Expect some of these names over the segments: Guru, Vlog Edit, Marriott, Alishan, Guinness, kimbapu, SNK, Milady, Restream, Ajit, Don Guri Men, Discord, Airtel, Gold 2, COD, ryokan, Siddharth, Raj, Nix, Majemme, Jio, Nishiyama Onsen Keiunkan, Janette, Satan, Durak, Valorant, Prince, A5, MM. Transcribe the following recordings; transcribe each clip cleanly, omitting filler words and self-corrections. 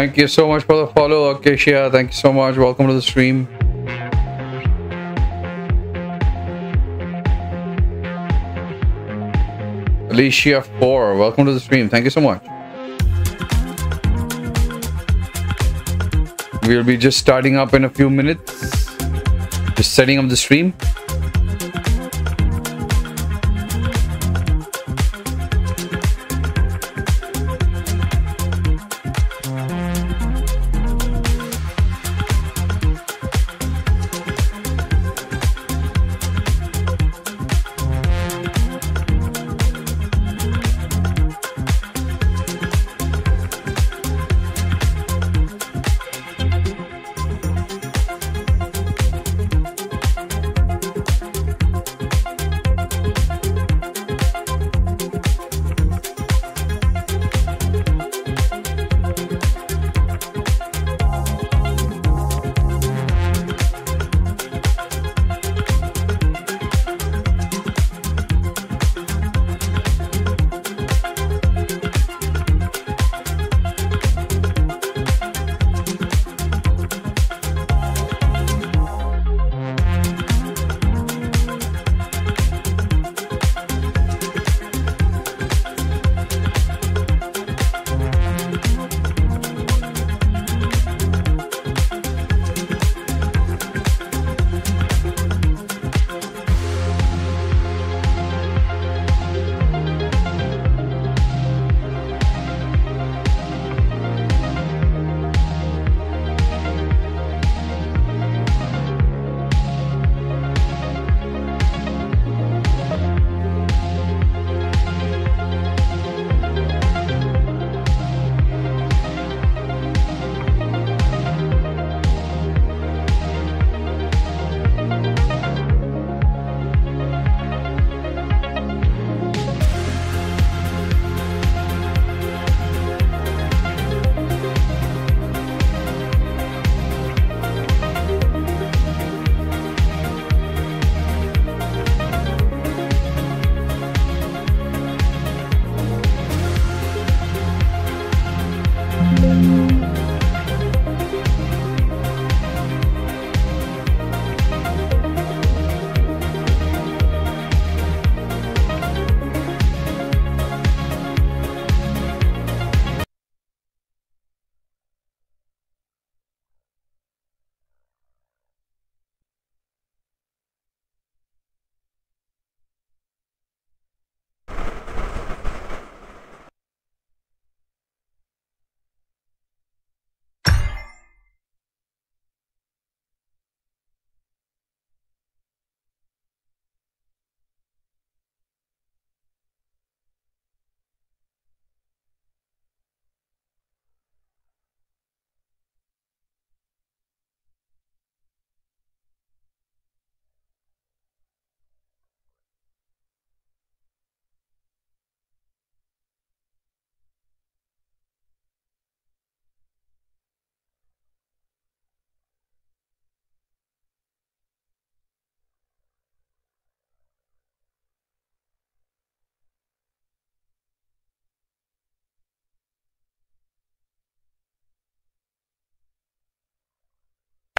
Thank you so much for the follow, Acacia. Thank you so much. Welcome to the stream. Alicia4, welcome to the stream. Thank you so much. We'll be just starting up in a few minutes. Just setting up the stream.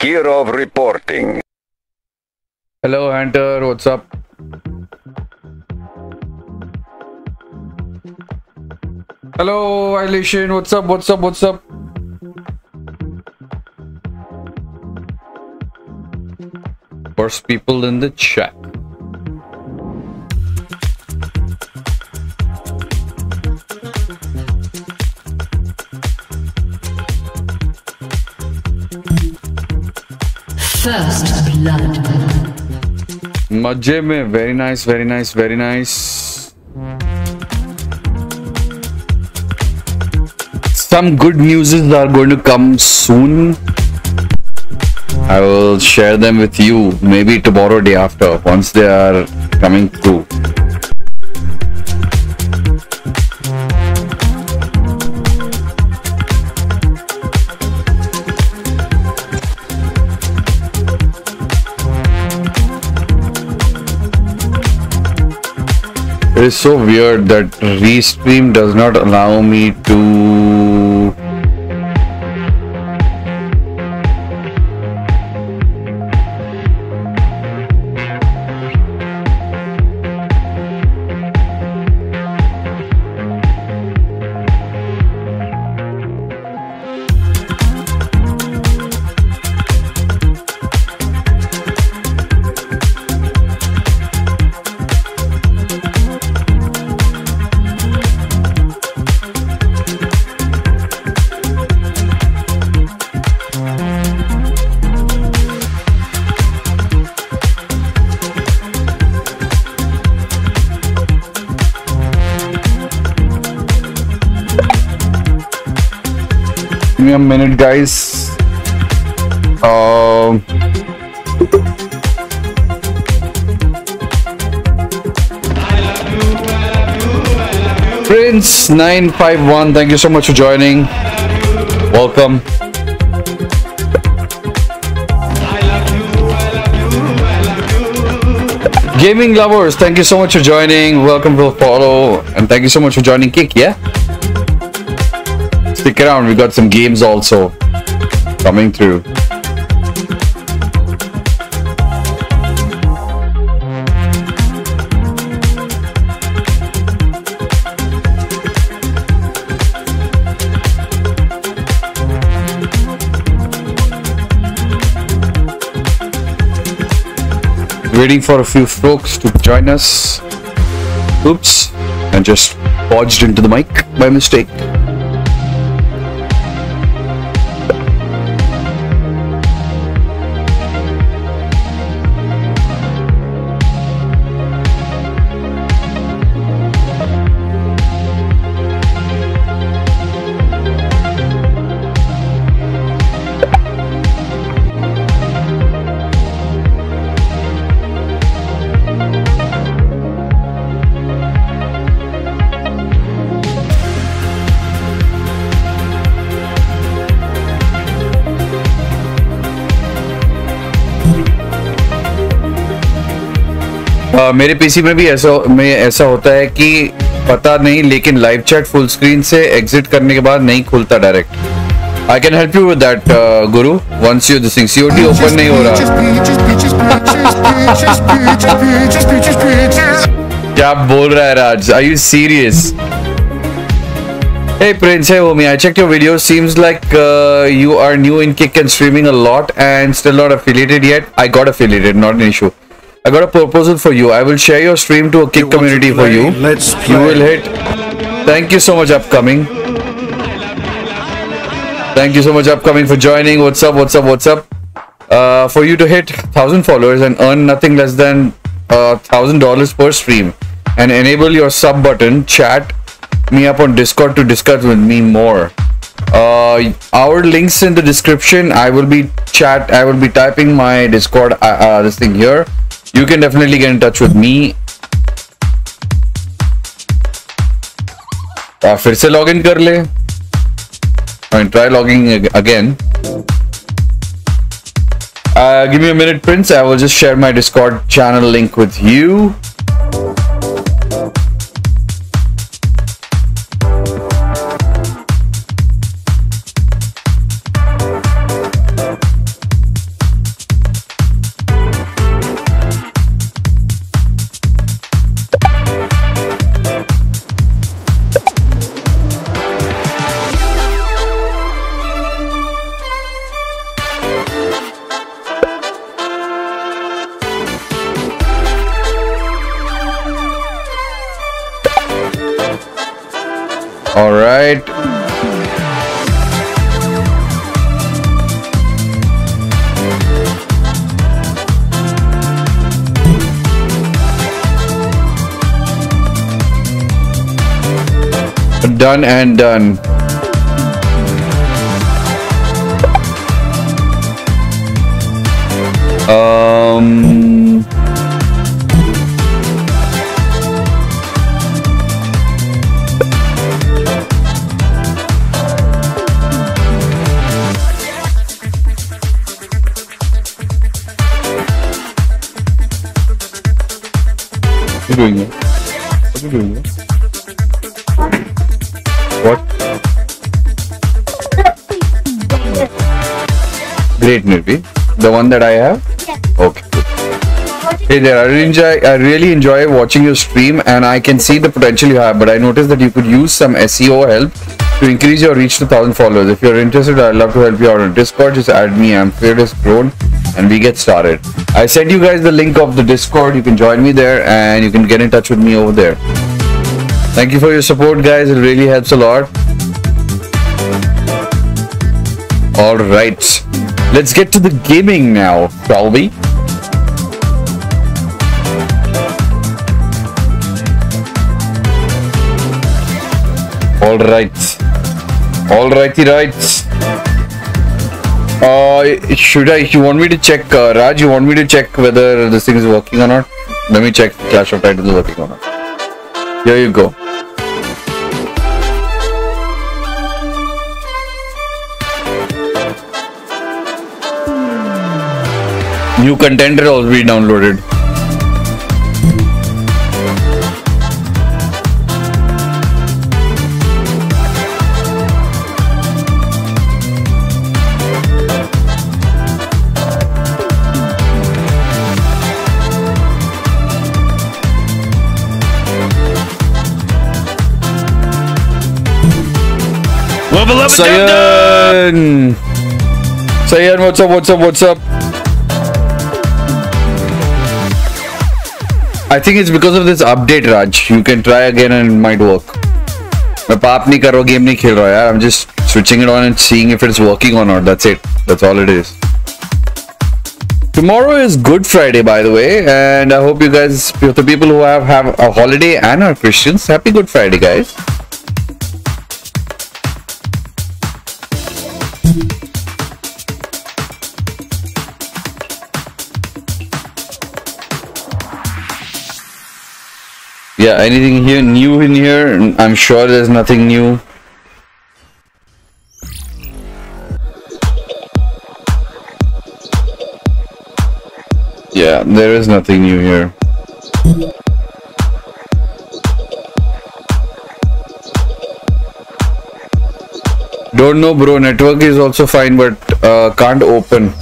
Year of reporting. Hello, Hunter. What's up? Hello, Alishan. What's up? What's up? What's up? First people in the chat. First blood. Majemme, very nice, very nice, very nice. Some good news are going to come soon. I will share them with you maybe tomorrow, day after, once they are coming through. It is so weird that Restream does not allow me to Give me a minute, guys. Prince 951, thank you so much for joining. Welcome. Gaming lovers, thank you so much for joining. Welcome to the follow, and thank you so much for joining. Kick, yeah. Stick around. We got some games also coming through. Waiting for a few folks to join us. Oops, and just dodged into the mic by mistake. मेरे PC में भी ऐसा होता है कि पता नहीं लेकिन लाइव चैट फुल स्क्रीन से एग्जिट करने के बाद नहीं खुलता direct. I can help you with that Guru. Once you this thing COD open नहीं हो रहा. क्या बोल रहा है Raj? Are you serious? Hey Prince, hey homie, I checked your video. Seems like you are new in Kick and streaming a lot and still not affiliated yet. I got affiliated, not an issue. I got a proposal for you. I will share your stream to a Kick community for you. Let's play. You will hit. Thank you so much, upcoming. Thank you so much, upcoming, for joining. What's up? What's up? What's up? For you to hit 1,000 followers and earn nothing less than $1,000 per stream, and enable your sub button. Chat me up on Discord to discuss with me more. Our links in the description. I will be typing my Discord this thing here. You can definitely get in touch with me. फिर से log in कर ले. Try logging again. Give me a minute, Prince. I will just share my Discord channel link with you. Done and done. What are you doing here? Great movie, the one that I have. Yeah. Okay. Hey there, I really enjoy watching your stream, and I can see the potential you have. But I noticed that you could use some SEO help to increase your reach to 1,000 followers. If you're interested, I'd love to help you out on Discord. Just add me. I'm Fearless Grown, and we get started. I sent you guys the link of the Discord. You can join me there, and you can get in touch with me over there. Thank you for your support, guys. It really helps a lot. All right. Let's get to the gaming now, shall we? All right. All righty rights. Should I? You want me to check, Raj? You want me to check whether this thing is working or not? Let me check Clash of Titans is working or not. Here you go. New content has also been downloaded. Sayan! Sayan, what's up, what's up, what's up? I think it's because of this update, Raj. You can try again and it might work. I'm just switching it on and seeing if it's working or not. That's it. That's all it is. Tomorrow is Good Friday, by the way. And I hope you guys, the people who have a holiday and are Christians, happy Good Friday, guys. Yeah, anything here new in here? I'm sure there's nothing new. Yeah, there is nothing new here. Don't know, bro. Network is also fine, but can't open.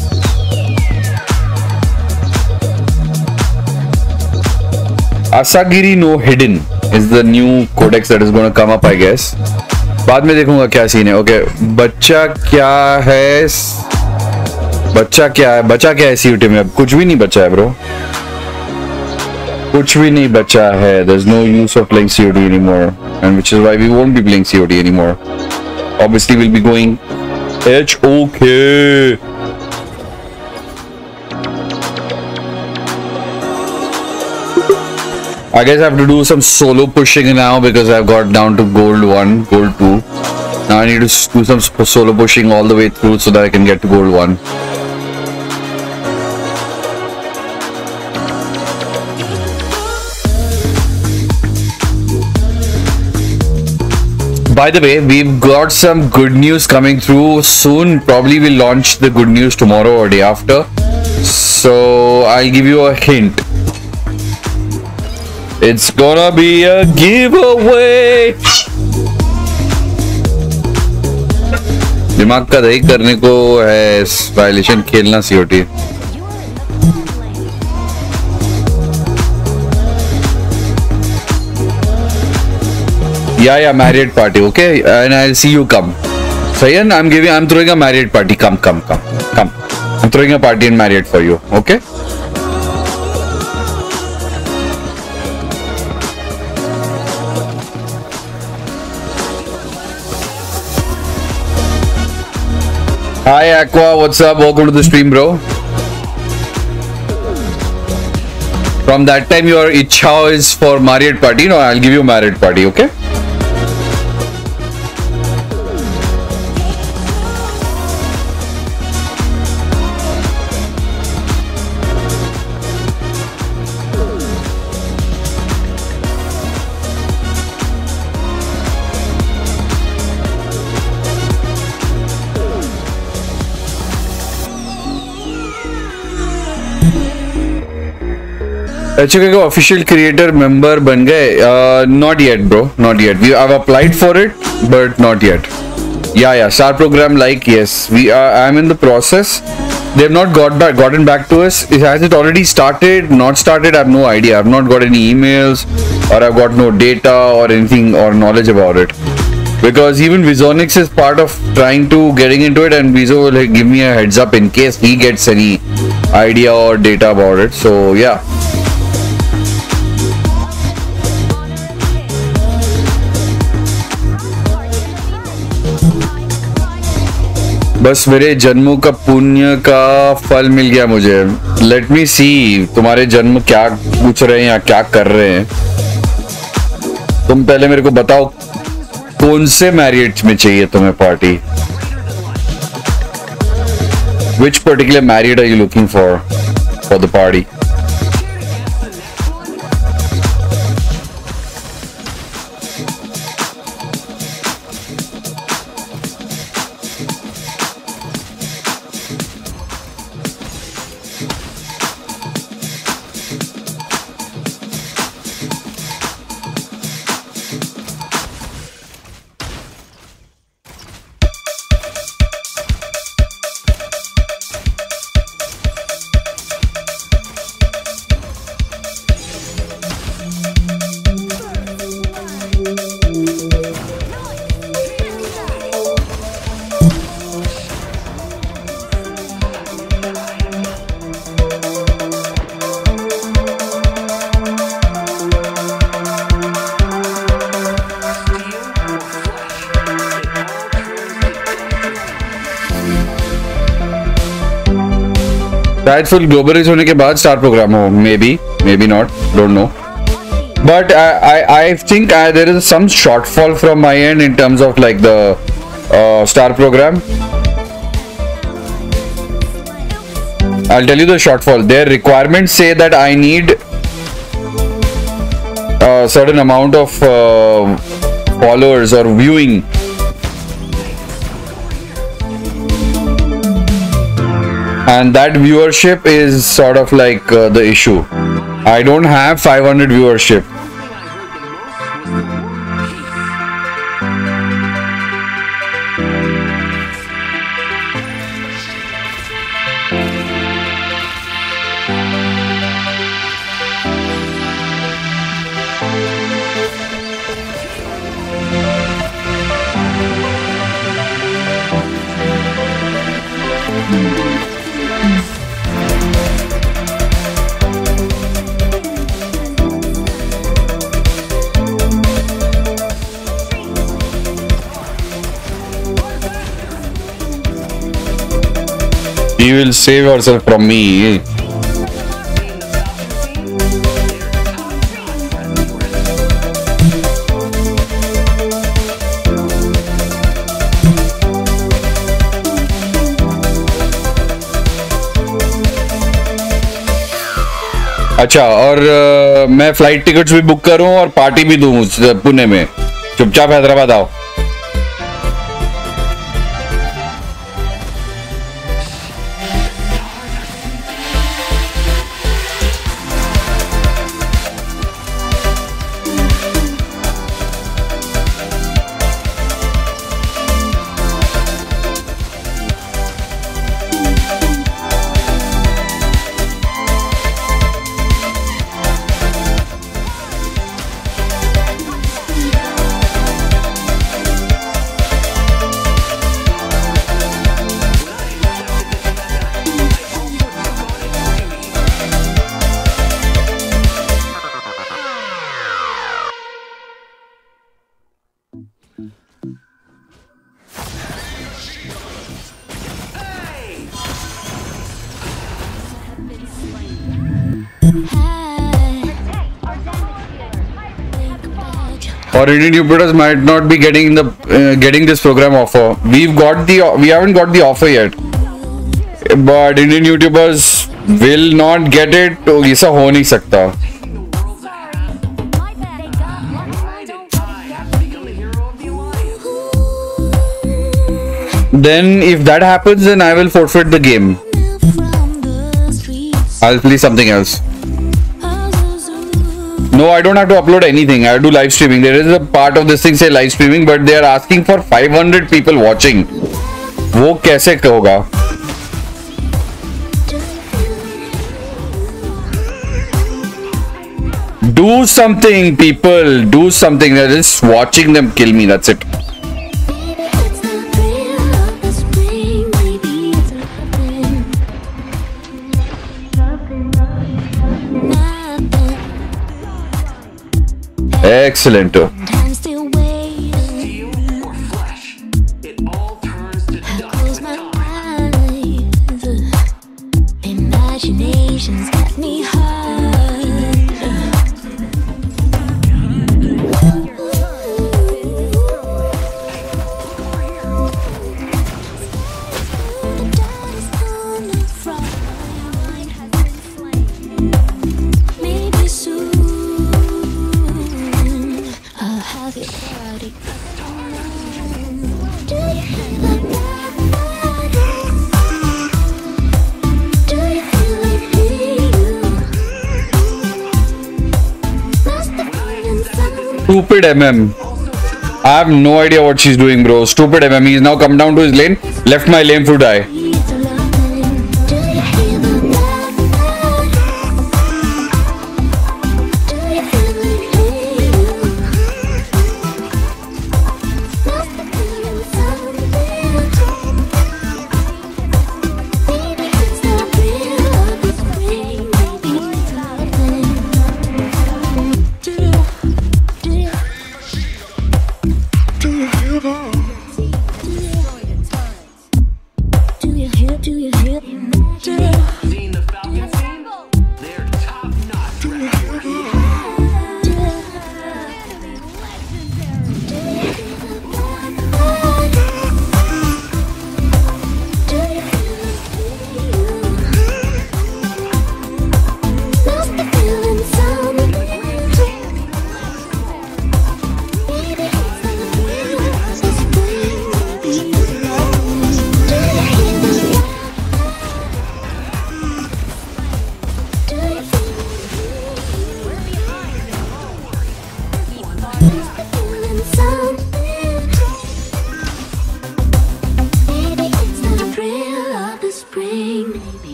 Asagiri no hidden is the new codex that is going to come up, I guess. बाद में देखूँगा क्या scene है. Okay, बच्चा क्या है? बच्चा क्या है? बच्चा क्या है CUT में? अब कुछ भी नहीं बच्चा है, bro. कुछ भी नहीं बच्चा है. There's no use of playing COD anymore, and which is why we won't be playing COD anymore. Obviously, we'll be going HOK. I guess I have to do some solo pushing now because I've got down to Gold 1, Gold 2. Now I need to do some solo pushing all the way through so that I can get to Gold 1. By the way, we've got some good news coming through soon. Probably we'll launch the good news tomorrow or day after. So I'll give you a hint. It's gonna be a giveaway. दिमाग का दही करने को है violation खेलना सीओटी. Yeah, marriott party, okay? And I'll see you come. Sayan, I'm throwing a marriott party. Come. I'm throwing a party in Marriott for you, okay? Hi Aqua, what's up? Welcome to the stream, bro. From that time, your Ichha is for Marriott party. No, I'll give you Marriott party, okay? HOK का official creator member बन गए? Not yet, bro. Not yet. I've applied for it, but not yet. Yeah. SAR program, like, yes. I'm in the process. They've not gotten back to us. Has it already started? Not started? I have no idea. I've not got any emails, or I've got no data or anything or knowledge about it. Because even Vizonix is part of trying to getting into it, and Vizo will give me a heads up in case he gets any idea or data about it. So yeah. बस मेरे जन्मों का पुण्य का फल मिल गया मुझे. Let me see तुम्हारे जन्म क्या पूछ रहे हैं या क्या कर रहे हैं. तुम पहले मेरे को बताओ कौन से मैरियट में चाहिए तुम्हें party. Which particular Marriott are you looking for the party? Full global reach होने के बाद start program हो, maybe not, don't know. But I think there is some shortfall from my end in terms of like the star program. I'll tell you the shortfall. Their requirements say that I need a certain amount of followers or viewing. And that viewership is sort of like the issue. I don't have 500 viewership. You will save yourself from me. अच्छा और मैं flight tickets भी book करूं और party भी दूं पुणे में चुपचाप हैदराबाद आओ Or Indian YouTubers might not be getting the getting this program offer. We haven't got the offer yet, but Indian YouTubers will not get it. तो ऐसा हो नहीं सकता. Then if that happens, then I will forfeit the game. I'll play something else. No, I don't have to upload anything. I do live streaming. There is a part of this thing say live streaming, but they are asking for 500 people watching. वो कैसे होगा? Do something, people. Do something. They're just watching them kill me. That's it. Excellent. Stupid MM. I have no idea what she's doing, bro. Stupid MM. He's now come down to his lane. Left my lane to die.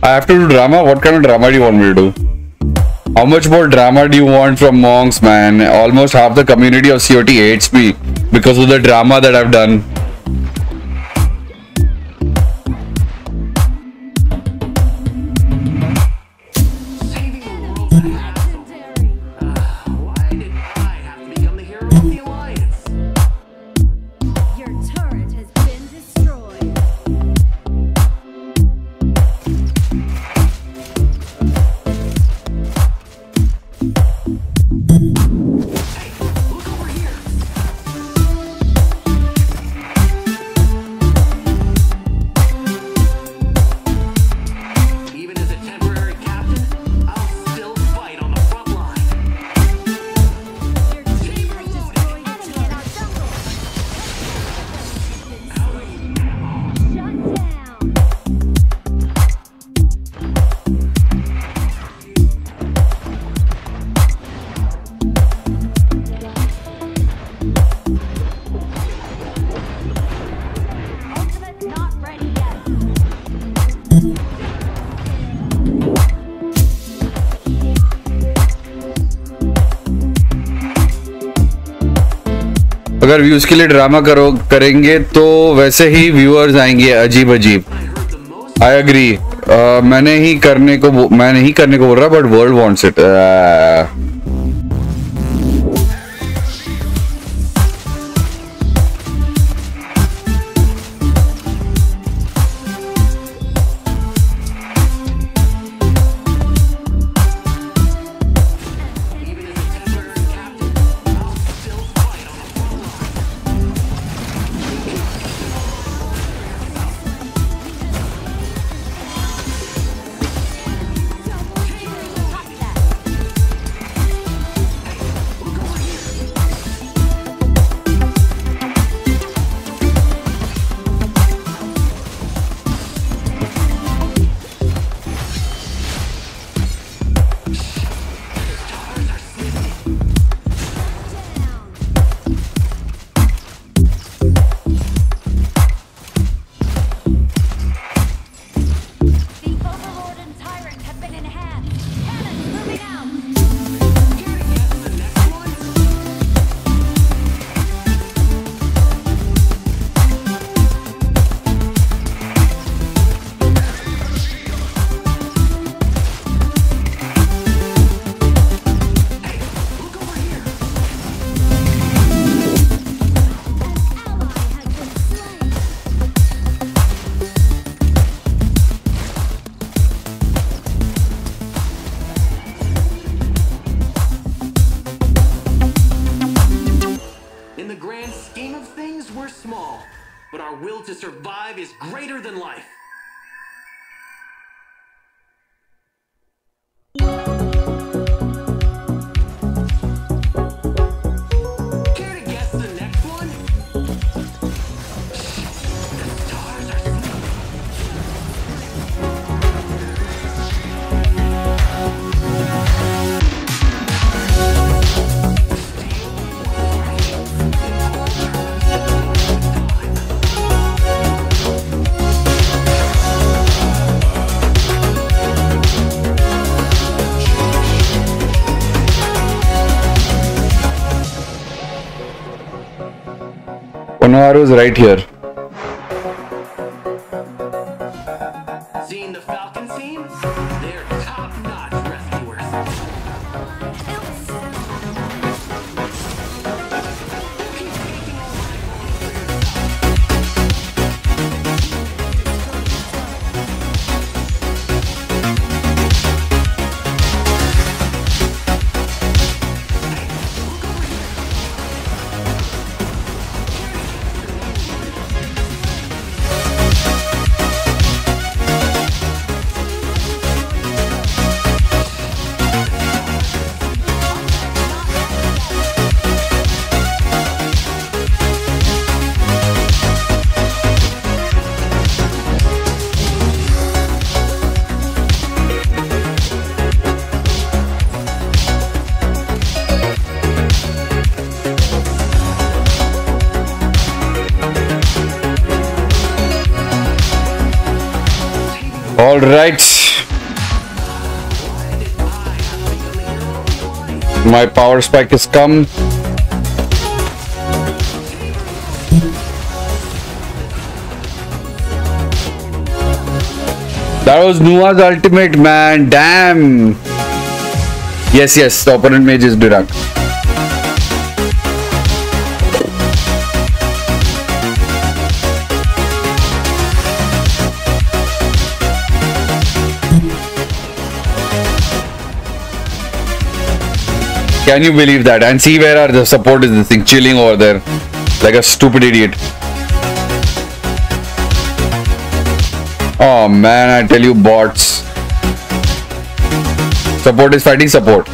I have to do drama? What kind of drama do you want me to do? How much more drama do you want from Monks, man? Almost half the community of COD hates me because of the drama that I've done. अगर views के लिए drama करेंगे तो वैसे ही viewers आएंगे अजीब अजीब. I agree. मैं नहीं करने को बोल रहा, but world wants it. Naru is right here. Seen the Falcon team? They're top-notch rescuers. All right, my power spike has come. That was Nua's ultimate, man. Damn. Yes, yes, the opponent mage is Durak. Can you believe that? And see where our support is, this thing chilling over there like a stupid idiot. Oh man, I tell you, bots. Support is fighting support.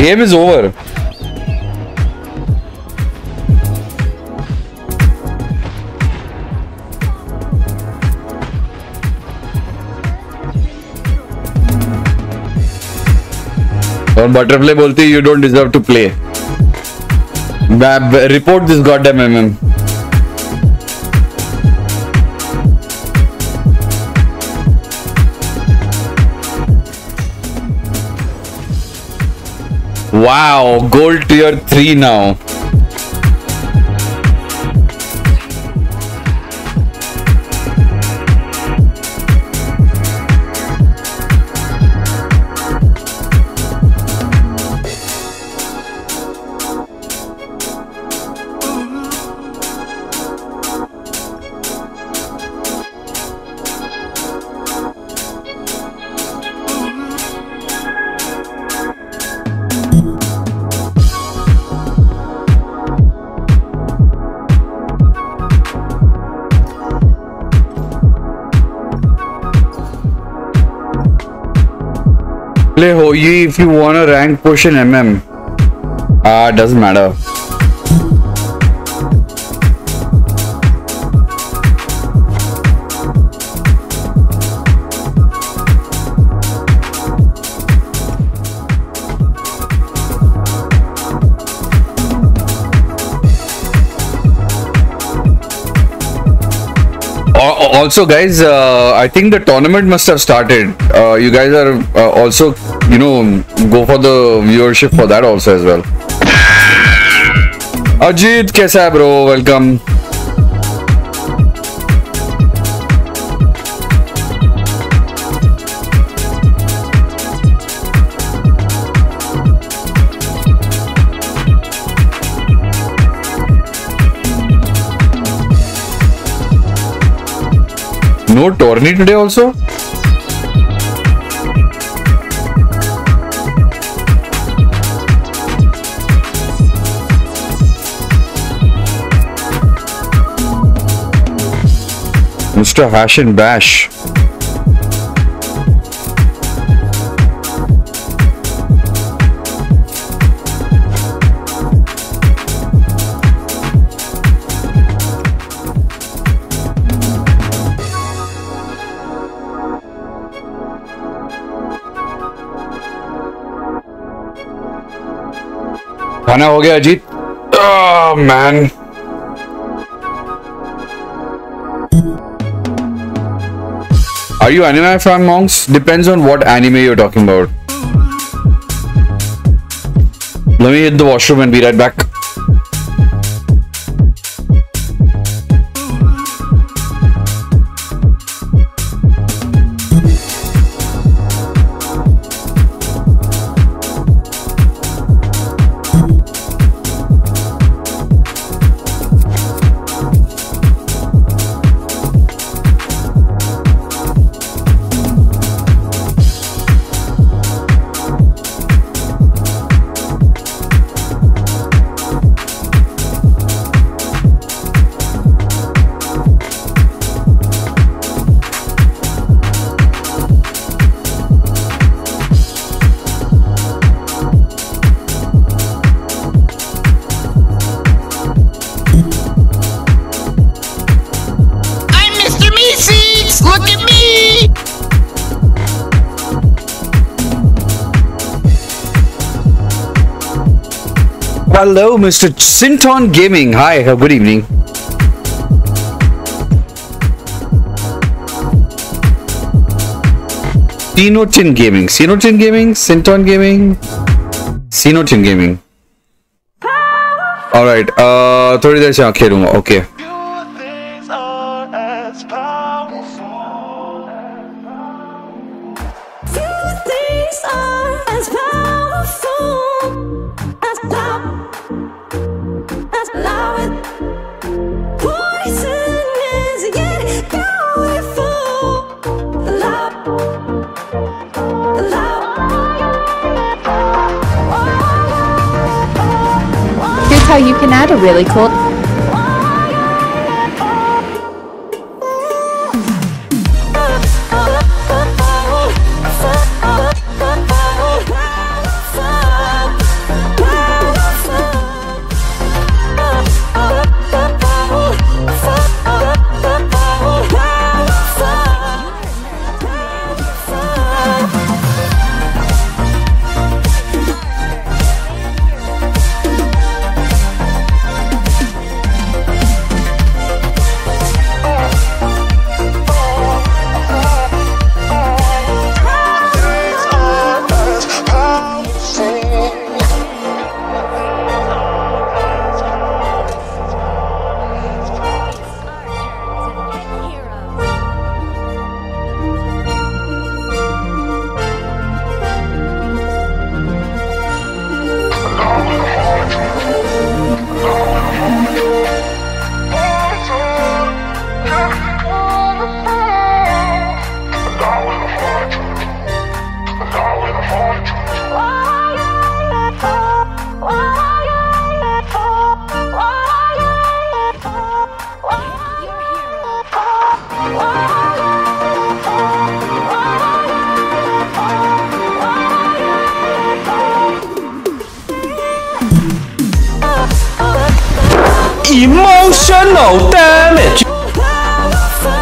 Game is over. On butterfly बोलती you don't deserve to play. Report this goddamn MM. Wow, gold tier 3 now. Play Hoyi if you want to rank push in MM. Doesn't matter. Also guys, I think the tournament must have started. You guys are also, you know, go for the viewership for that also as well. Ajit, kaisa hai bro? Welcome. No tourney today also? Mr. Hash and Bash. खाना हो गया Ajit? Oh man. Are you anime fan, Monks? Depends on what anime you're talking about. Let me hit the washroom and be right back. Hello, Mr. Sinton Gaming. Hi, good evening. Sinotin Gaming. Sinotin Gaming? Sinton Gaming? Sinotin Gaming. Alright, थोड़ी देर से यहाँ खेलूँगा. Okay. You can add a really cool.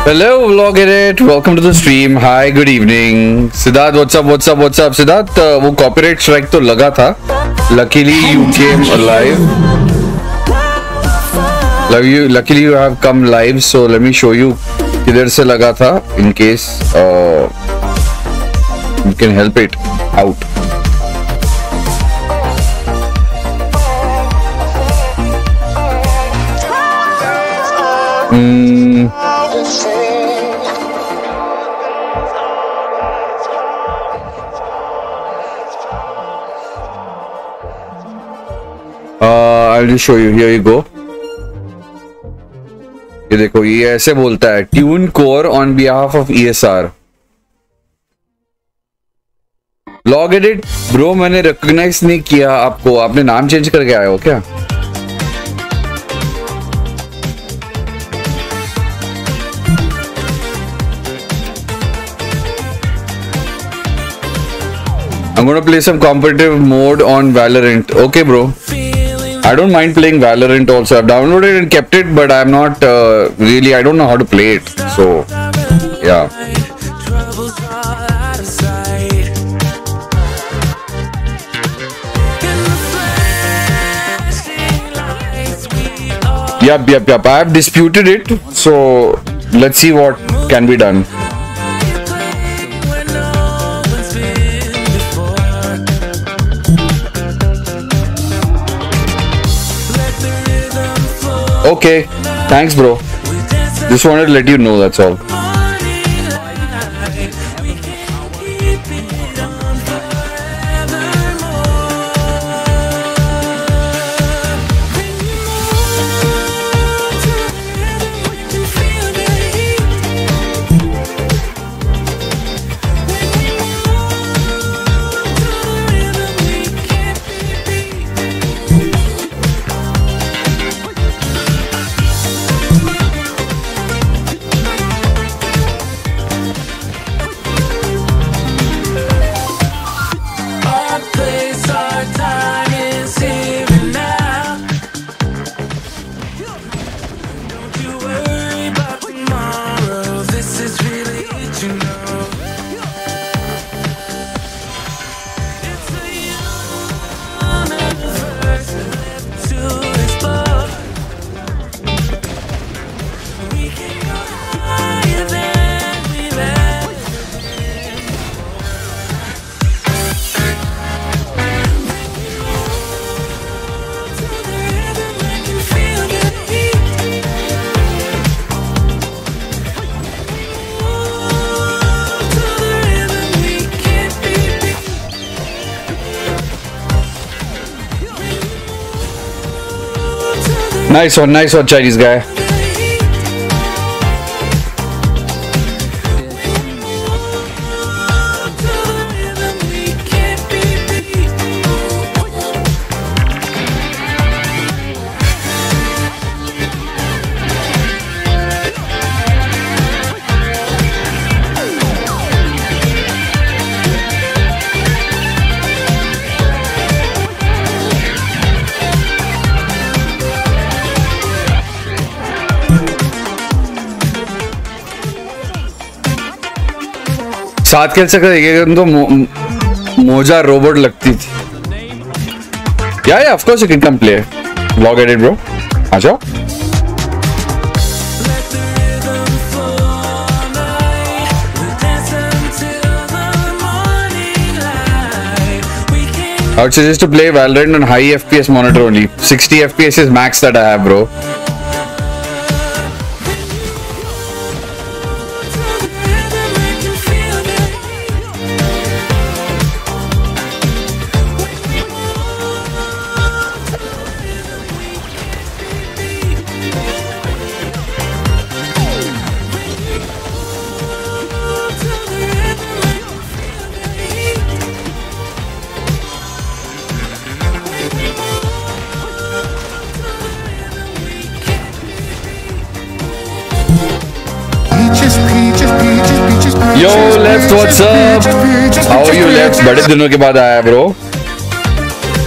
Hello Vlog Edit, welcome to the stream. Hi, good evening. Siddharth, what's up, what's up, what's up? Siddharth, वो copyright strike तो लगा था. Luckily you came alive. Luckily you have come live, so let me show you इधर से लगा था in case you can help it out. I'll just show you. Here you go. ये देखो ये ऐसे बोलता है TuneCore on behalf of ESR. Blog edit bro मैंने रिकॉग्नाइज नहीं किया आपको. आपने नाम चेंज करके आए हो क्या? I'm gonna play some competitive mode on Valorant. Okay, bro. I don't mind playing Valorant also. I've downloaded and kept it, but I'm not really. I don't know how to play it. So, yeah. Yep. I've disputed it. So let's see what can be done. Okay, thanks bro. Just wanted to let you know, that's all. Nice one, Chinese guy. बात कैसे करेंगे तो मोजा robot लगती थी. या of course you can come play vlog edit bro. अच्छा I would suggest to play Valorant on high FPS monitor only. 60 FPS is max that I have bro. What's up? How are you Lex? बड़े दिनों के बाद आया bro.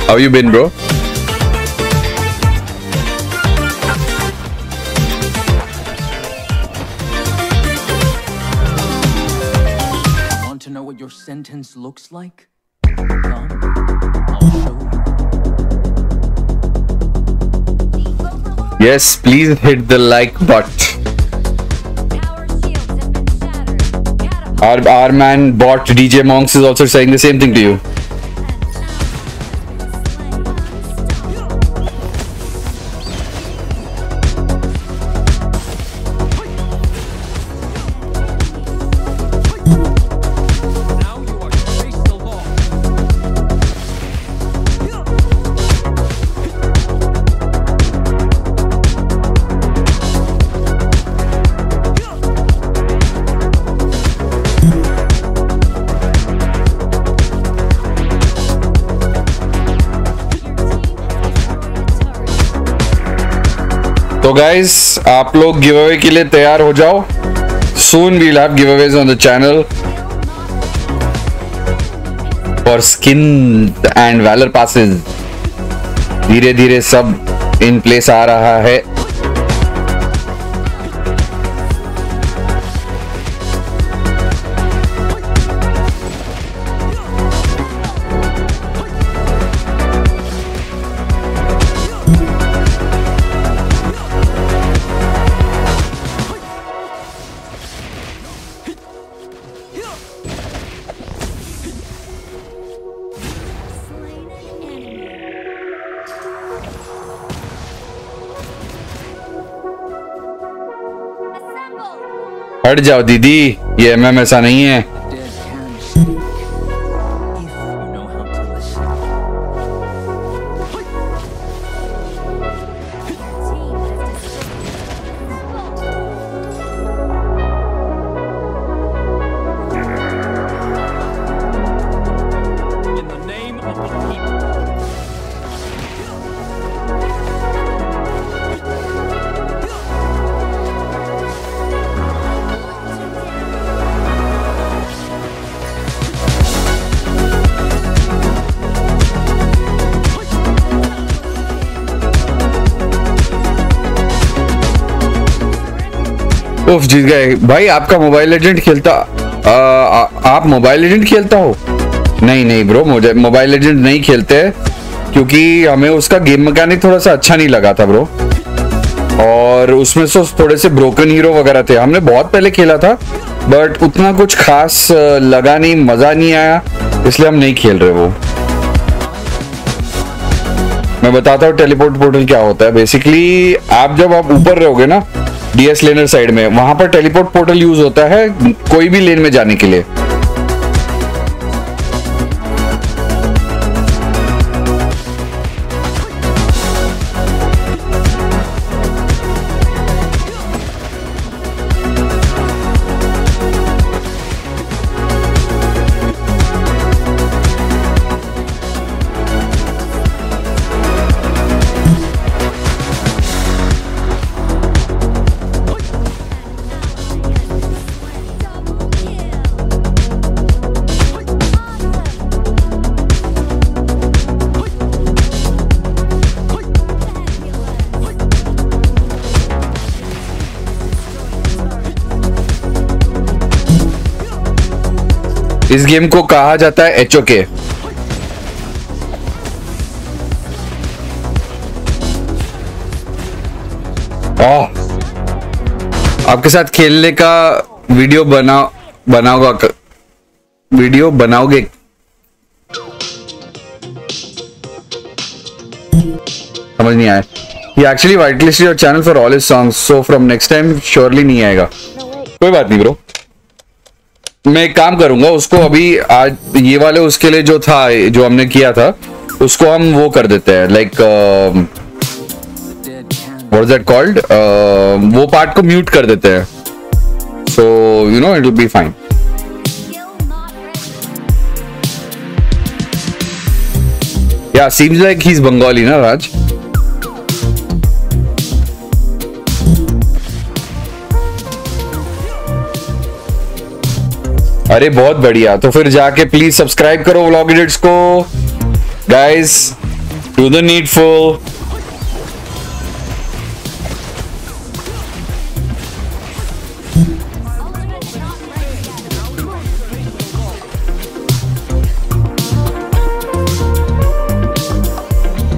How you been bro? Want to know what your sentence looks like? Yes, please hit the like button. Our man bot DJ Monks is also saying the same thing to you. So guys, आप लोग giveaway के लिए तैयार हो जाओ. Soon we'll have giveaways on the channel for skin and valor passes. धीरे धीरे सब in place आ रहा है. हट जाओ दीदी, ये MM ऐसा नहीं है. जीत गए भाई. आपका मोबाइल लेजेंड खेलता आप मोबाइल लेजेंड खेलता हो? नहीं नहीं ब्रो, मुझे मोबाइल लेजेंड नहीं खेलते क्योंकि हमें उसका गेम मैकेनिक थोड़ा सा अच्छा नहीं लगा था ब्रो, और उसमें से थोड़े से ब्रोकन हीरो वगैरह थे. हमने बहुत पहले खेला था बट उतना कुछ खास लगा नहीं, मज़ा नहीं आया, इसलिए हम नहीं खेल रहे. वो मैं बताता हूँ टेलीपोर्ट पोर्टल क्या होता है. बेसिकली आप जब आप ऊपर रहोगे ना DS लेनर साइड में, वहां पर टेलीपोर्ट पोर्टल यूज होता है कोई भी लेन में जाने के लिए. इस गेम को कहा जाता है HOK. आपके साथ खेलने का वीडियो बनाओगे? समझ नहीं आया. ये actually white list your channel for all his songs, so from next time surely नहीं आएगा. कोई बात नहीं ब्रो, मैं काम करूंगा उसको. अभी आज ये वाले उसके लिए जो था, जो हमने किया था, उसको हम वो कर देते हैं like what is that called, वो पार्ट को म्यूट कर देते हैं. So you know it will be fine. Yeah seems like he is Bengali ना राज. अरे बहुत बढ़िया. तो फिर जाके प्लीज सब्सक्राइब करो व्लॉग एडिट्स को guys. Do the needful.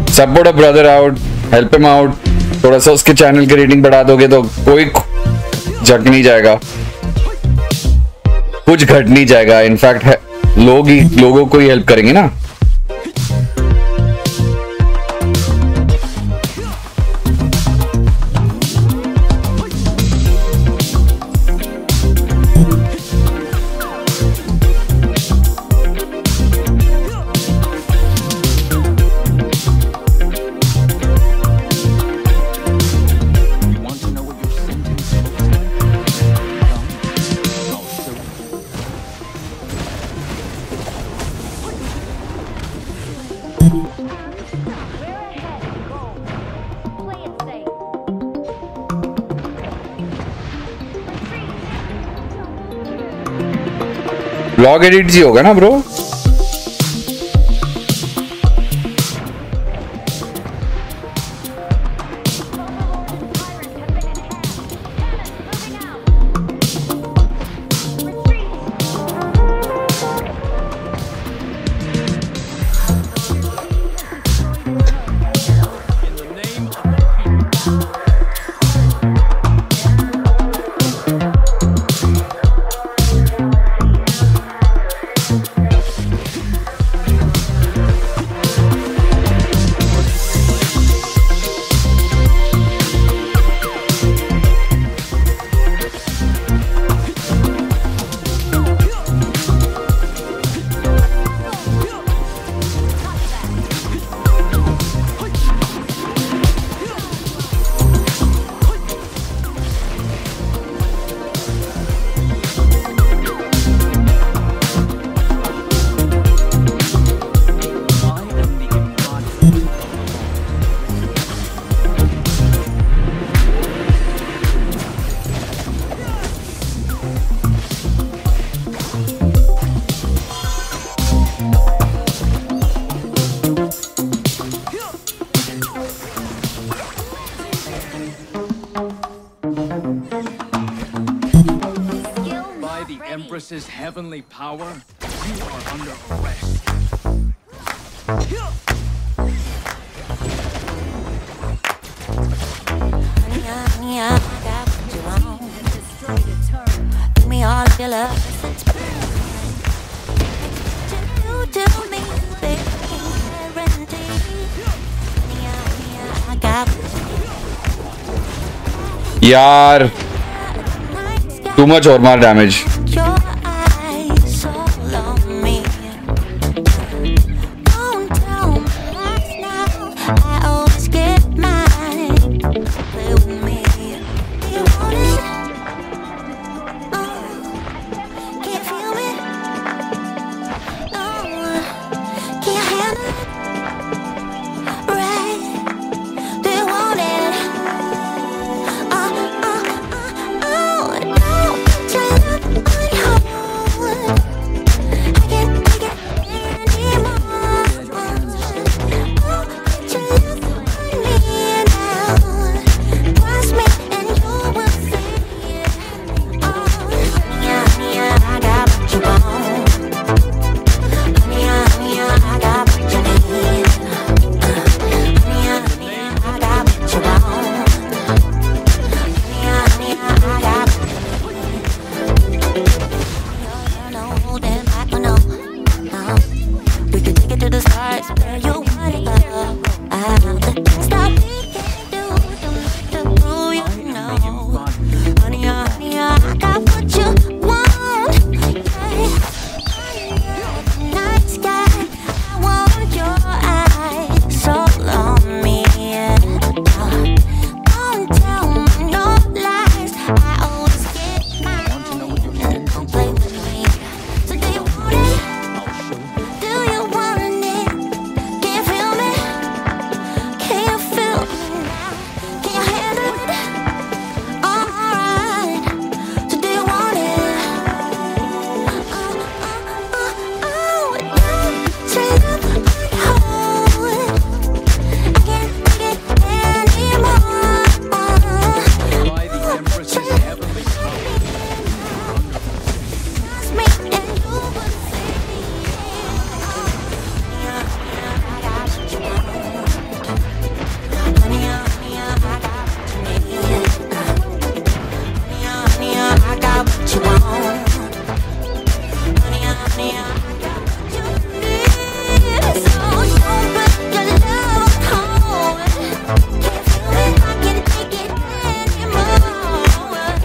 Support a brother out, help him out. थोड़ा सा उसके चैनल की रेटिंग बढ़ा दोगे तो कोई झक नहीं जाएगा. कुछ घट नहीं जाएगा, इनफैक्ट लोग ही लोगों को ही हेल्प करेंगे ना। व्लॉग एडिट जी होगा ना bro, heavenly power, you are under arrest. Give me all your love. You do me big guarantee. Yaar, too much or more damage.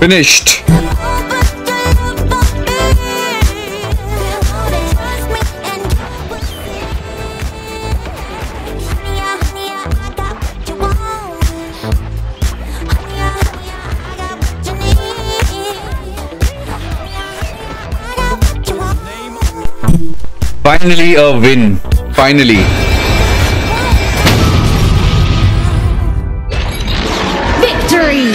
Finished. Finally a win. Finally. Victory.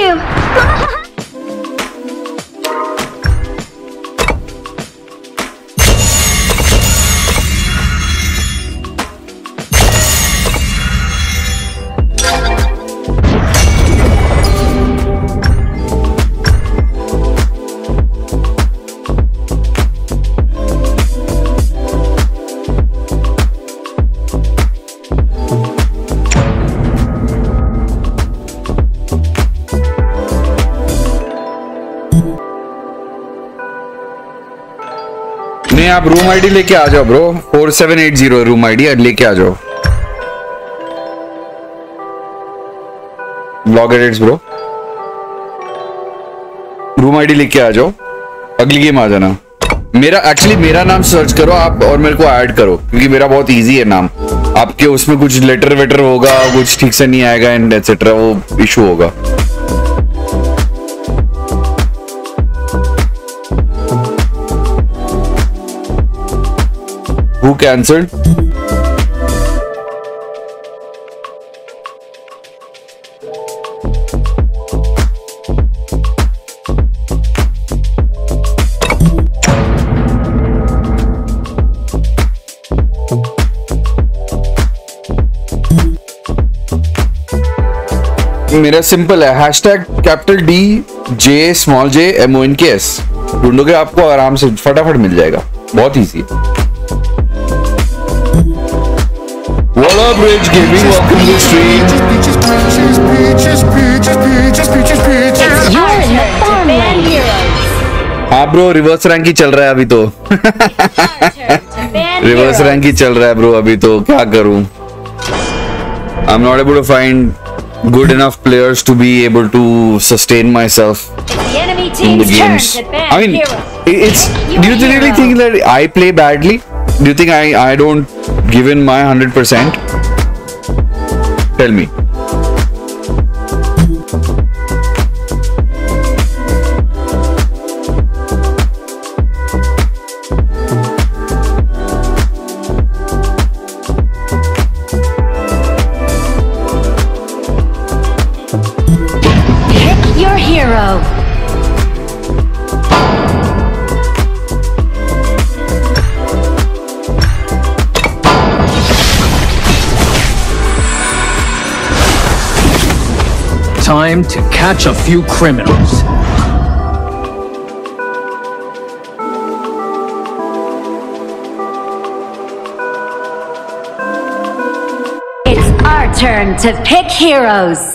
Thank you. आप room ID लेके आ जाओ bro 4780 room ID लेके आ जाओ vlog edits bro room ID लेके आ जाओ अगली गेम आ जाना मेरा एक्चुअली मेरा नाम सर्च करो आप और मेरे को ऐड करो क्योंकि मेरा बहुत इजी है नाम आपके उसमें कुछ लेटर वेटर होगा कुछ ठीक से नहीं आएगा एंड एटसेट्रा वो इशू होगा Who cancelled? मेरा सिंपल है hashtag capital D J small J MONKS ढूंढोगे आपको आराम से फटाफट मिल जाएगा बहुत इजी है What up, Raj Gaming? Welcome to the stream. हाँ ब्रो रिवर्स रैंक ही चल रहा है अभी तो रिवर्स रैंक ही चल रहा है ब्रो अभी तो क्या करूँ I am not able to find good enough players to be able to sustain myself in the games I mean it's do you really think that I play badly Do you think I don't give in my 100%? Tell me. Pick your hero. Time to catch a few criminals. It's our turn to pick heroes.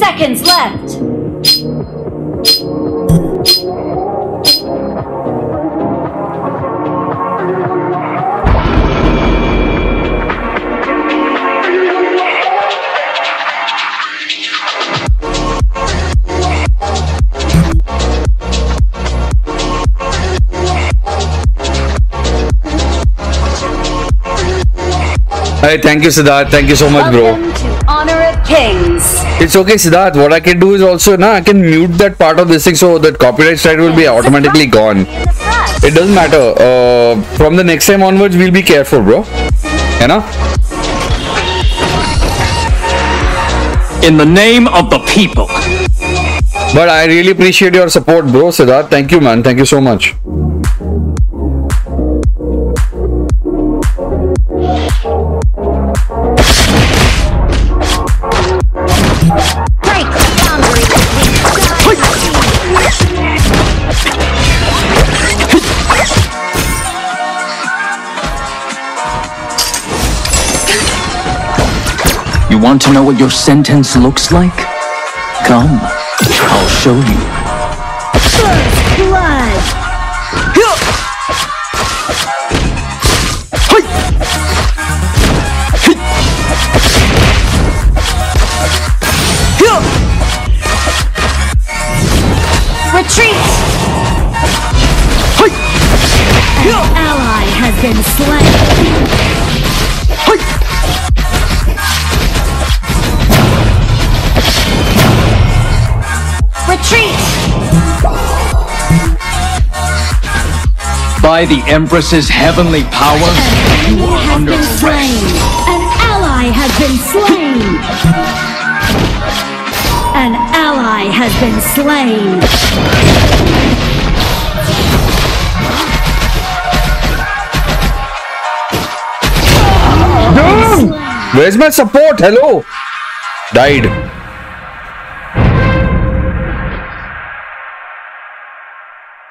Seconds left. Hey, thank you, Siddharth. Thank you so much, bro. Kings. It's okay, Siddharth. What I can do is also, I can mute that part of this thing so that copyright strike will be automatically gone. it doesn't matter. From the next time onwards, we'll be careful, bro. You know? In the name of the people. But I really appreciate your support, bro, Siddharth. Thank you, man. Thank you so much. You want to know what your sentence looks like? Come, I'll show you. First blood. Retreat. An ally has been slain. Retreat! By the Empress's heavenly power, you are under threat. An ally has been slain. An ally has been slain. Dude! Where's my support? Hello! Died.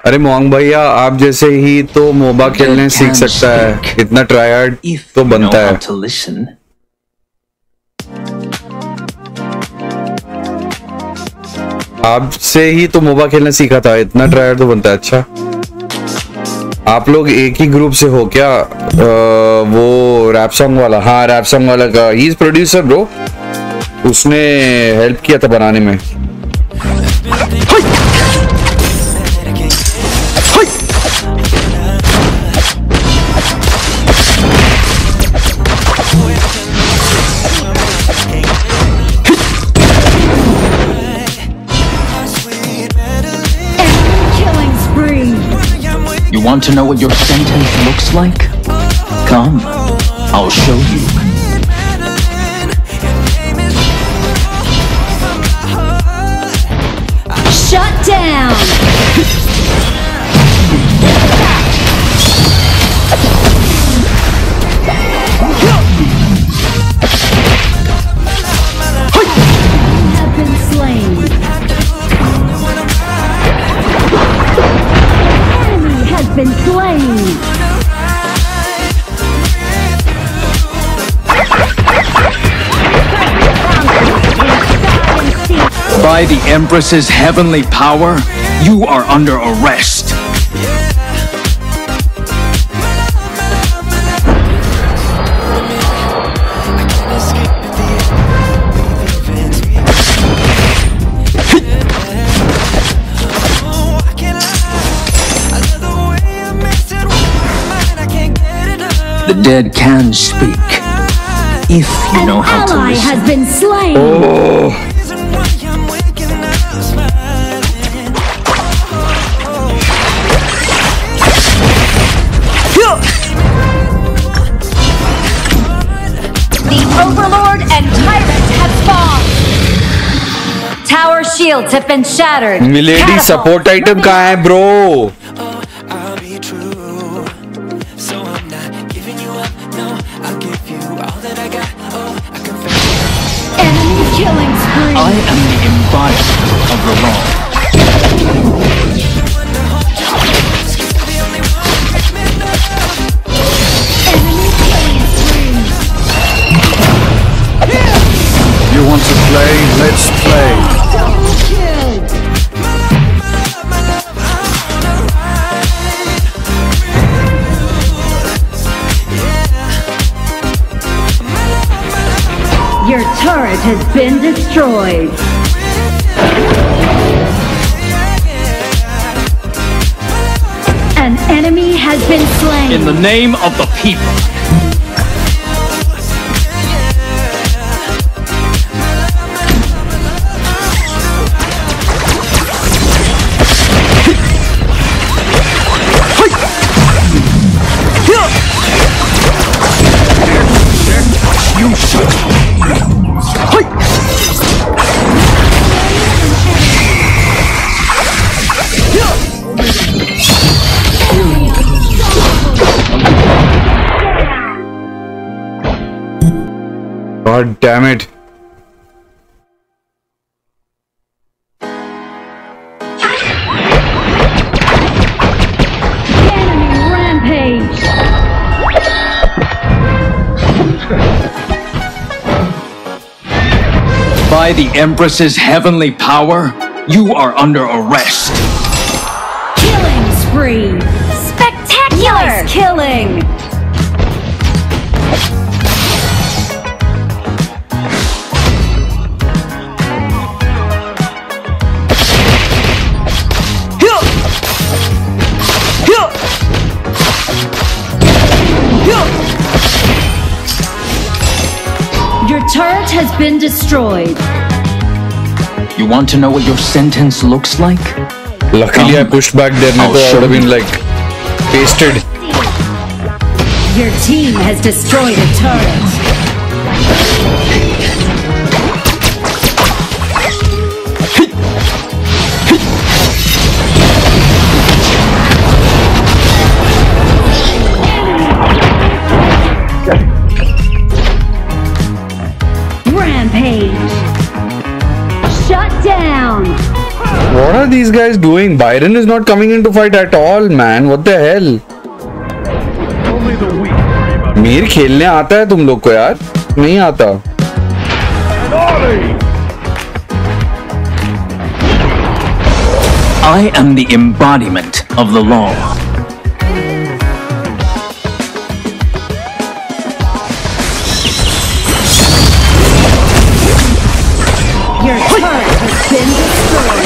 अरे मोंग भैया आप जैसे ही तो मोबा खेलने सीख सकता है इतना ट्रायड तो बनता है आपसे ही तो मोबा खेलने सीखा था इतना ट्रायड तो बनता है अच्छा आप लोग एक ही ग्रुप से हो क्या वो रैप सॉन्ग वाला हाँ रैप सॉन्ग वाला का ही इज प्रोड्यूसर ब्रो उसने हेल्प किया था बनाने में Want to know what your sentence looks like? Come, I'll show you. Shut down! You have been slain. Been slain. By the Empress's heavenly power, you are under arrest. The dead can speak, if you an know how to listen. An ally has been slain! The Overlord and Tyrant have fallen! Tower shields have been shattered! Milady, support item kaha hai bro? I am the embodiment of the law. You want to play? Let's play. Your turret has been destroyed. An enemy has been slain. In the name of the people. God damn it. By the Empress's heavenly power, you are under arrest. Killing spree. Spectacular. Nice killing. Your turret has been destroyed. You want to know what your sentence looks like? Luckily, I pushed back there. I would have been like pasted. Your team has destroyed a turret. Rampage. Shut down. What are these guys doing? Byron is not coming in to fight at all, man. What the hell? Mir खेलने आता है तुम लोग को यार नहीं आता I am the embodiment of the law. Your turret has been destroyed.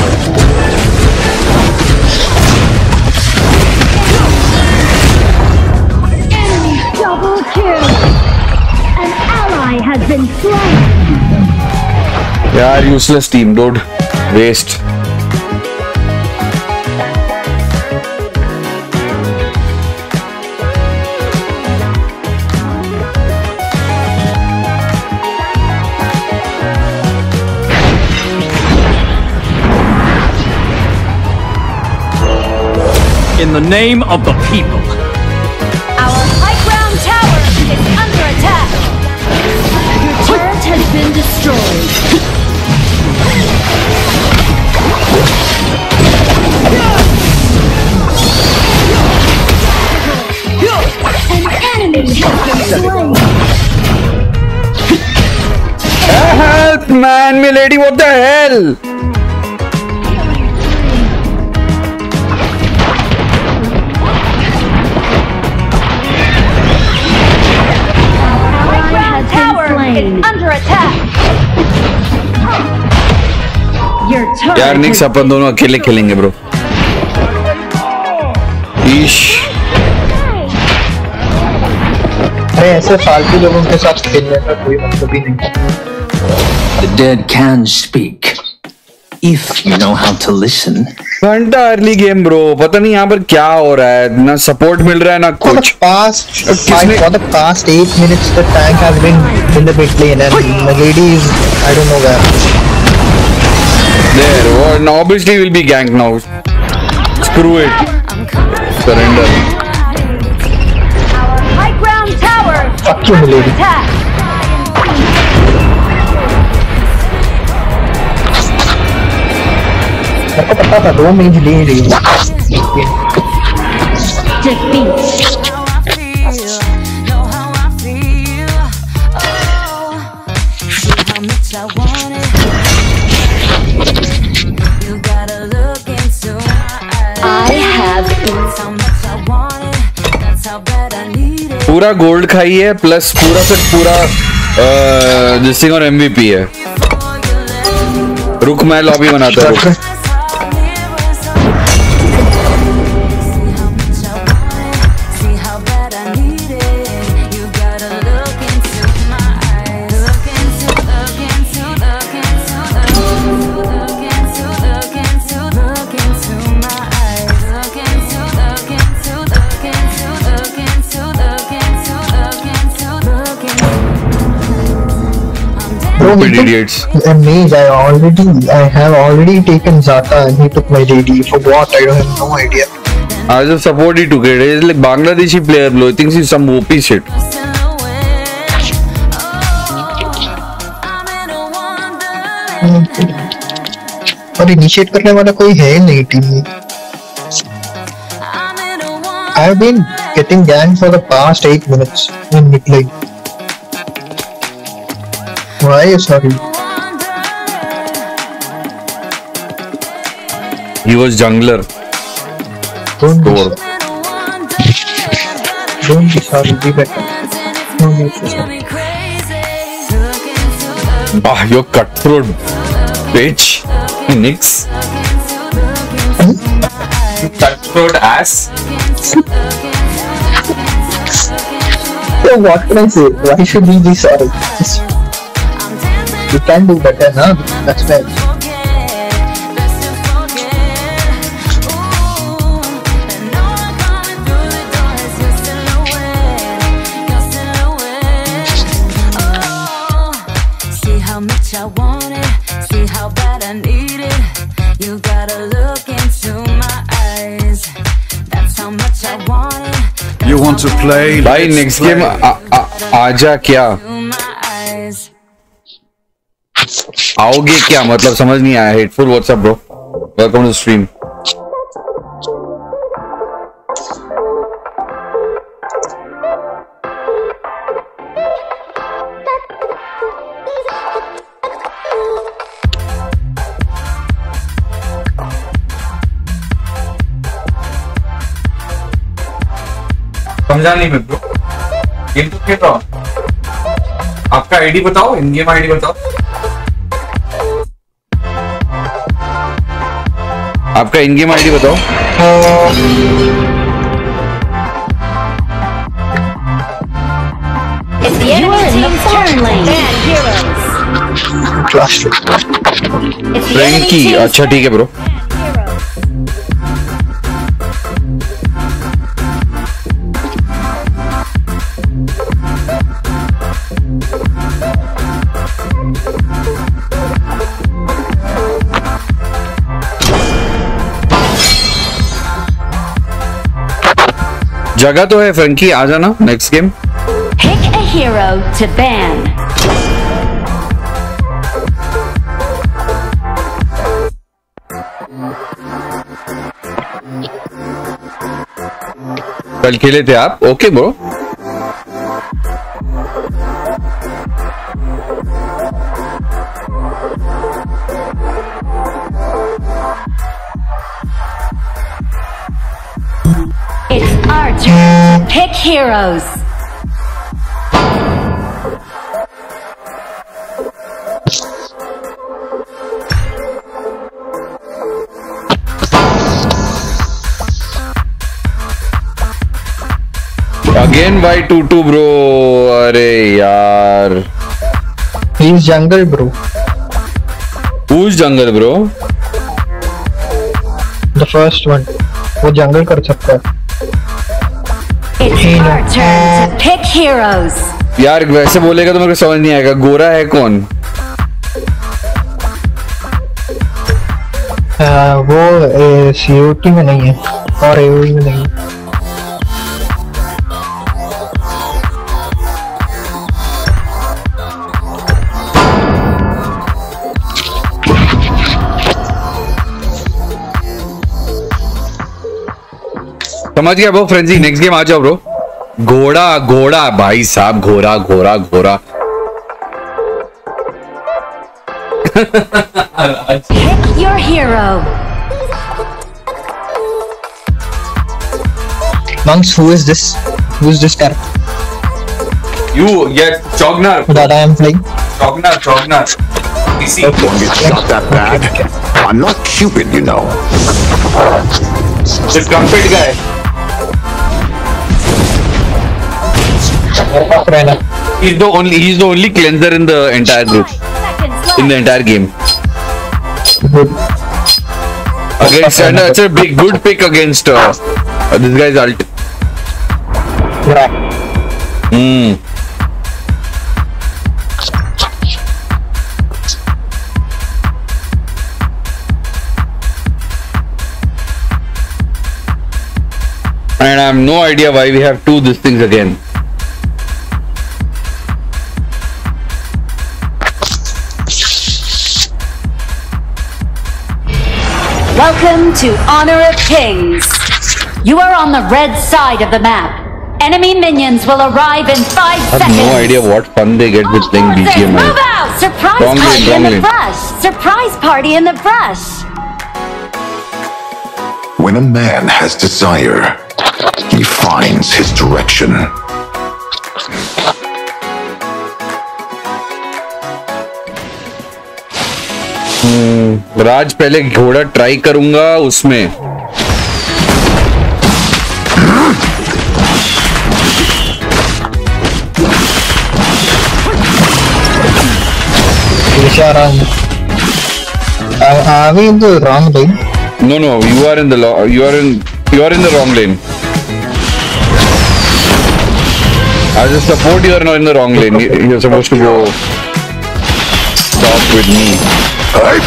Been flying. Yeah, useless team, dude. Waste. In the name of the people. Our high ground tower is under attack. Has been destroyed. An enemy has been slain. Help, man, milady, what the hell? It's under attack. Your turn. Yaar Nix अपन दोनों अकेले खेलेंगे bro. Ish. अरे ऐसे फालतू लोगों के साथ खेलने का कोई मतलब ही नहीं. The dead can speak if you know how to listen. घंटा अर्ली गेम ब्रो पता नहीं यहाँ पर क्या हो रहा है ना सपोर्ट मिल रहा है ना कुछ past 8 minutes the tank has been in the mid lane and the lady is I don't know where. There and obviously will be ganked now. Screw it. Surrender. Our high ground tower. Fuck you lady. पूरा gold खाई है plus पूरा से पूरा जिसिंग और MVP है रुक मैं लॉबी बनाता हूँ idiots. Amazed. I have already taken Zata and he took my DD. For what? I don't have no idea. As a support he took it. He's like Bangladeshi player bro. He thinks he's some OP shit. और initiate करने वाला कोई है नहीं team में. I have been getting gang for the past 8 minutes in mid lane. Why? Sorry. He was jungler. Don't be sorry. Be better. No need for sorry. Ah, you cutthroat bitch. Nix. Cutthroat ass. So what can I say? Why should we be sorry? You can do better, huh? That's fair. You want to play? Bhai, next game आजा क्या? आओगे क्या? मतलब समझ नहीं आया. Hateful, what's up, bro? Welcome to the stream. समझा नहीं मैं ब्रो. गेम तो खेल रहा हूँ. आपका आईडी बताओ. इन गेम आईडी बताओ. आपका इन गेम आईडी बताओ. फ्रेंकी. अच्छा ठीक है ब्रो. जगह तो है फ्रेंकी. आ जाना next game. Pick a hero to ban. कल खेले थे आप. Okay bro. Pick heroes. Again by 2-2 bro. अरे यार. He's jungle bro. Who's jungle bro? The first one. वो jungle कर सकता है. It's our turn to pick heroes. यार वैसे बोलेगा तो मेरे को समझ नहीं आएगा. गोरा है कौन? वो COD में नहीं है और AoE में नहीं. समझ गया ब्रो. फ्रेंजी नेक्स्ट गेम आ जाओ ब्रो. घोड़ा घोड़ा भाई साहब. घोड़ा घोड़ा घोड़ा. Pick your hero. Monks, who is this? Who is this character? You, yes, Chogna. That I am playing. Chogna, Chogna. PC. Okay. It's not that bad. Okay. I'm not Cupid, you know. It's Cupid guy. He's the only cleanser in the entire group, in the entire game. Against and that's a big good pick against this guy's ult. Hmm. And I have no idea why we have two these things again. Welcome to Honor of Kings. You are on the red side of the map. Enemy minions will arrive in 5 seconds. I have no idea what fun they get with playing BGM. Move out! Surprise party in the brush! When a man has desire, he finds his direction. राज पहले घोड़ा try करूंगा उसमें Are we in the wrong lane? No, no, you are in the you are in the wrong lane. As a support, you are not in the wrong lane. You are supposed to go stop with me. Alright.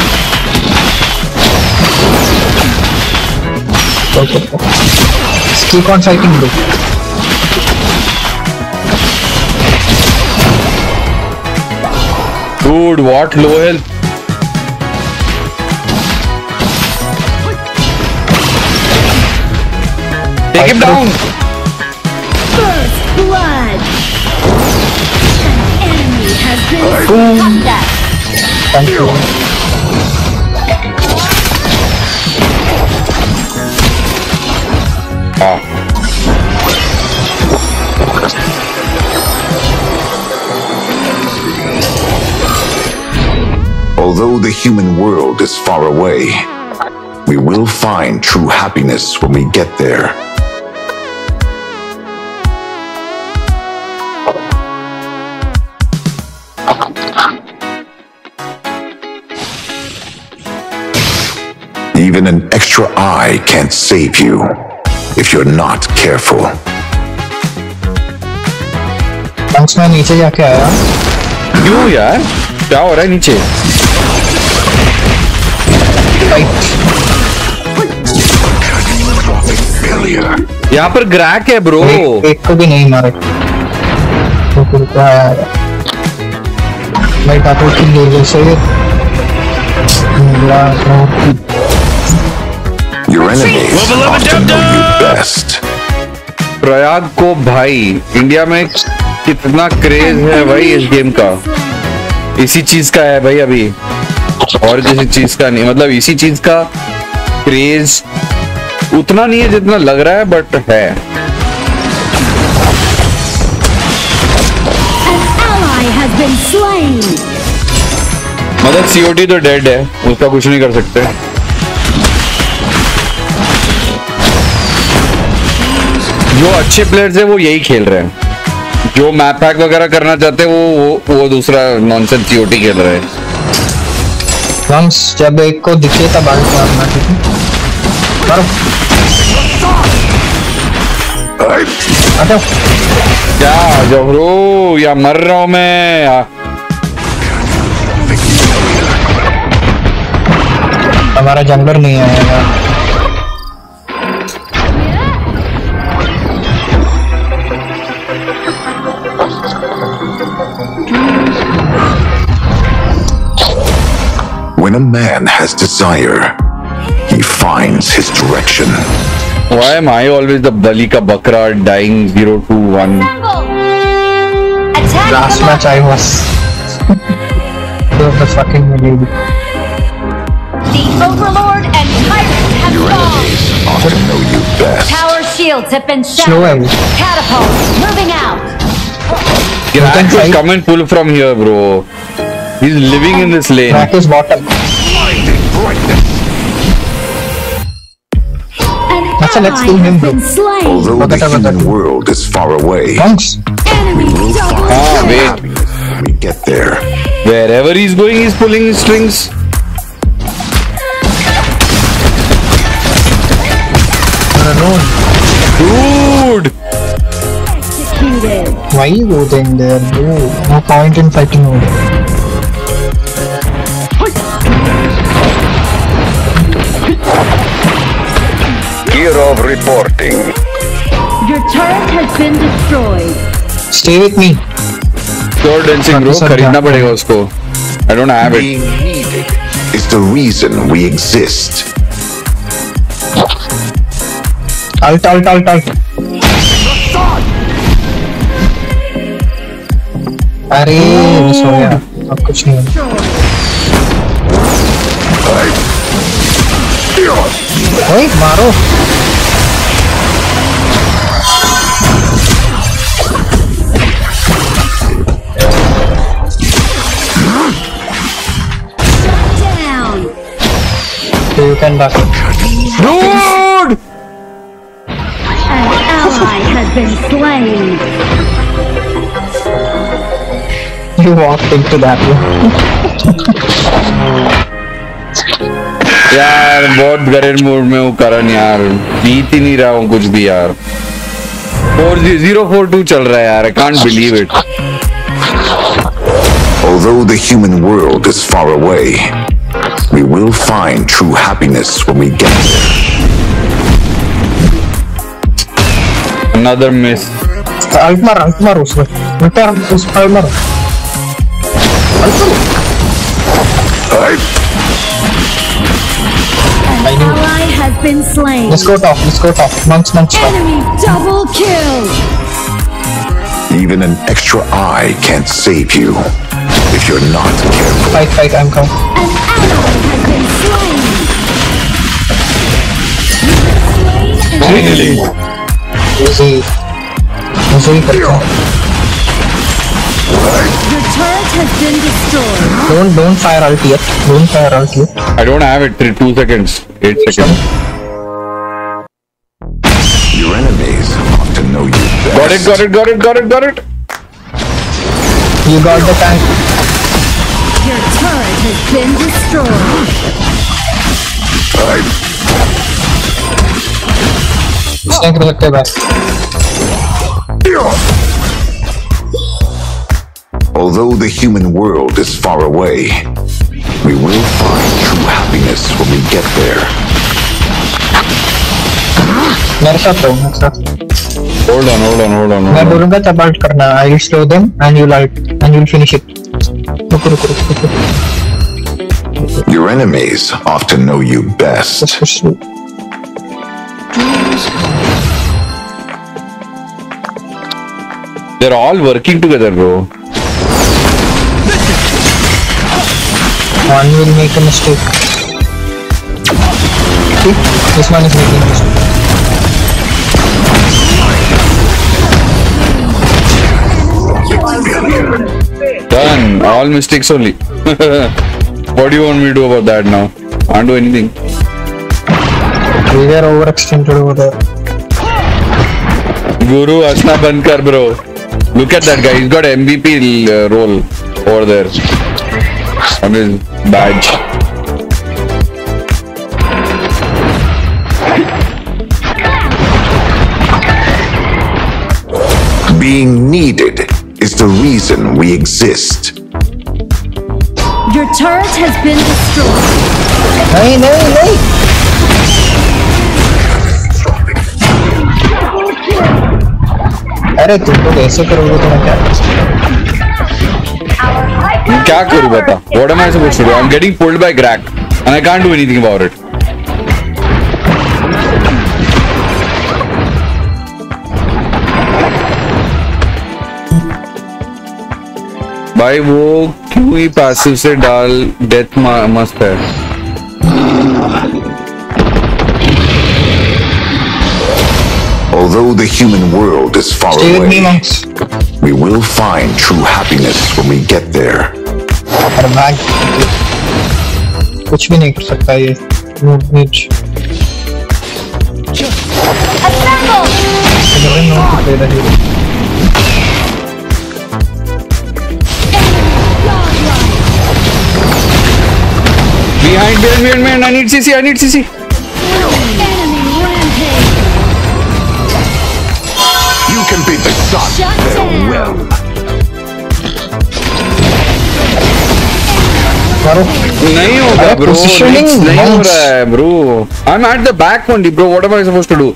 Okay. Just keep on fighting, bro. Dude, what low health? Take him down. First blood. An enemy has been combat. Thank you. Ah. Although the human world is far away, we will find true happiness when we get there. Even an extra eye can't save you. If you're not careful. Monks मैं नीचे जाके आया। क्यों यार? क्या हो रहा है नीचे? यहाँ पर ग्रैक है ब्रो। एक को भी नहीं मारे। तो फिर क्या यार? मैं टापू की लेवल से मेरा Your enemies often know you best. Prayag को भाई इंडिया में कितना क्रेज है भाई इस गेम का इसी चीज का है भाई अभी और किसी चीज का नहीं मतलब इसी चीज का क्रेज उतना नहीं है जितना लग रहा है बट है मतलब COD तो डेड है उसका कुछ नहीं कर सकते जो अच्छे प्लेयर्स हैं वो यही खेल रहे हैं जो मैप हैक वगैरह करना चाहते हैं वो दूसरा नॉनसेंस सीओटी खेल रहे हैं हम जब एक को दिखे तब आगे मारना ठीक है मारो हटो क्या जबरो या मर रहा हूं मैं हमारा जंगलर नहीं है When a man has desire, he finds his direction. Why am I always the Bali ka Bakra dying 0-2-1? Last match I was. The fucking lady. The Overlord and Tyrant have fallen. Your enemies know you best. Tower shields have been shattered. Catapults moving out. Grant is coming full from here, bro. He's living in this lane. Crack is bottom. Achha, let's kill him, bro. Although the human world is far away, we will find him when we get there. Wherever he's going, he's pulling his strings. Dude! Why you go in there, bro? No point in fighting over. Of reporting. Your turret has been destroyed. Stay with me. Sword dancing bro, खरीदना पड़ेगा उसको. I don't have it. Being needed is the reason we exist. Alt. अरे miss हो गया, अब कुछ नहीं। ओए मारो। You can back. Dude! An ally has been slain. You walked into that one. यार बहुत गरीब मूड में हूँ करण यार, बीत ही नहीं रहा हूँ कुछ भी यार। 4042 चल रहा है यार, I can't believe it. Although the human world is far away, we will find true happiness when we get there. Another miss. Altmar उसमें, बेटा उस पालमर। An ally has been slain. Let's go top. Monks. Enemy double kill. Even an extra eye can't save you if you're not careful. Fight, I'm coming. An ally has been slain. Really? Easy. Your turret has been destroyed. Don't fire ult yet. I don't have it. 8 seconds. Your enemies often know you best. Got it. You got the tank. Your turret has been destroyed. Tank लगते हैं। Although the human world is far away, we will find true happiness when we get there. Hold on. I will do that about karna. I will slow them and you'll finish it. Look. Your enemies often know you best. They're all working together, bro. One will make a mistake. See? This one is making a mistake. Done. All mistakes only. What do you want me to do about that now? Can't do anything. We were overextended over there. Guru, asna bankar bro. Look at that guy. He's got MVP role over there. I mean, badge. Being needed is the reason we exist. Your turret has been destroyed. No. अरे तुम लोग ऐसे करोगे तो मैं क्या कर सकता हूँ? क्या करूं बता? What am I supposed to do? I'm getting pulled by crack and I can't do anything about it. भाई वो क्यों ही पैसिव से डाल डेथ मस्त है। Although the human world is far away, we will find true happiness when we get there. कुछ भी नहीं कर सकता ये नीच। Behind man, I need CC. You can beat the sun very well. नहीं होगा bro, नहीं हो रहा है bro. I'm at the back only bro. What am I supposed to do?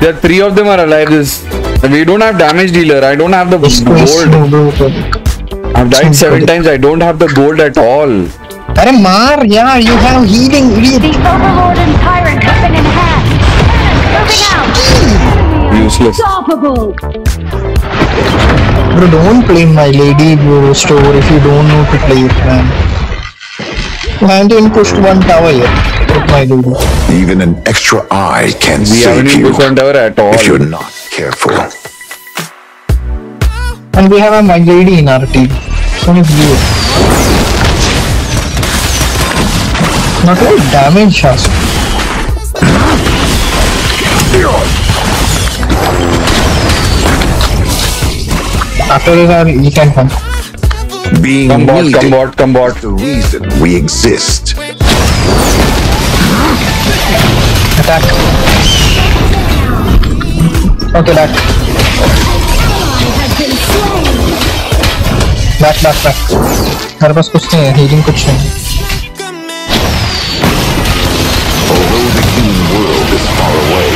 There are 3 of them are alive. We don't have damage dealer. I don't have the gold. I've died 7 times. I don't have the gold at all. अरे मार यार, you have healing. The overlord and tyrant have been in hand. Moving out. useless. Bro, don't play my lady bro store if you don't know to play it, man. Landon pushed one tower yet with my lady. Even an extra eye can save you. We haven't pushed one tower at all. If you're not careful. And we have a my lady in our team. So it's blue. Not like damage shots. After this, you can come. Being come bot. The reason we exist. Attack. Okay, back. Back. हमारे पास कुछ नहीं है, healing कुछ नहीं है.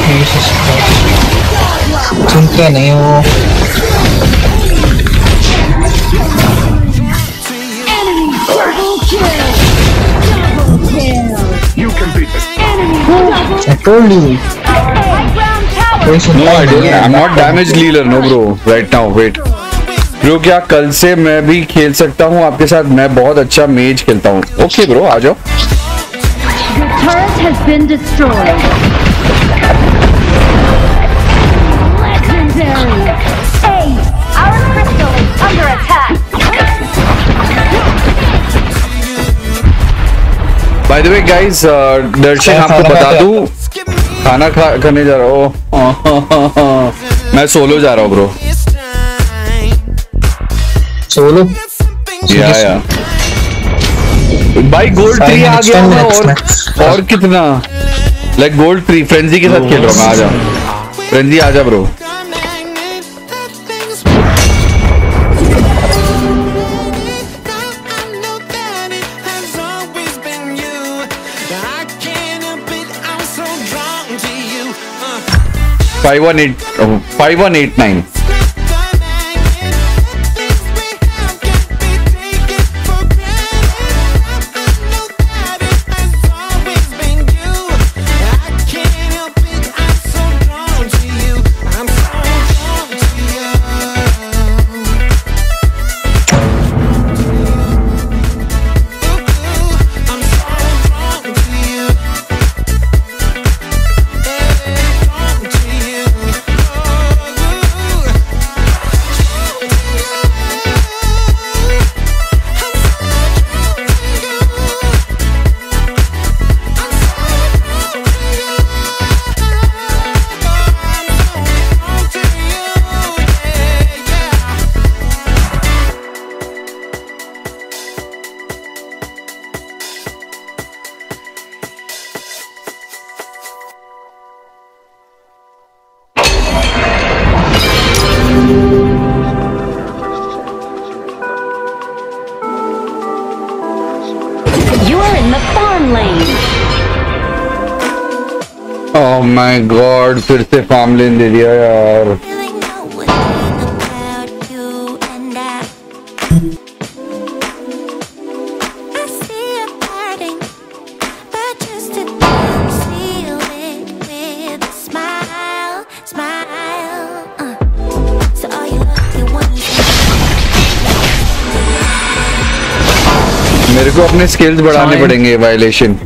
Jesus Christ. सुनते नहीं वो. I told you. No, I don't. I'm not damage dealer, no bro. Right now, wait. Bro, क्या कल से मैं भी खेल सकता हूँ आपके साथ? मैं बहुत अच्छा मेज खेलता हूँ. Okay bro, आ जाओ. The turret has been destroyed. Legendary. Hey, our crystal is under attack. By the way, guys, दर्शन आपको बता दूं, खाना खाने जा रहा हूँ. मैं सोलो जा रहा हूँ ब्रो. सोलो? या. भाई गोल्ड 3 आ गया ना और कितना? Like गोल्ड 3 फ्रेंजी के साथ खेल रहा हूँ. आजा. फ्रेंजी आजा bro. Five one eight nine. My God, फिर से फार्म लेन दे दिया यार. मेरे को अपने स्किल्स बढ़ाने पड़ेंगे. वायलेशन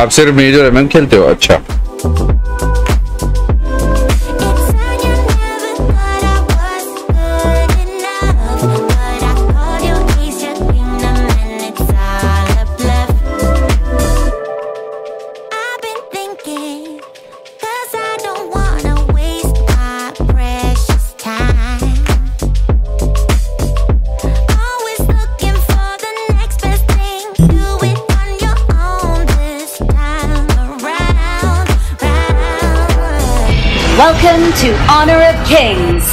आप सिर्फ मेजर और एमएम खेलते हो? अच्छा Welcome to Honor of Kings.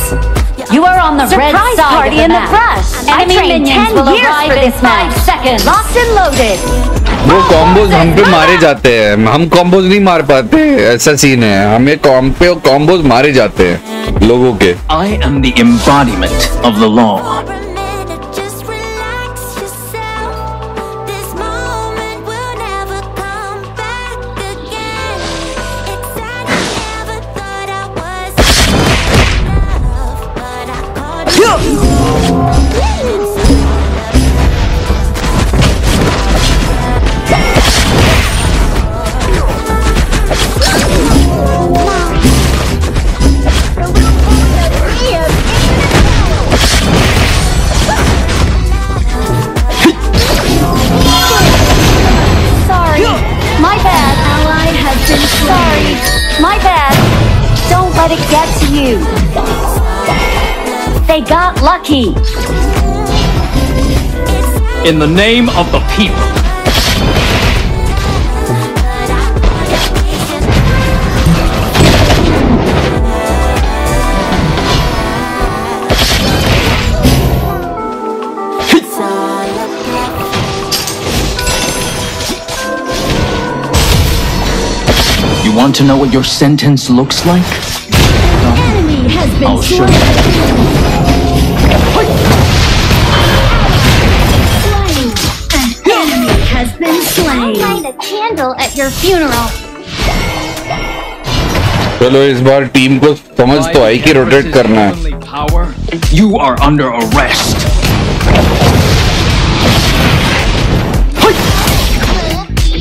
You are on the red side of the map. Enemy minions will arrive in 5 seconds. Locked and loaded. वो combos हम पे मारे जाते हैं, हम combos नहीं मार पाते, ऐसा सीन है, हमें combos मारे जाते हैं लोगों के. I am the embodiment of the law. They got lucky. In the name of the people. You want to know what your sentence looks like? Enemy has been slain. Candle at your funeral. चलो इस बार team को समझ तो आई कि rotate करना है. You are under arrest.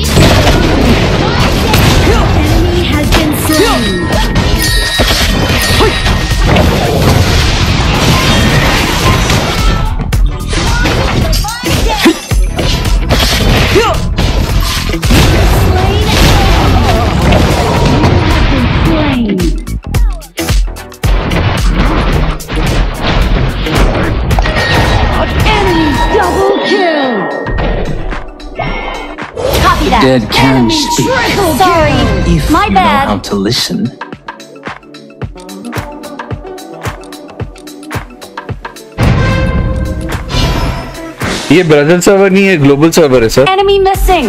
Enemy has been slain. Dead can speak. Sorry, if my you bad. Know how to listen. ये Brazil server नहीं है, ग्लोबल सर्वर है sir. Enemy missing.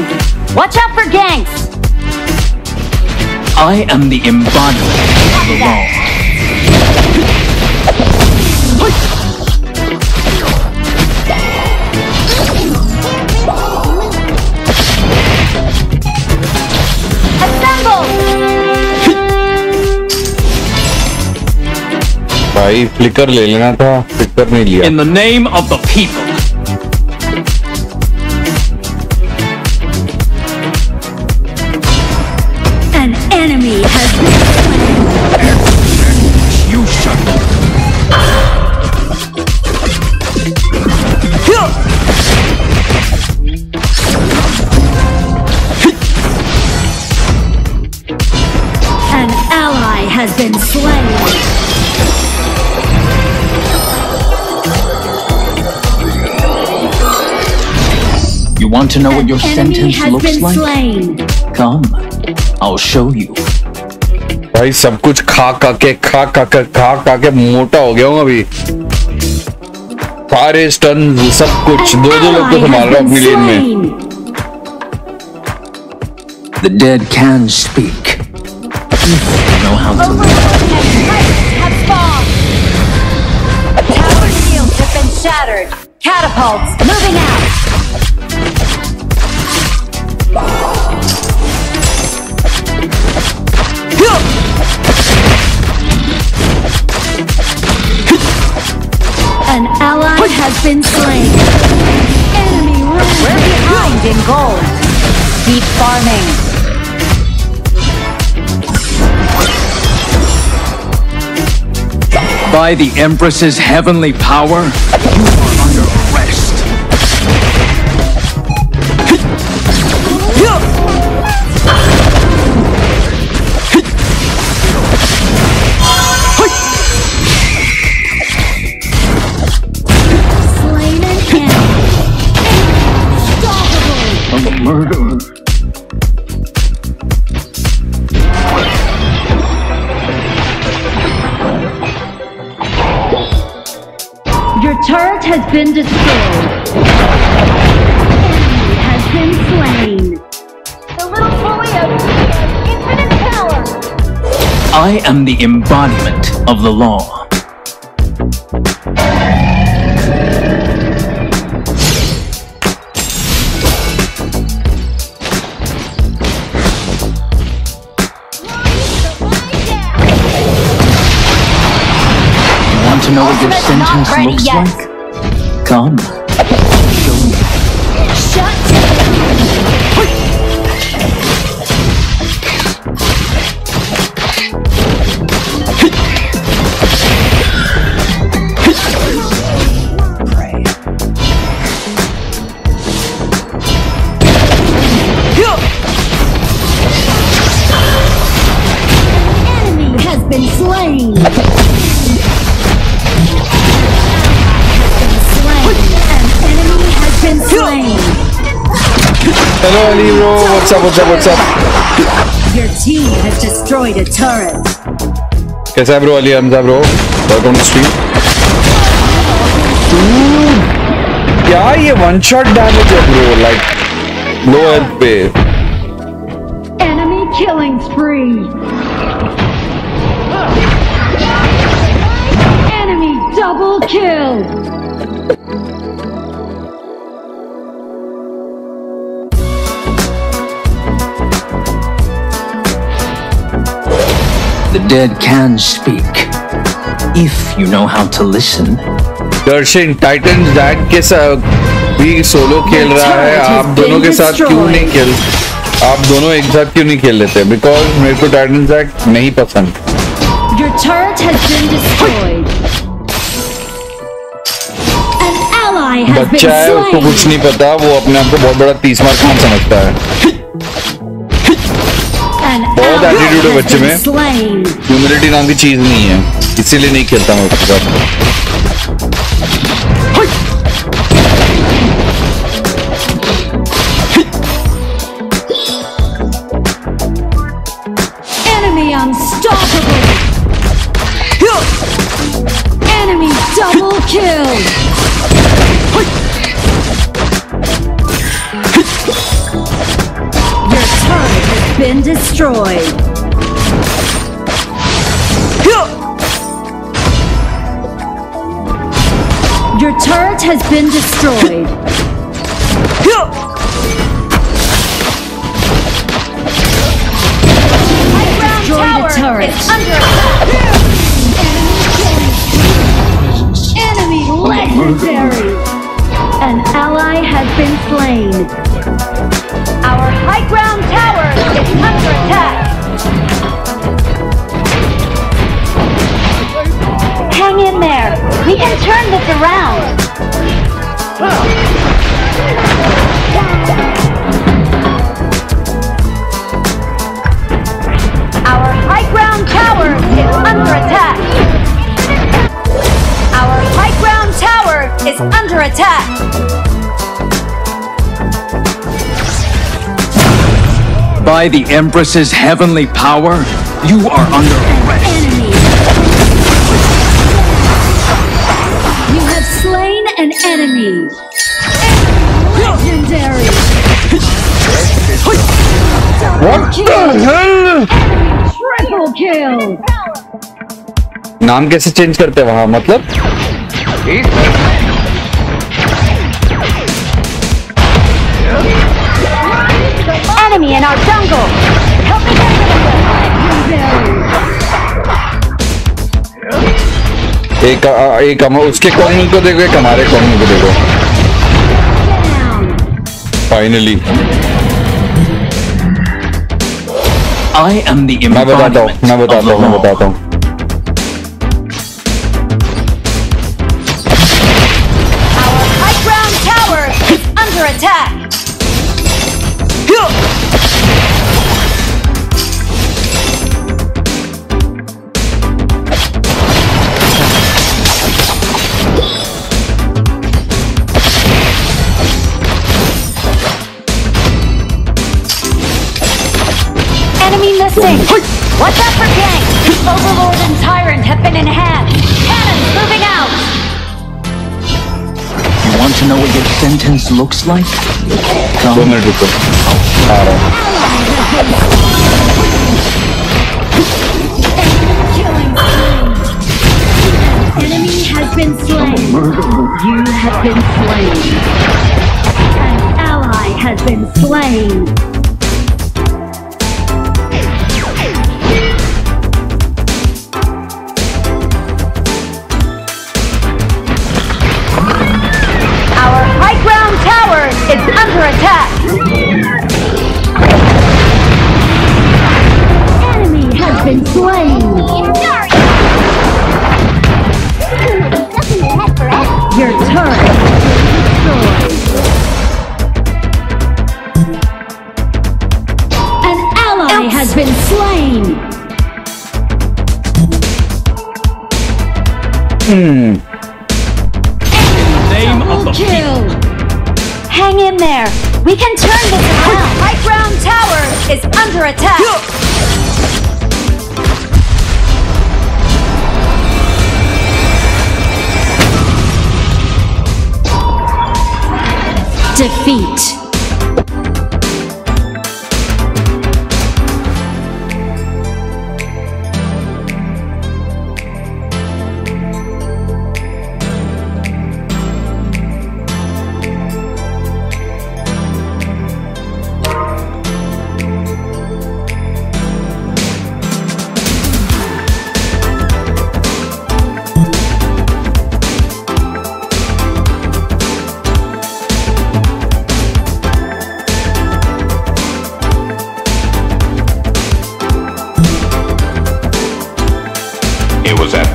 Watch out for ganks. I am the embodiment of the law. भाई flicker ले लेना था, flicker नहीं लिया. In the name of the people. An enemy has been slain. You shut up. An ally has been slain. Want to know what your sentence looks like? Come, I'll show you. भाई सब कुछ खा के मोटा हो गया हूँ अभी. सारे स्टन सब कुछ दो लोग को संभाल रहा हूँ अपनी लेन में. The dead can speak. You know how to live. Tower shields have been shattered. Catapults moving out. An ally has been slain. Enemy ruined. We're behind in gold. Keep farming. By the Empress's heavenly power, you are under arrest. Murderer. turret has been destroyed. Enemy has been slain. The little bully of infinite power. I am the embodiment of the law. To know what your sentence looks like? Come, show me. Shut down. Pray. An enemy has been slain. Hello, Nero. What's up? Your team has destroyed a turret. Kaisa hai bro? Ali Hamza bro. Welcome to stream. Kya ye one shot damage hai bro? Like no health pe. Enemy killing spree. Enemy double kill. The dead can speak, if you know how to listen. Darshan, Titans Dad के साथ भी solo खेल रहा है, आप दोनों के साथ क्यों नहीं खेल? आप दोनों एक साथ क्यों नहीं खेल लेते? Because मेरे को Titans Dad नहीं पसंद. Your turret has been destroyed. An ally has been slain. बच्चा है, उसको कुछ नहीं पता, वो अपने आप को बहुत बड़ा 30 मार कौन समझता है? बहुत एटीट्यूड है बच्चे में, ह्यूमिलिटी नाम की चीज नहीं है, इसीलिए नहीं खेलता मैं उसके साथ। Enemy unstoppable. Enemy double kill. Been destroyed. Your turret has been destroyed. Destroy the turret. Enemy legendary. An ally has been slain. Our high ground tower is under attack. Hang in there. We can turn this around. Our high ground tower is under attack. Our high ground tower is under attack. By the Empress's heavenly power, you are under arrest. Enemy. You have slain an enemy. Legendary. What the hell? Triple kill. नाम कैसे change करते हैं वहाँ मतलब? Enemy in our jungle. Help me get rid of them. एक हम उसके corner को देखो, एक हमारे कॉर्नर को देखो. Finally. I am the embodiment. मैं बताता हूँ. Our high ground tower is under attack. Watch out for gang! Overlord and Tyrant have been in hand! Cannons moving out! Want to know what your sentence looks like? Come. Enemy has been slain. You have been slain. An ally has been slain. Under attack! Enemy has been slain! Your turret is destroyed! An ally has been slain! Enemy double kill! Hang in there! We can turn this around! High ground tower is under attack! Defeat!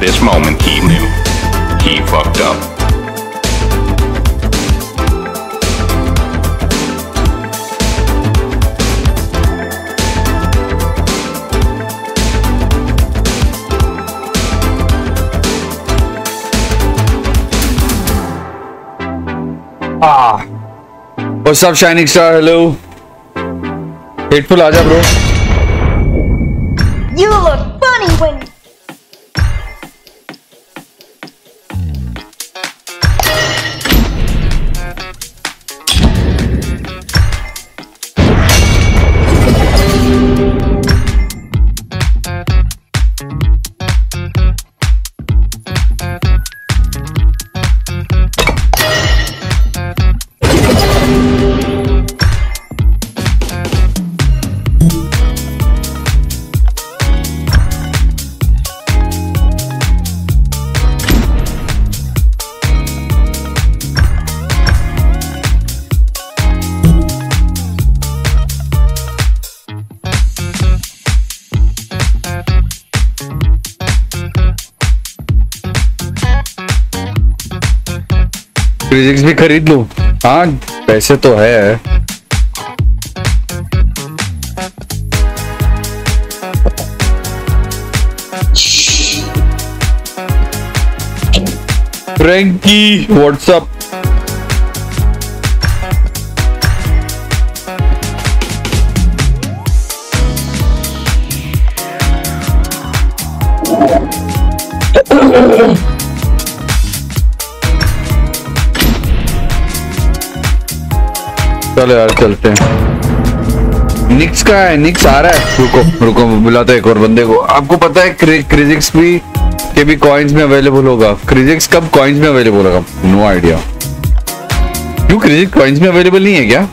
This moment he knew he fucked up. What's up, Shining Star? Hello. Hateful, aja bro. You look funny when. Cryzix भी खरीद लूं, हाँ पैसे तो है. Frankie, what's up? चलो यार चलते हैं. निक्स का है, निक्स आ रहा है. रुको रुको बुलाता है एक और बंदे को. आपको पता है क्रिजिक्स भी के भी कॉइंस में अवेलेबल होगा. क्रिजिक्स कब कॉइंस में अवेलेबल होगा? No idea. क्यों क्रिजिक्स कॉइंस में अवेलेबल नहीं है क्या?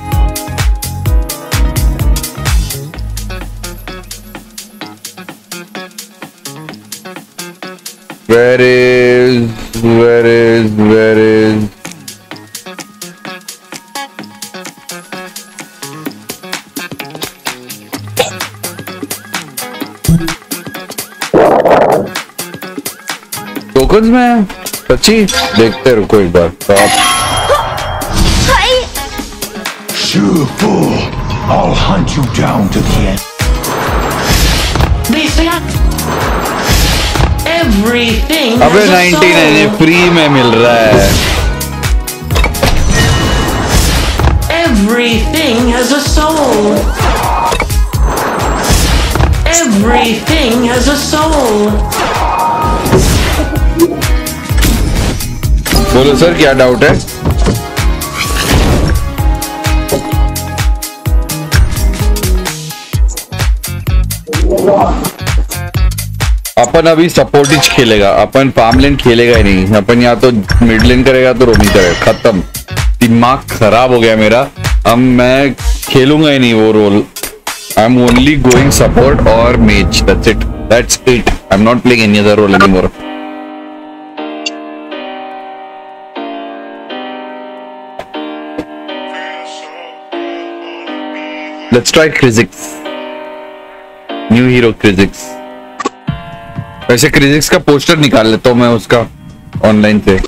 Where is टोकन्स में सच्ची देखते रुको एक बार. I'll hunt you down to the end. अबे 99 फ्री में मिल रहा है. Everything has a soul. Everything has a soul. बोलो सर क्या डाउट है? अपन अभी सपोर्टिंग खेलेगा, अपन फार्म लेन खेलेगा ही नहीं, अपन यहाँ तो मिड लेन करेगा तो रोमी करेगा, खत्म। दिमाग खराब हो गया मेरा, अब मैं खेलूंगा ही नहीं वो role. I am only going support और mage, that's it, that's it. I am not playing any other role anymore. Let's try Cryzix. New hero Cryzix. वैसे Cryzix का पोस्टर निकाल लेता हूँ मैं उसका ऑनलाइन से।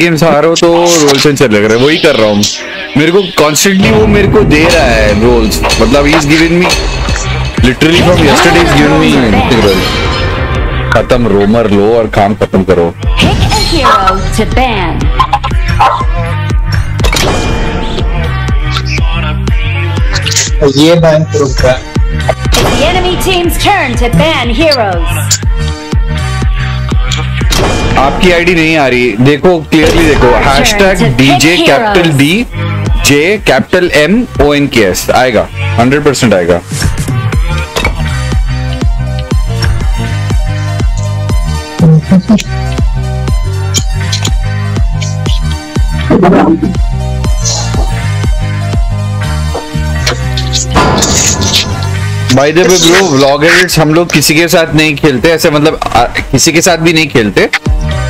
गेम्स आ रहा हो तो रोल्स एंड चल लग रहा है, वही कर रहा हूँ। मेरे को कॉन्स्टेंटली वो मेरे को दे रहा है रोल्स, मतलब ही is given me literally from yesterday, is given me role. खत्म, रोमर लो और काम खत्म करो। Pick a hero to ban. ये बैन करूँगा। It's the enemy team's turn to ban heroes. आपकी आईडी नहीं आ रही, देखो क्लियरली देखो, hashtag DJ capital D J capital M O N K S आएगा, 100% आएगा। बाय द वे ब्रो, व्लॉगरेट्स हम लोग किसी के साथ नहीं खेलते, ऐसे मतलब किसी के साथ भी नहीं खेलते,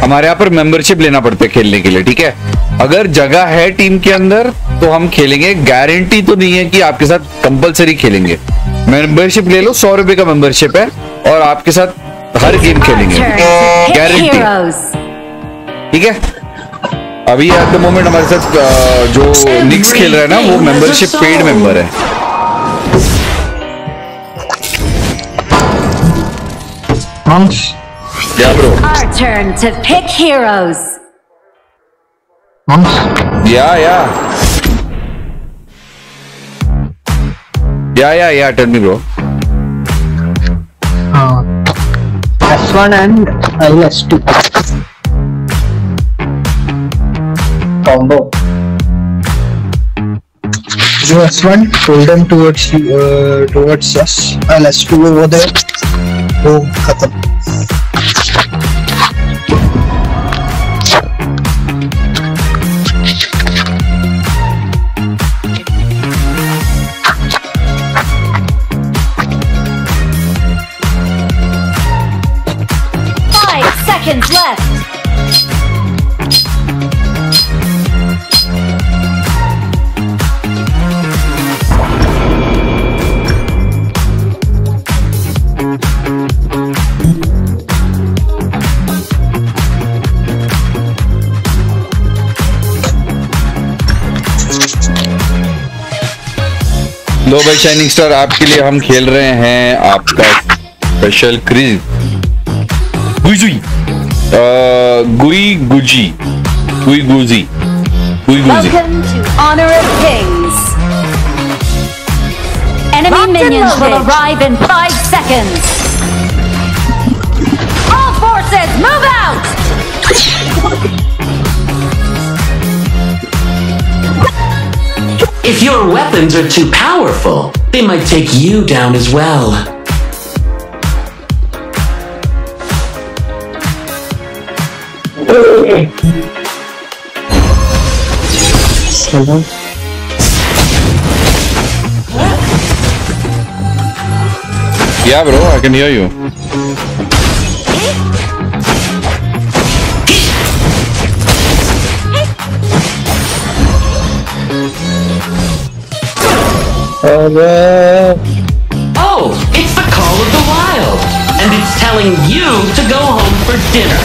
हमारे यहाँ पर मेंबरशिप लेना पड़ता है खेलने के लिए, ठीक है। अगर जगह है टीम के अंदर तो हम खेलेंगे, गारंटी तो नहीं है कि आपके साथ कंपलसरी खेलेंगे। मेंबरशिप ले लो, 100 रुपए का मेंबरशिप है और आपके साथ हर गेम खेलेंगे, गारंटी, ठीक है। अभी एट द मोमेंट हमारे साथ जो निक्स खेल रहा है ना, वो मेंबरशिप पेड मेंबर है। Yeah, bro. Our turn to pick heroes. Monks? Yeah, tell me, bro. S1 and LS2. Combo. So S1, pull them towards you, towards us. LS2 over there. Boom, khatam. Left. लो भाई shining star, आपके लिए हम खेल रहे हैं आपका special क्रीज गुई गुजी। Welcome to Honor of Kings. Enemy minions will arrive in 5 seconds. All forces, move out. If your weapons are too powerful, they might take you down as well. Hello. Yeah, bro, I can hear you. Oh, it's the call of the wild, and it's telling you to go home for dinner.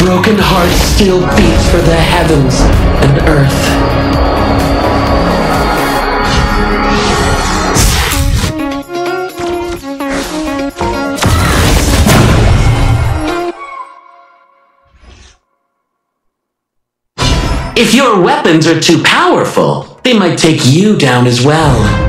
Broken heart still beats for the heavens and earth. If your weapons are too powerful, they might take you down as well.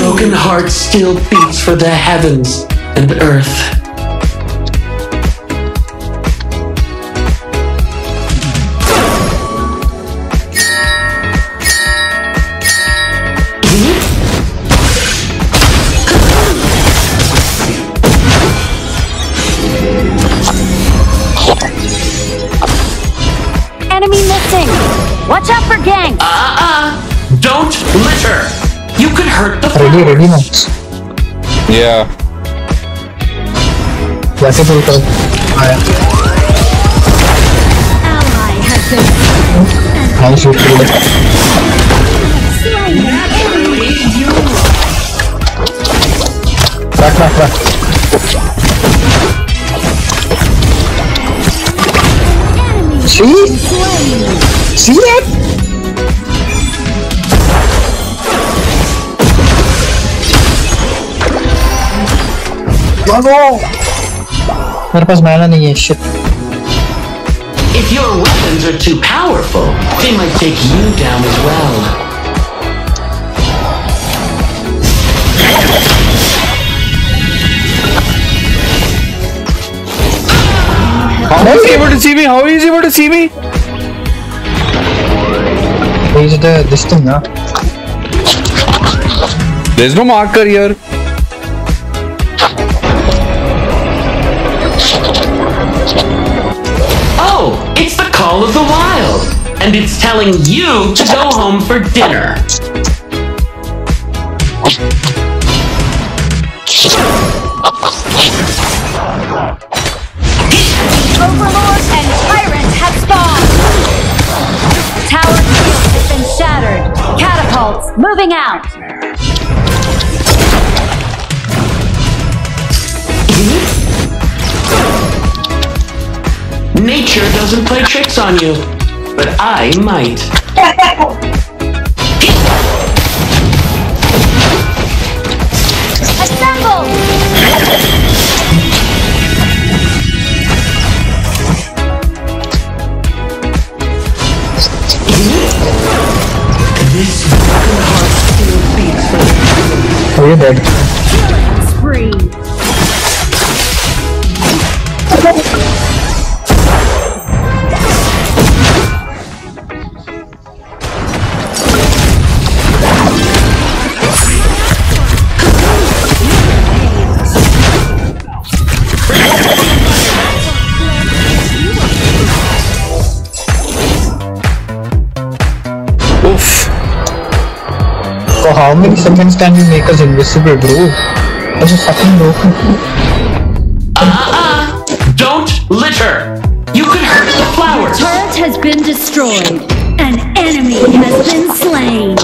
Broken heart still beats for the heavens and earth. Enemy missing. Watch out for gang. Don't litter. You could hurt the flowers. Yeah. That's a brutal. Ally has been See it? If your weapons are too powerful, they might take you down as well. How is he able to see me? He's the this thing, huh? There's no marker here. Call of the wild, and it's telling you to go home for dinner. Overlord and tyrant have spawned. Tower has been shattered. Catapults moving out. Nature doesn't play tricks on you, but I might. Assemble! This broken heart still beats for you. Killing spree. How many summons can you make us invisible, bro? That's a fucking broken. Don't litter! You could hurt the flowers! The turret has been destroyed. An enemy has been slain.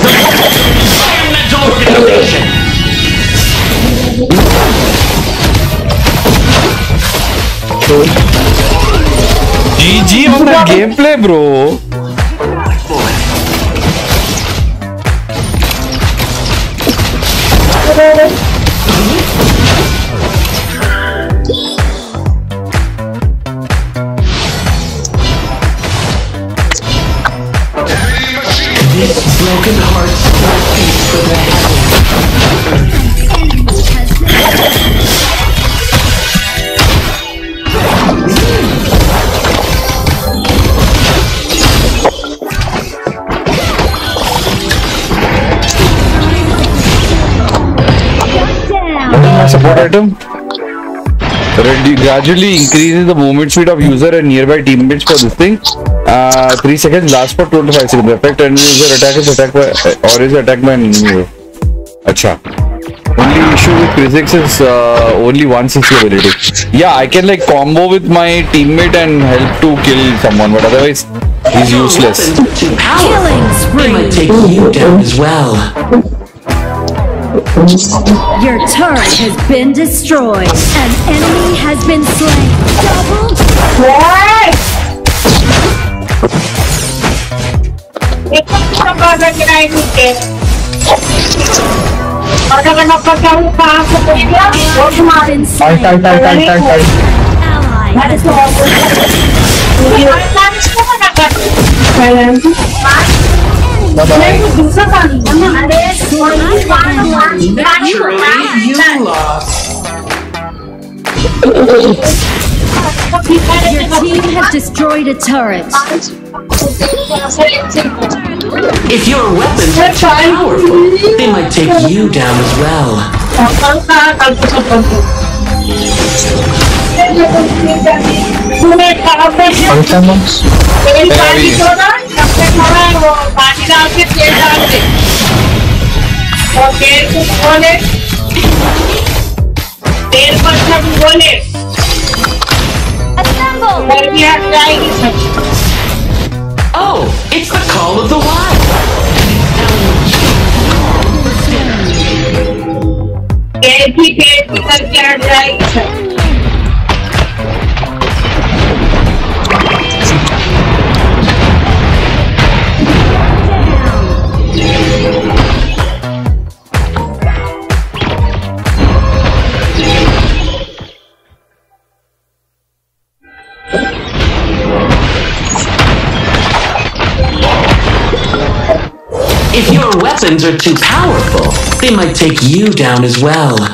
Environmental organization! GG on that gameplay, bro. Broken hearts not peace for that. Support item gradually increases the movement speed of user and nearby teammates for this thing. 3 seconds lasts for 25 seconds. The effect and user attack is attacked by or is attacked by an enemy. Acha. Only issue with Cryzix is only 160 ability. Yeah, I can like combo with my teammate and help to kill someone, but otherwise he's useless. Killing might take you down as well. Your turret has been destroyed. An enemy has been slain. Double. What? Your team has destroyed a turret. If your weapons are powerful, they might take you down as well. Assemble! Oh, it's the call of the wild. If your weapons are too powerful, they might take you down as well. Come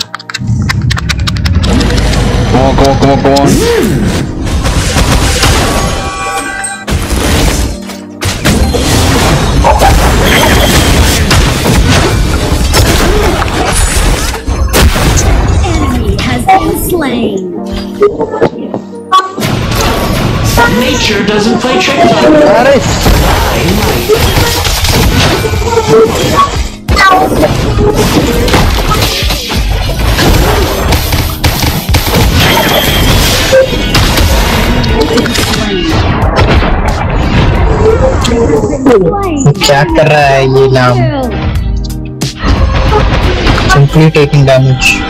on, come on, come on, come on. Enemy has been slain. Nature doesn't play tricks on you. Simply taking damage.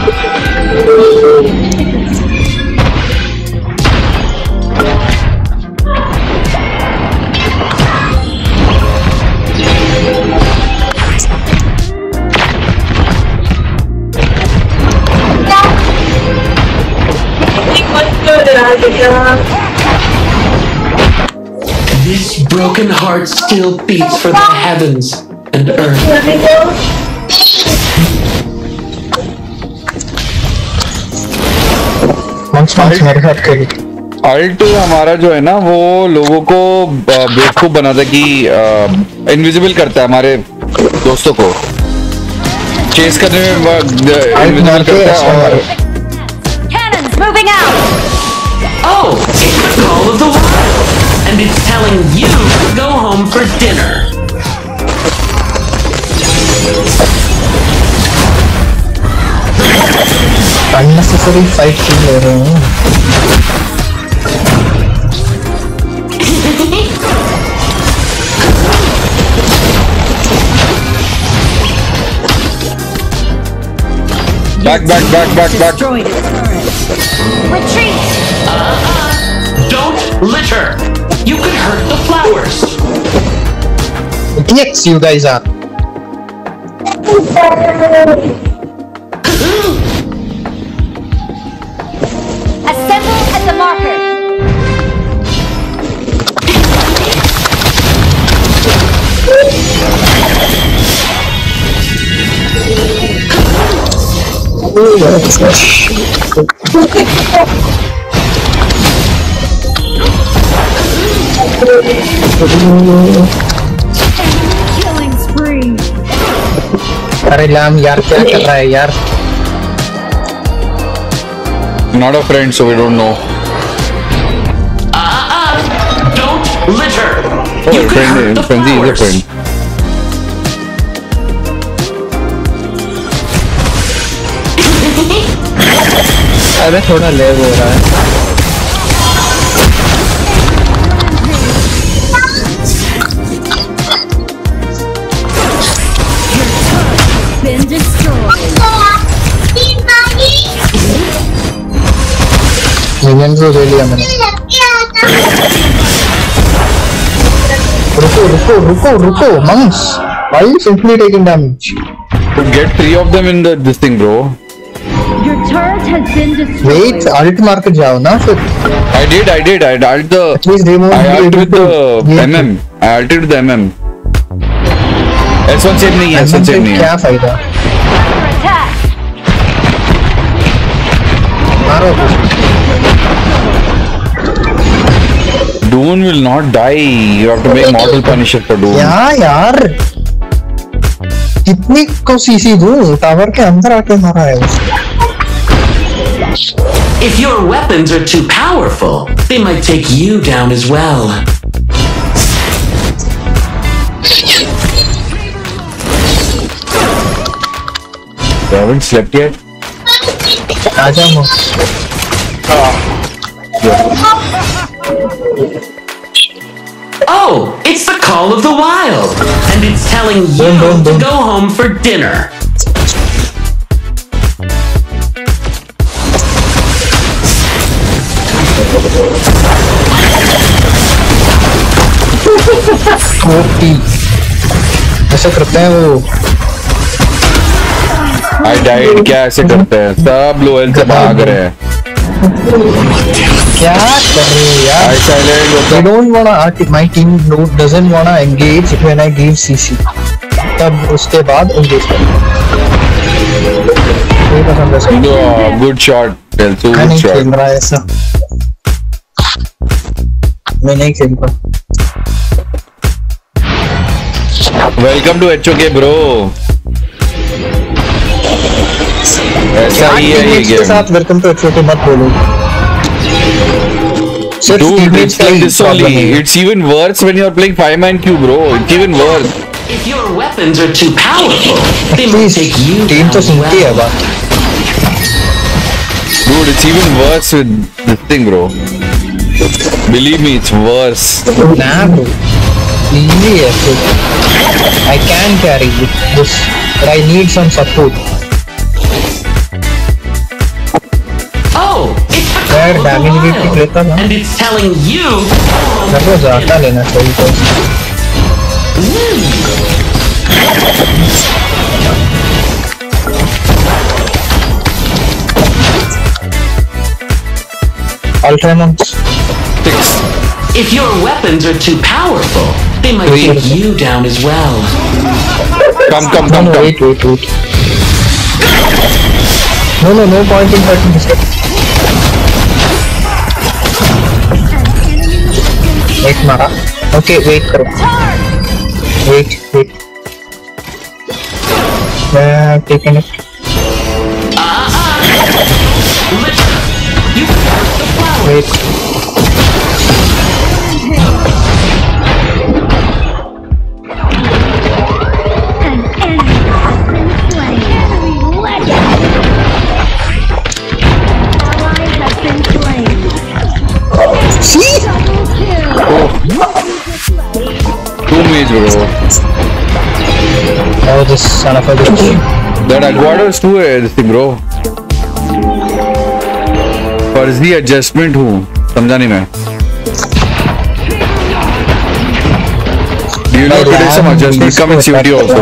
This broken heart still beats for the heavens and earth. Alt हमारा जो है ना वो लोगों को बेवकूफ बनाता है कि इनविजिबल करता है हमारे दोस्तों को चेस करने में इनविजिबल करता है. Moving out. Oh, it's the call of the wild, and it's telling you to go home for dinner. Unnecessary fight to the room. Back. Retreat! Don't litter! You could hurt the flowers! Yes, you guys are. Assemble at the marker! अरे लाम यार क्या कर रहा है यार? Not a friend, so we don't know. Don't litter. Oh, friend, frenzy is a friend. अरे थोड़ा लैग हो रहा है। मिनियन को ले लिया मैंने। रुको रुको रुको रुको monks. Why are you simply taking damage? To get three of them in the this thing, bro. Your turret has been destroyed. Wait, alt market jao na sir. I did. I alt the. Please remove. I alted with the MM. I alted with the MM. S1 save nahi hai. S1 save nahi hai. क्या फायदा? मारो. Doon will not die. You have to make mortal punisher for Doon. Yeah, यार. कितनी को CC दूँ? Tower के अंदर आके मारा है उसने. If your weapons are too powerful, they might take you down as well. You haven't slept yet? Ajamo. Oh, it's the call of the wild, and it's telling you to go home for dinner. ऐसे करते हैं वो। I died क्या ऐसे करते हैं? सब लोएल से भाग रहे हैं। क्या करें यार? I silent होता। I don't wanna. My team doesn't wanna engage when I give CC. तब उसके बाद engage करें। Good shot. मैं नहीं खेल रहा ऐसा। मैं नहीं खेल रहा। Welcome to HOK bro. ऐसा ही है ये गेम। साथ welcome to HOK मत बोलो। Dude, it's like this only. It's even worse when you are playing 5-man queue bro. It's even worse. If your weapons are too powerful, they will take you. Team तो सुनती है बात। Dude, it's even worse with this thing bro. Believe me, it's worse. Nah, bro. Easy as it. I can carry this, but I need some support. Oh, it's the call of the wild, and it's telling you. That was Zata lena chahiye first. Ultramonks. Six. If your weapons are too powerful, they might take you down as well. Come. Wait. No point in fighting this guy. Wait, Mara. Okay, wait. I'm taking it. Wait. See? Oh. 2 minutes, bro. Oh, this son of a bitch. That Aguado's too, this thing, bro. फर्जी adjustment हूँ समझा नहीं मैं you know today some adjustment coming COD also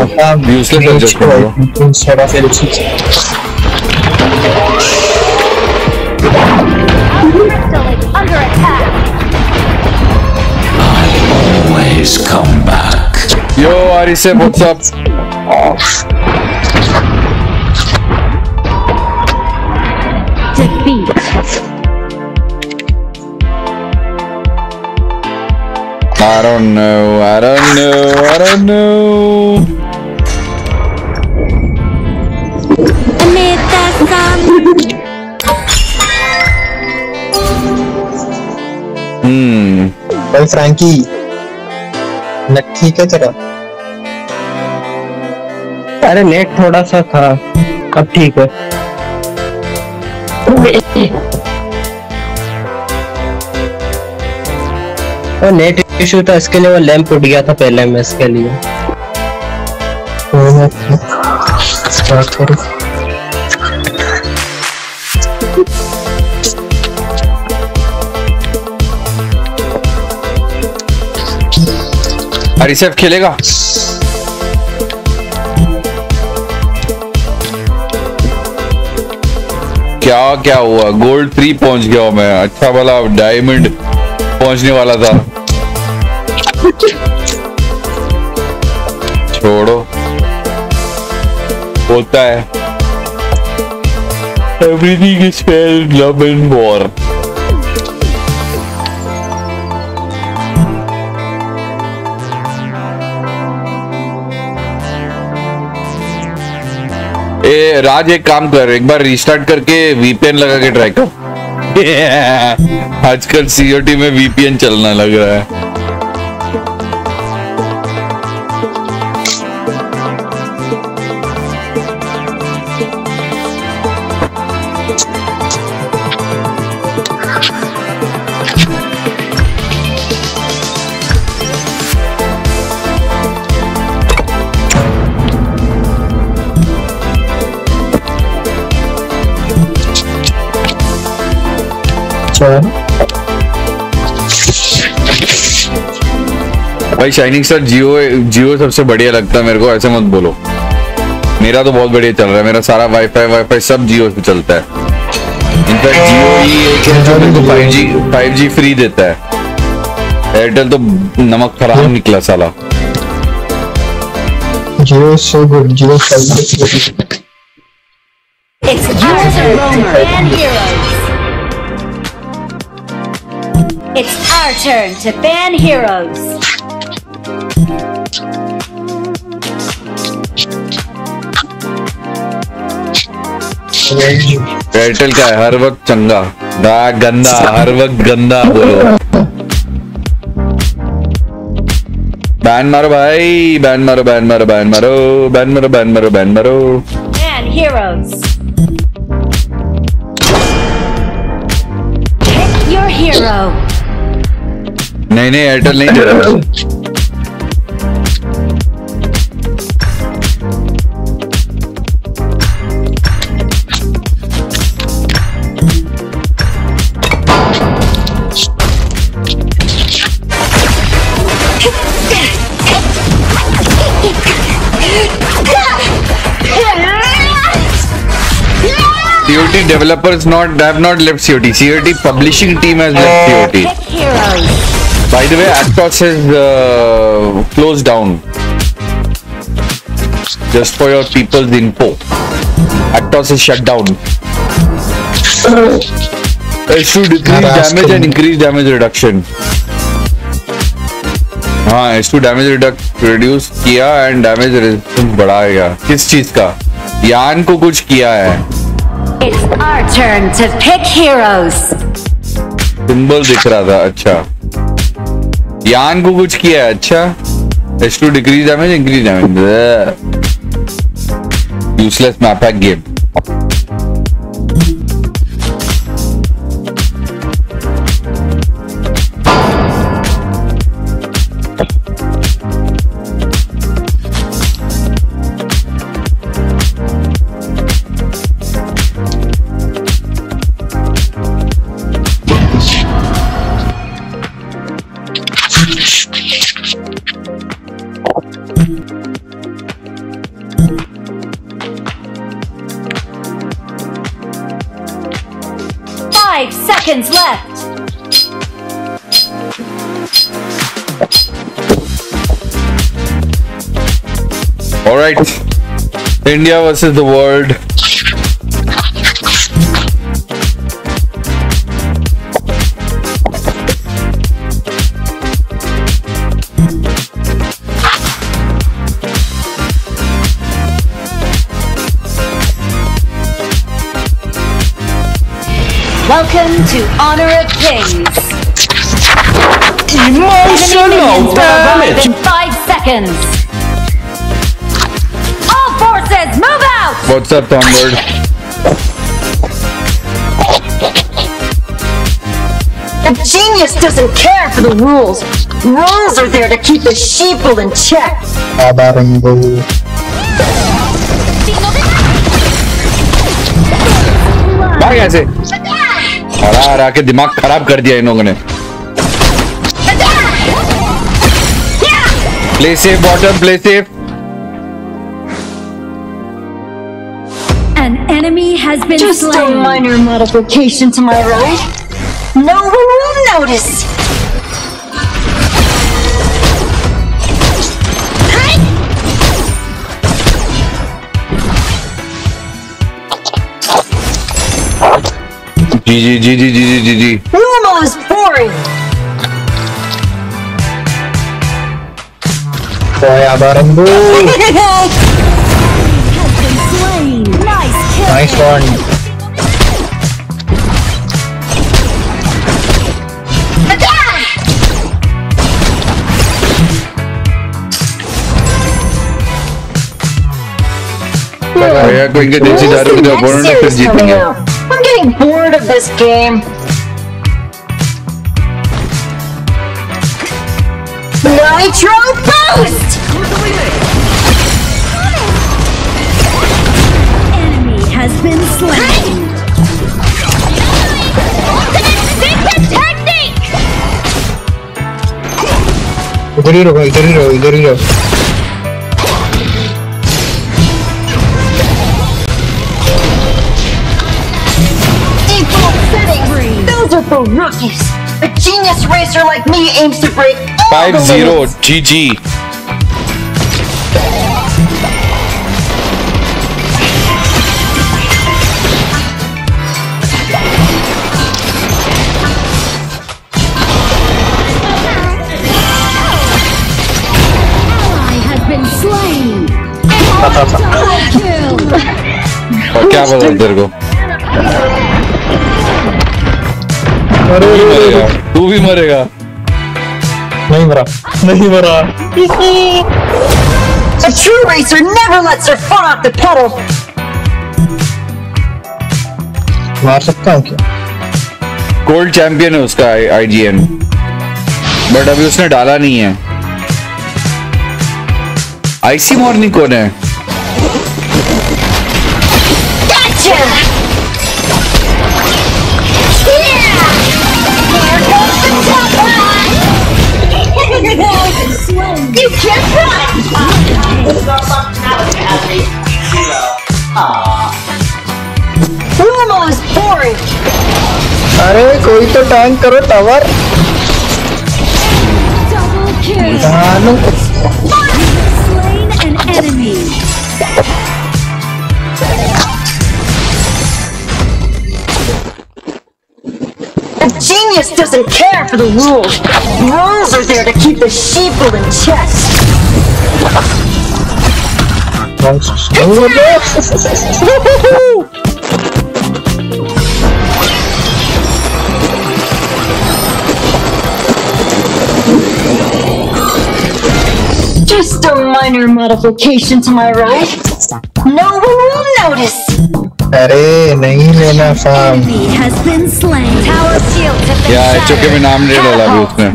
useless adjustment instead of elections I always come back yo Arise what's up I don't know. Well, Frankie, net ठीक है तेरा? अरे net थोड़ा सा था, अब ठीक है। वो नेट इशू था, इसके लिए वो लैंप उठ गया था पहले में इसके लिए। स्टार्ट करो। रिसेफ खेलेगा क्या? क्या हुआ? गोल्ड 3 पहुंच गया मैं। अच्छा वाला डायमंड पहुंचने वाला था। छोड़ो, होता है। Everything is fair love and war. ए राज, एक काम कर, एक बार रीस्टार्ट करके वीपीएन लगा के ट्राई कर। आजकल सीओटी में वीपीएन चलना लग रहा है। भाई शाइनिंग सर, जियो सबसे बढ़िया लगता है मेरे को, ऐसे मत बोलो। मेरा तो बहुत बढ़िया चल रहा है, मेरा सारा वाईफाई सब जियो पे चलता है। इनफैक्ट जियो ही एक है जो मेरे को 5G फ्री देता है। एयरटेल तो नमक खराब निकला साला। जियो so good, Jio It's our turn to ban heroes. Airtel का है हर वक्त चंगा, दा गंदा, हर वक्त गंदा बोलो। बैन मारो भाई, बैन मारो। Ban heroes. Pick your hero. नहीं एयरटेल नहीं दे COD developers have not left COD. COD publishing team has left COD. By the way, Actos is closed down. Just for your people's info, Actos is shut down. It should decrease damage and increase damage reduction. हाँ, H2 damage reduce किया and damage resistance बढ़ाया। किस चीज का? यान को कुछ किया है। It's our turn to pick heroes. Symbol दिख रहा था, अच्छा। यान को कुछ किया है, अच्छा। H2 decrease damage, increase damage. Useless map hack game. Seconds left. All right, India versus the world. Welcome to Honor of Kings. Emotional damage in 5 seconds. All forces, move out. What's up, Onward? The genius doesn't care for the rules. Rules are there to keep the sheeple in check. कैसे हरा हरा के दिमाग खराब कर दिया इन लोगों ने. Play safe, bottom, play safe. An enemy has been just slain. A minor modification to my ride. No one will notice. GG. Normal is boring. Nice one. Yeah, going to get Siddharth with the opponent after jeeping it. I'm getting bored of this game. Nitro boost! Enemy has been slain. Secret technique! There you go. Those are the rookies. A genius racer like me aims to break all 5-0. GG. Ally has been slain. Kill. तू भी मरेगा. नहीं मरा. A true racer never lets her fall off the pedal. मार सकता हूँ क्या? Gold champion है उसका IGN. But अभी उसने डाला नहीं है. IC morning कौन है? Gotcha! You can't run! Rumo is boring! Arey, koi to tank karo tower! Double kill! Slain an enemy! The genius doesn't care for the rules. Rules are there to keep the sheeple in check. Just a minor modification to my ride. No one will notice. अरे नहीं लेना farm. यार चुके में नाम नहीं डाला भी उसने.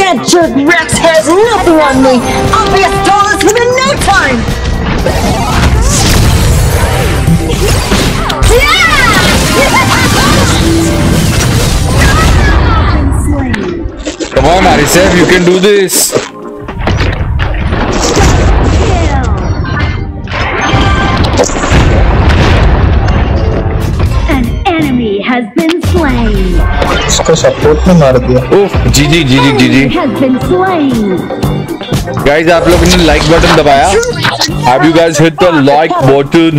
That jerk Rex has nothing on me. I'll be a star within no time. Come on, Alishan, you can do this. Has been slain. इसको सपोर्ट में मार दिया. ओह GG. Has been slain. Guys, आप लोगों ने like button दबाया. Have you guys hit the like button?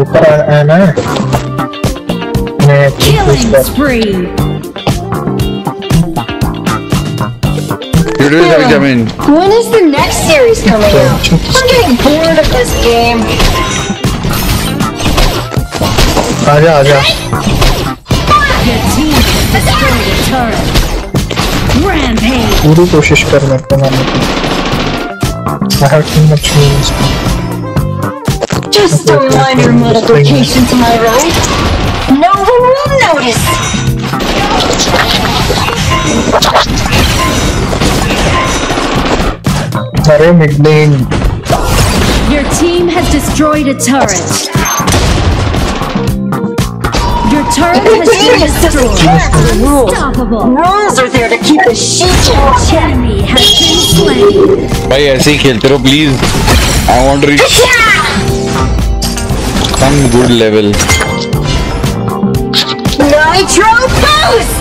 ऊपर आना है. Killing spree. When is the next series coming out? I'm getting bored of this game. I have too much news. Just a minor modification to my ride. No one will notice. Your team has destroyed a turret. Your turret has been destroyed. Unstoppable. Rules are there to keep the sheep in check. Enemy has been slain. Bhai, aise hi khelte raho, please. I want to reach some good level. Nitro boost.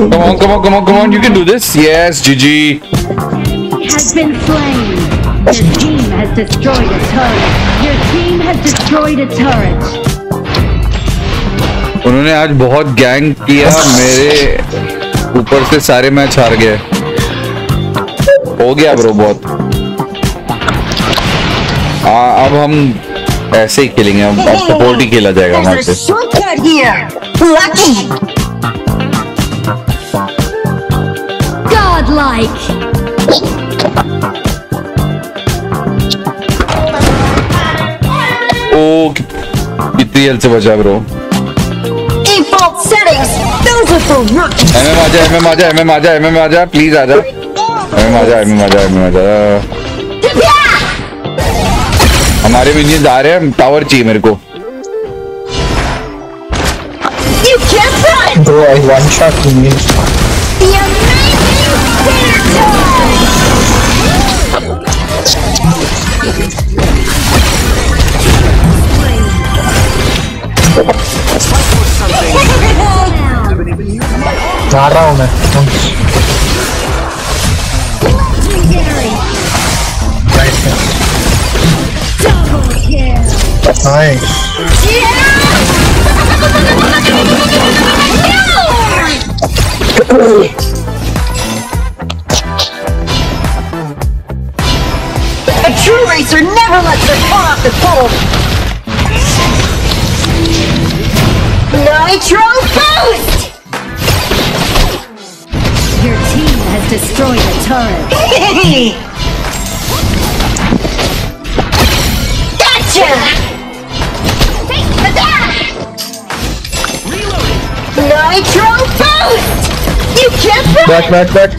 Come on, come on, come on, come on, you can do this. Yes, GG. Has been slain. Your team has destroyed a turret. Your team has destroyed a turret. उन्होंने आज बहुत gang किया, मेरे ऊपर से सारे match हार गए. हो गया ब्रो बहुत. अब हम ऐसे ही खेलेंगे, अब सपोर्ट ही खेला जाएगा हमारे से. Like oh, kitni help se bacha bro. Default settings, those are for rookies. MM aaja, please aaja. MM aaja. हमारे minions आ रहे हैं, power चाहिए मेरे को. You can't run. Bro, I one shot minions. जा रहा हूँ मैं. A true racer never lets her foot off the pedal. Nitro boost. Your team has destroyed a turret. Gotcha. Take the dash. Reloading. Nitro boost. You can't run. Back.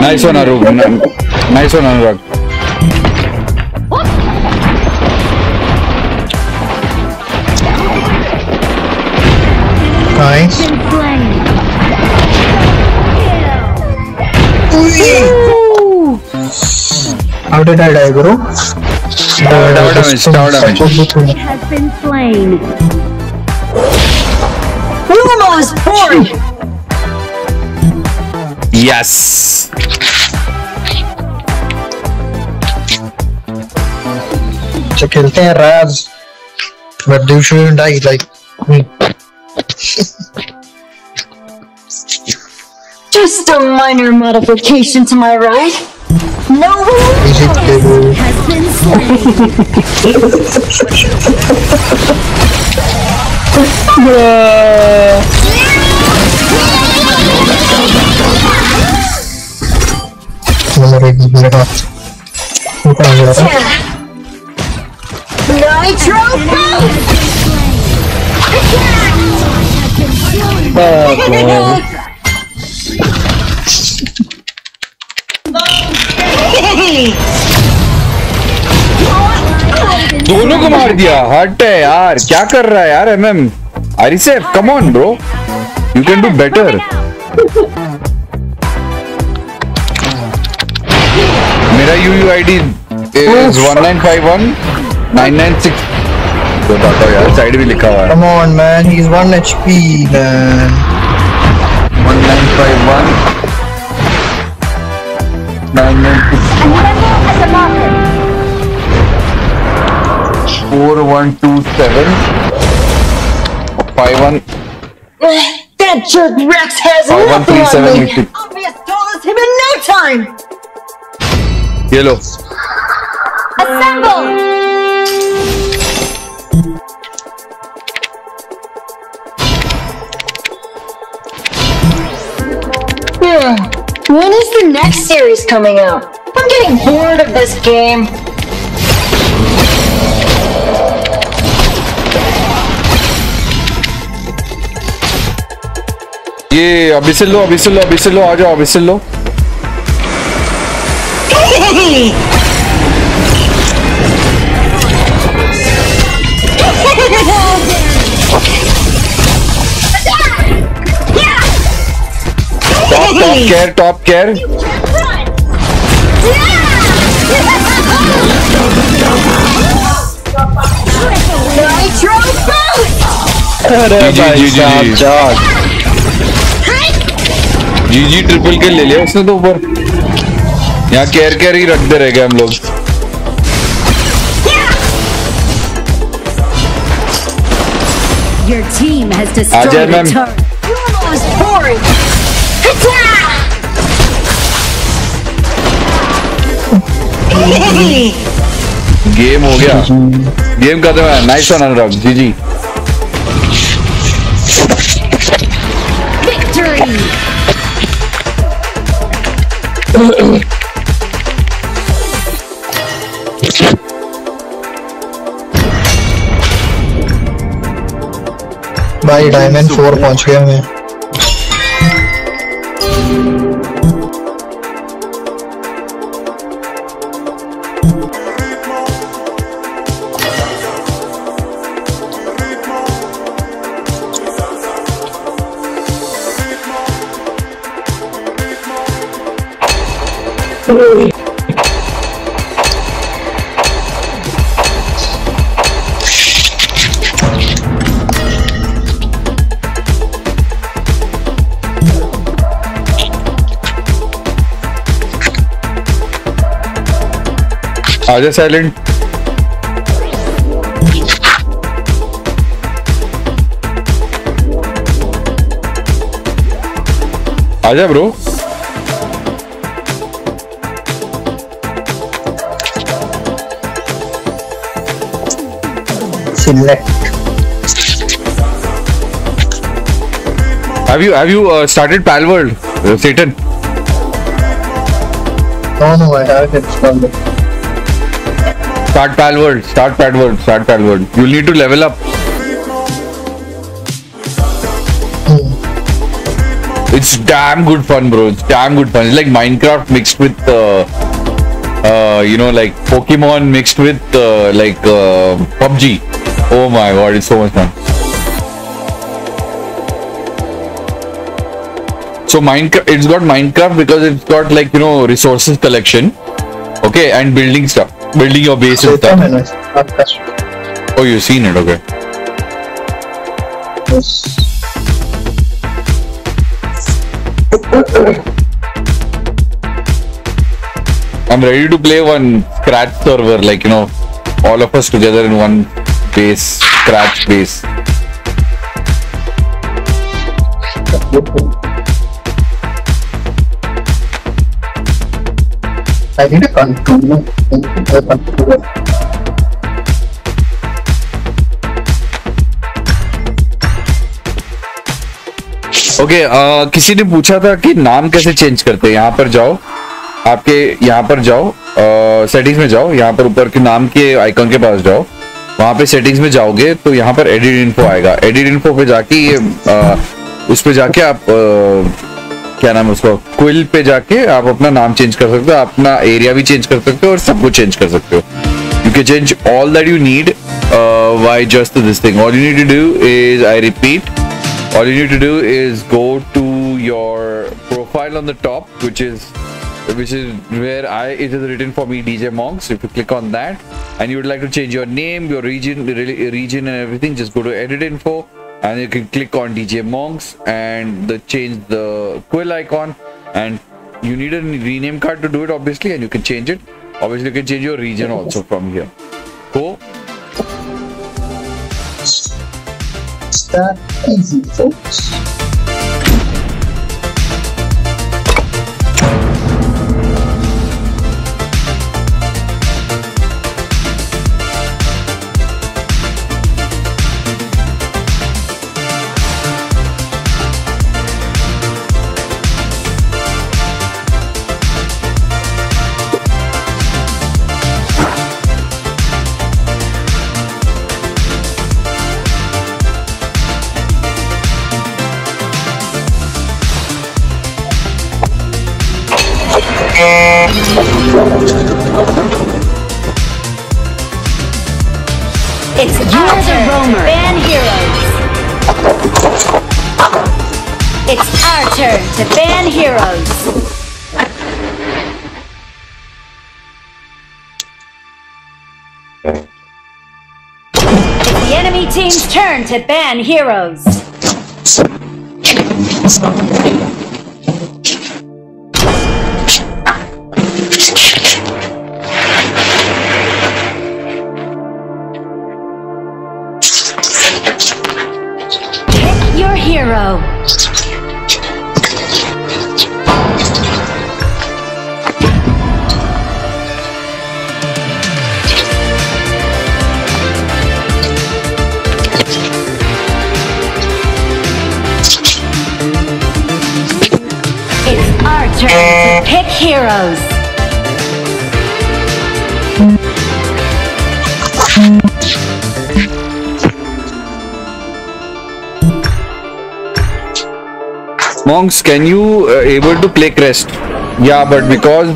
Nice one, Anurag. Nice one, Anurag. Nice. How did I die, bro? Tower damage. It has been slain. Luma is born. Yes. खेलते हैं राज, but you shouldn't die like me. Just a minor modification to my ride. No one has been slain. Nitro boost! दोनों को मार दिया. हट है यार, क्या कर रहा है यार MM. Aricef, come on, bro. You can do better. Mera UUID is 1951-996. Come on, man. He's 1 HP, man. 1951-996. 4127-51. That jerk Rex has nothing on me. I'll be as tall as him in no time. Yellow. Assemble. When is the next series coming out? I'm getting bored of this game. Yeah, abhi se lo, aaja, abhi se lo. Top care. Nitro GG triple kill ले लिया उसने तो ऊपर यहाँ care ही रखते रह गए हम लोग. आजा मैम. गेम हो गया. गेम का तो है. Nice one Anurag. GG. Victory. भाई डायमंड 4 पहुंच गया मैं. Aja silent. Aja bro. Select. Have you started Pal World, Satan? No, I haven't started. Start Pal World. You'll need to level up. It's damn good fun, bro. It's like Minecraft mixed with, like Pokemon mixed with, PUBG. Oh my god, it's so much fun. So Minecraft, it's got Minecraft because it's got like, resources collection. Okay, and building stuff. Building your base and stuff. Oh, you've seen it, okay. Yes. I'm ready to play one scratch server, all of us together in one base, scratch base. I need a controller. Okay, किसी ने पूछा था कि नाम कैसे change करते हैं. यहाँ पर जाओ, आपके यहाँ पर जाओ, सेटिंग्स में जाओ, यहाँ पर ऊपर के नाम के आइकन के पास जाओ, वहाँ पे सेटिंग्स में जाओगे तो यहाँ पर एडिट इन्फो आएगा. एडिट इन्फो पे जाके ये उस पे जाके आप क्या नाम है उसको, क्विल पे जाके आप अपना नाम चेंज कर सकते हो, अपना एरिया भी चेंज कर सकते हो और सब कुछ चेंज कर सकते हो. You can change all that you need why just this thing. All you need to do is, I repeat, all you need to do is go to your profile on the top, which is where it is written for me, DJ Monks. If you click on that and you would like to change your name, your region and everything, just go to edit info and you can click on DJ Monks and change the quill icon. And you need a rename card to do it, obviously, and you can change it. Obviously, you can change your region also from here. So that's easy, folks. It's our turn to ban heroes. It's our turn to ban heroes. It's the enemy team's turn to ban heroes. Hero. It's our turn to pick heroes. Monks, can you able to play Crest? Yeah, but because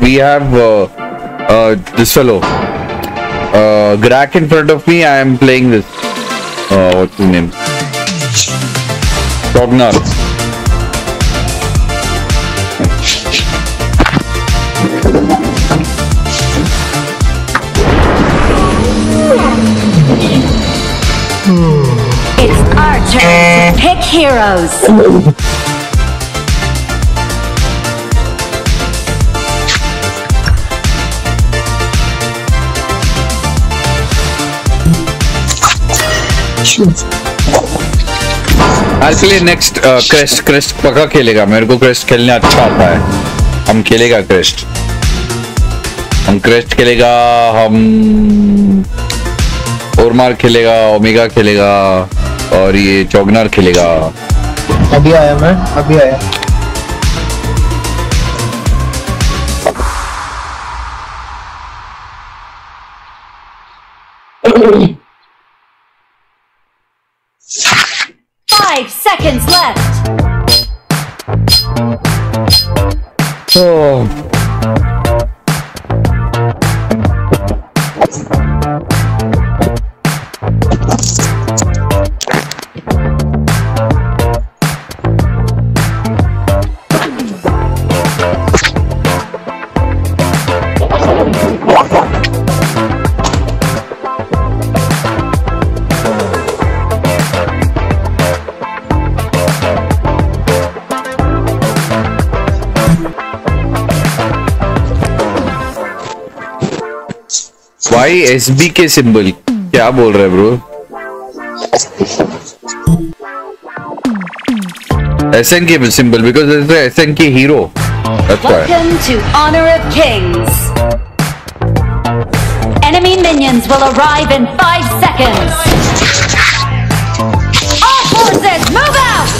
we have this fellow Grack in front of me, I am playing this. What's his name? Chogna. It's our turn to pick heroes. I'll play next Crest. Crest पक्का खेलेगा, मेरे को Crest खेलना अच्छा आता है. हम खेलेगा Crest. हम Crest खेलेगा, हम ओरमार खेलेगा, ओमेगा खेलेगा और ये चौगनार खेलेगा. अभी आया मैं, अभी आया. Seconds left. Oh. भाई SBK सिंबल क्या बोल रहा है bro? SNK symbol because it's the SNK hero. That's why. Welcome to Honor of Kings. Enemy minions will arrive in 5 seconds. All forces move out.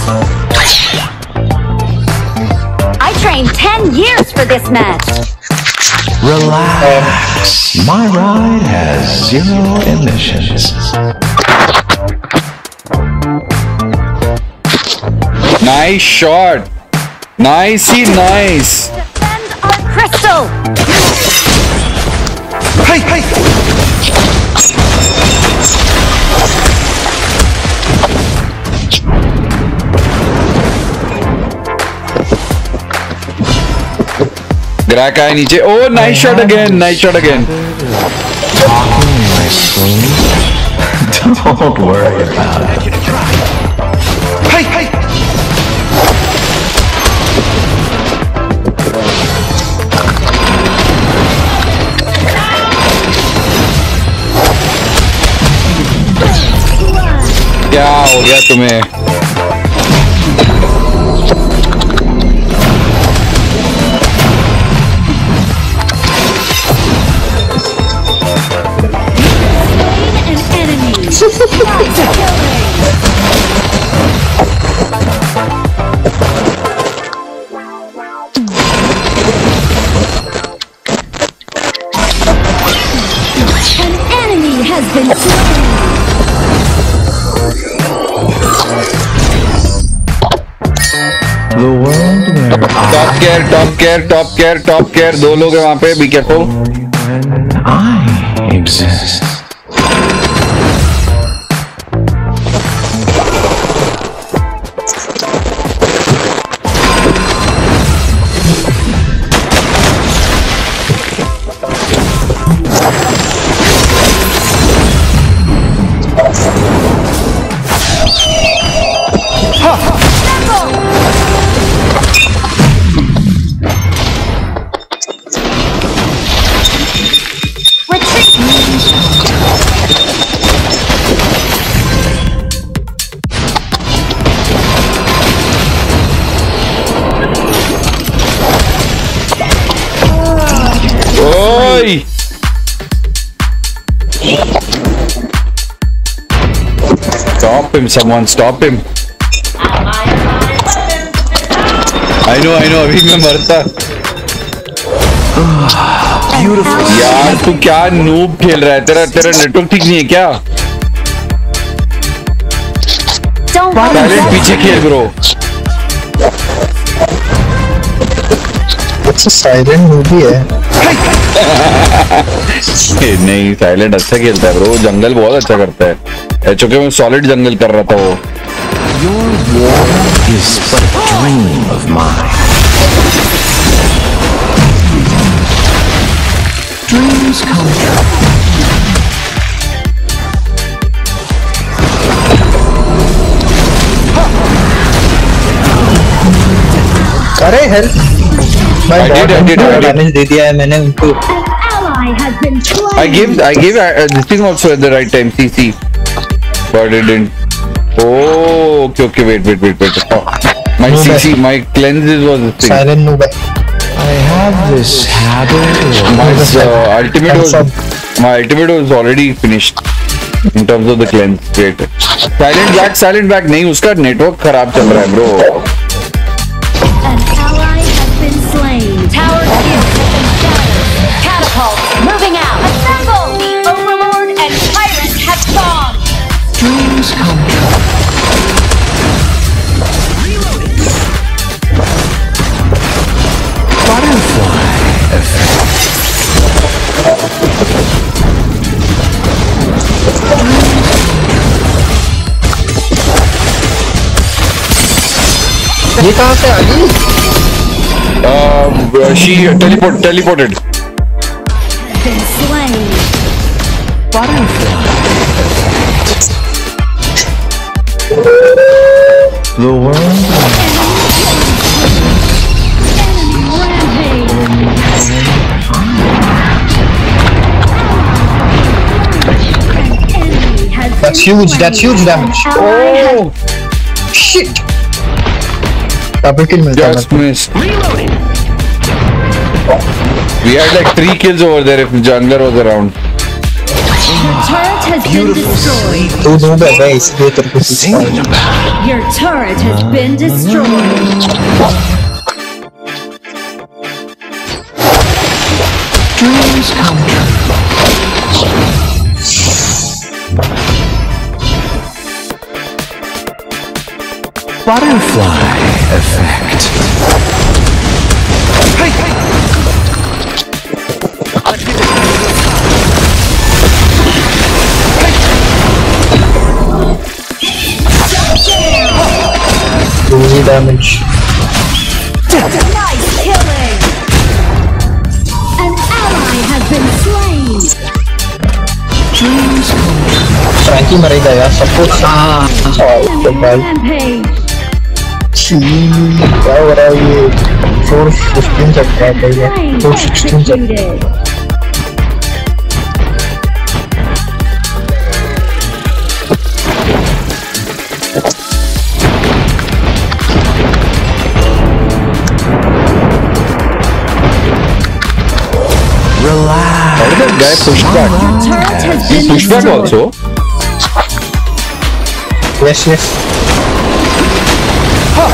I trained 10 years for this match. Relax. My ride has 0 emissions. Nice shot. Nicey nice. Defend our crystal. Hey, hey. Graka hai niche. Oh, nice shot again. Nice shot again. Don't worry about it. Hey, hey. क्या हो गया तुम्हें? Top care, top care, top care. दो लोग हैं वहाँ पे. Be careful. I exist. Stop him, someone stop him. I know, abhi main marta. Beautiful. Yaar, tu kya noob khel raha hai? Tera network theek nahi hai kya? Silent piche khel bro. It's a silent movie hai. नहीं, silent अच्छा खेलता है bro. Jungle बहुत अच्छा करता है. HOK में solid jungle कर रहा था वो. Your war is but a dream of mine. Dreams come true. अरे help! I did. दे दिया है मैंने उनको. I gave this thing also at the right time. CC. But it didn't. Oh, okay, wait. Oh, my CC, my cleanses was this thing. Silent noob. I have this habit. My ultimate was already finished in terms of the cleanse. Wait. Silent back. नहीं, उसका network खराब चल रहा है, bro. An ally has been slain. Tower is shattered. Catapult moving out. Assemble. The Overlord and Tyrant have gone. Dreams come true. Reloading. Butterfly effect. ये कहाँ से आ गई? She teleported. Butterfly. The world. That's huge damage. Oh! Shit! Double kill missed. Just missed. Reloading. We had like 3 kills over there if jungler was around. Your turret has been destroyed. Your turret has been destroyed. Dreams come true. Butterfly effect. Hey! damage. Nice killing! An ally has been slain! Frankie marega yaar, sab kuch. Oh, bhai. Kya ho raha hai ye? 415 chak raha hai bhaiya. 416 chak. Relax. How did that guy push back? Yes. He pushed back also? Yes, yes. Ha.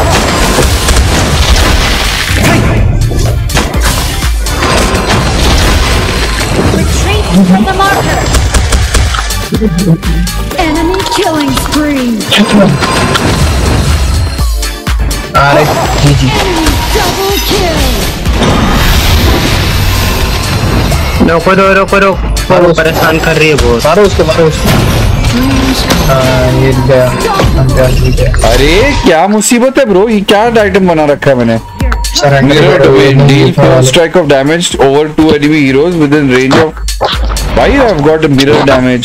Retreat from the marker! Enemy killing spree! Alright, GG. Enemy double kill! रोको दो रोको रोको बहुत परेशान कर रही है वो मारो उसको मारो उसको ये गया अरे क्या मुसीबत है ब्रो ये क्या आइटम बना रखा है मैंने mirror domain deal full strike of damage over to enemy heroes within range of भाई I have got a mirror damage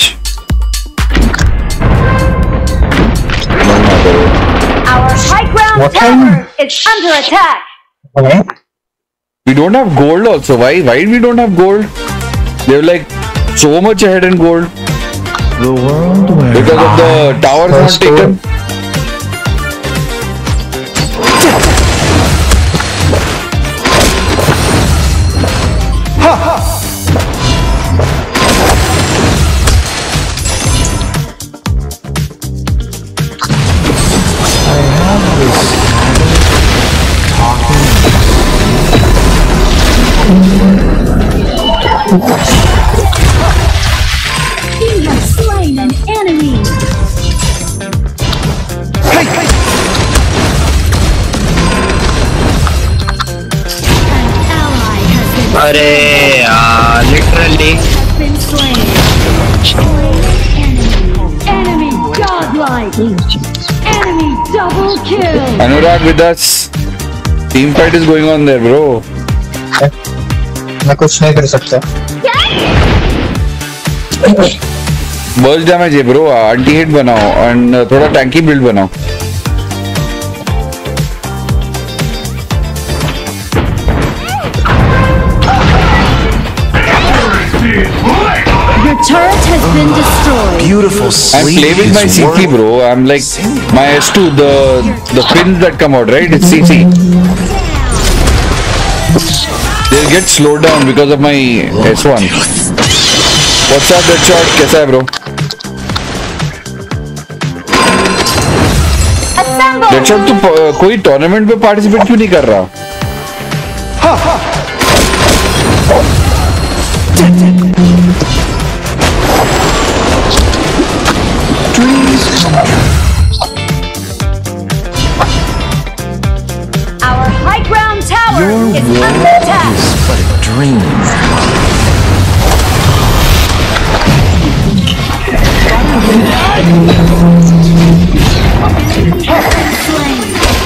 our high ground tower is under attack We don't have gold also. Why we don't have gold? They're like so much ahead in gold. The world because of the towers not taken. You have slain an enemy. Hey, hey. An ally has been slain. Arey, literally. Has been slain. Enemy godlike. Enemy double kill. Anurag with us. Team fight is going on there, bro. I can't do anything. Burst damage है bro anti hit बनाओ and थोड़ा tanky build बनाओ Your turret has been destroyed Beautiful I'm playing with my CC bro I'm like my S2 the pins that come out right it's CC They'll get slowed down because of my S1 What's up, Deadshot? कैसा है bro? Deadshot तू कोई tournament में participate क्यों नहीं कर रहा? हाँ हाँ। Our high ground tower is under attack. But a dream.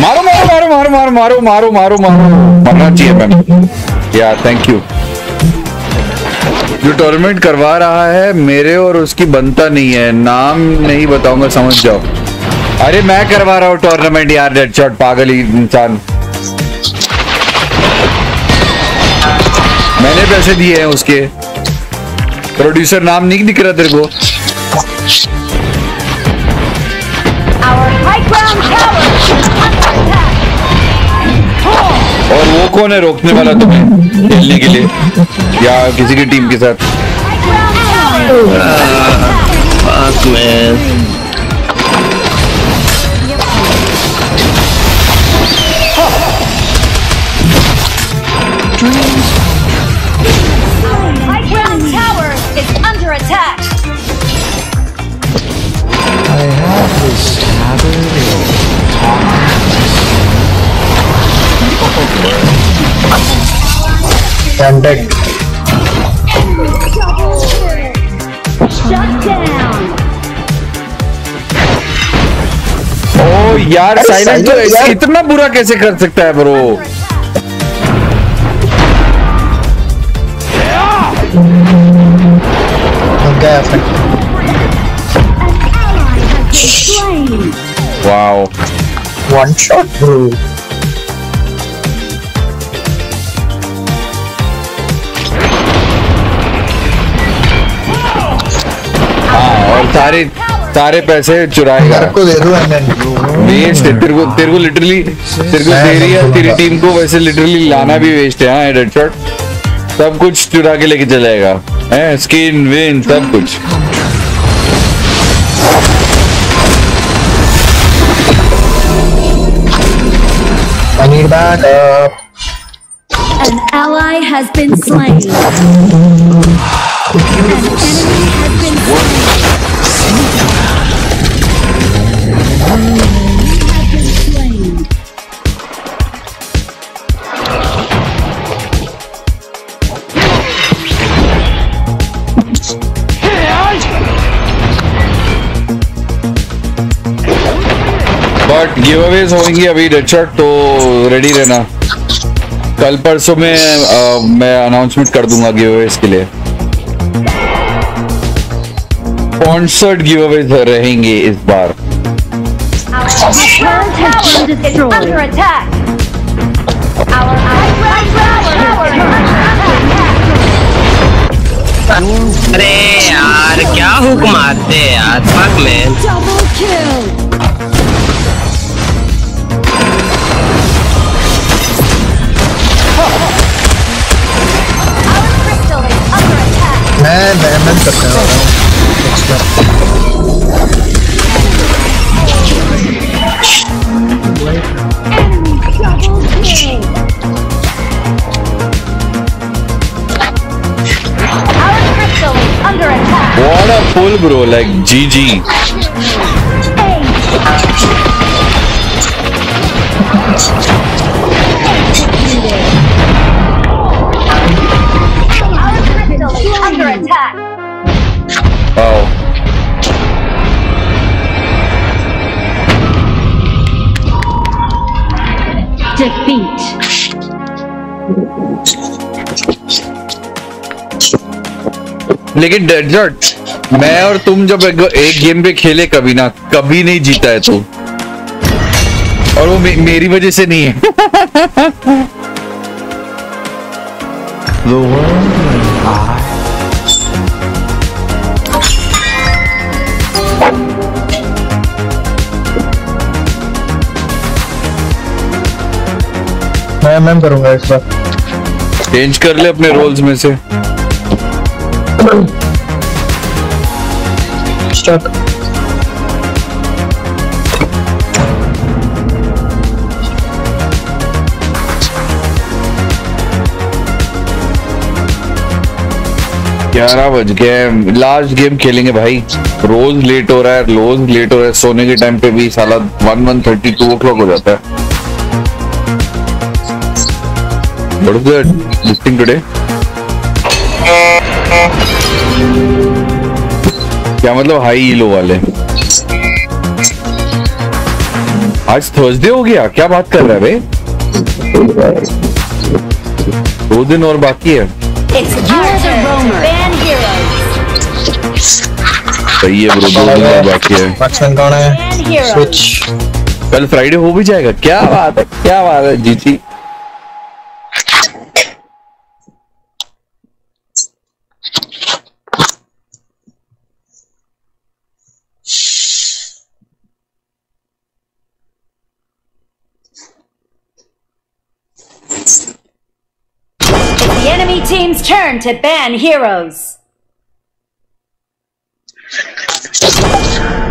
मारो मारो मारो मारो मारो मारो मारो मारो मारो मरना चाहिए मैम या थैंक यू जो टूर्नामेंट करवा रहा है मेरे और उसकी बनता नहीं है नाम नहीं बताऊंगा समझ जाओ अरे मैं करवा रहा हूँ टूर्नामेंट यार डेडशॉट पागल इंसान मैंने पैसे दिए हैं उसके प्रोड्यूसर नाम नहीं दिख रहा तेरे को और वो कौन है रोकने वाला तुम्हें खेलने के लिए या किसी की टीम के साथ I'm dead. Shut down. Oh यार साइलेंट तो इतना बुरा कैसे कर सकता है bro. Wow one shot bro. और सारे पैसे चुराएगा को दे दो वेस्ट है। तेरे को लिटरली तेरे को दे रही है तेरी टीम को, वैसे लिटरली लाना भी वेस्ट है। हाँ डेडशॉट सब कुछ चुरा के लेके चलेगा, हैं स्किन विन सब कुछ। An ally has been slain. An enemy has been slain. But giveaways होंगी अभी डेडशॉट, तो रेडी रहना। कल परसों में मैं अनाउंसमेंट कर दूंगा गिव अवेज के लिए। कॉन्सर्ट गिव अवेज रहेंगे इस बार। अरे यार क्या हुक मारते यार पाक में। मैं करने वाला हूँ extra. What a pull bro, like GG. Defeat. लेकिन डेडशॉट मैं और तुम जब एक गेम पे खेले कभी ना कभी नहीं जीता है तू, और वो मेरी वजह से नहीं है। MM करूंगा इस बार। चेंज कर ले अपने रोल्स में से। स्टार्ट। ग्यारह बज गए, लास्ट गेम खेलेंगे भाई। रोज लेट हो रहा है, रोज लेट हो रहा है। सोने के टाइम पे भी साला 1:32 o'clock हो जाता है। What is the listing today? क्या मतलब हाई ईलो वाले? आज थर्सडे हो गया, क्या बात कर रहा है भाई? 2 दिन और बाकी है। सही है ब्रो, 2 दिन और बाकी है। कल फ्राइडे हो भी जाएगा, क्या बात है, क्या बात है जीजी। Team's turn to ban heroes.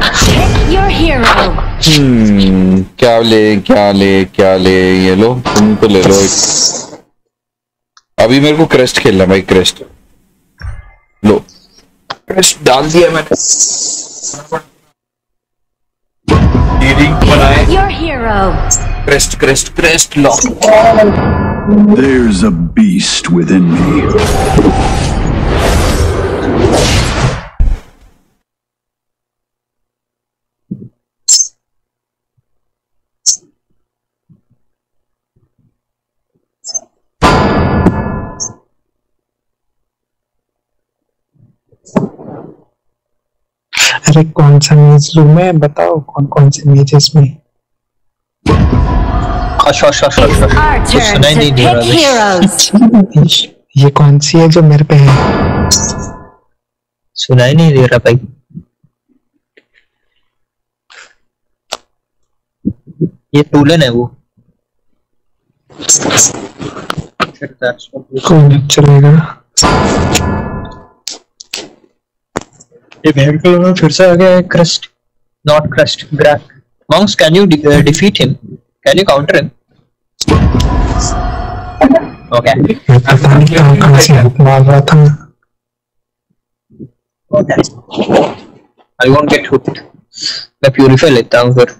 Pick your hero. क्या ले ये लो, तुम तो ले लो। अभी मेरे को क्रेस्ट खेलना भाई, क्रेस्ट लो। क्रेस्ट डाल दिया मैंने। Pick your hero. क्रेस्ट लो। There's a beast within me. अरे कौन सा मेज लूं मैं, बताओ कौन कौन से मेजेस में। ये कौन सी है जो मेरे पे है, सुनाई नहीं दे रहा भाई। ये टूलन है वो, कौन चलेगा। ये वेहिकल में फिर से आ गया है crest, not crest ग्रैक। Monks can you defeat him, can you counter him? Okay पता नहीं कहां से मार रहा था। Okay I won't get hooked, मैं प्यूरिफाई लेता हूं फिर।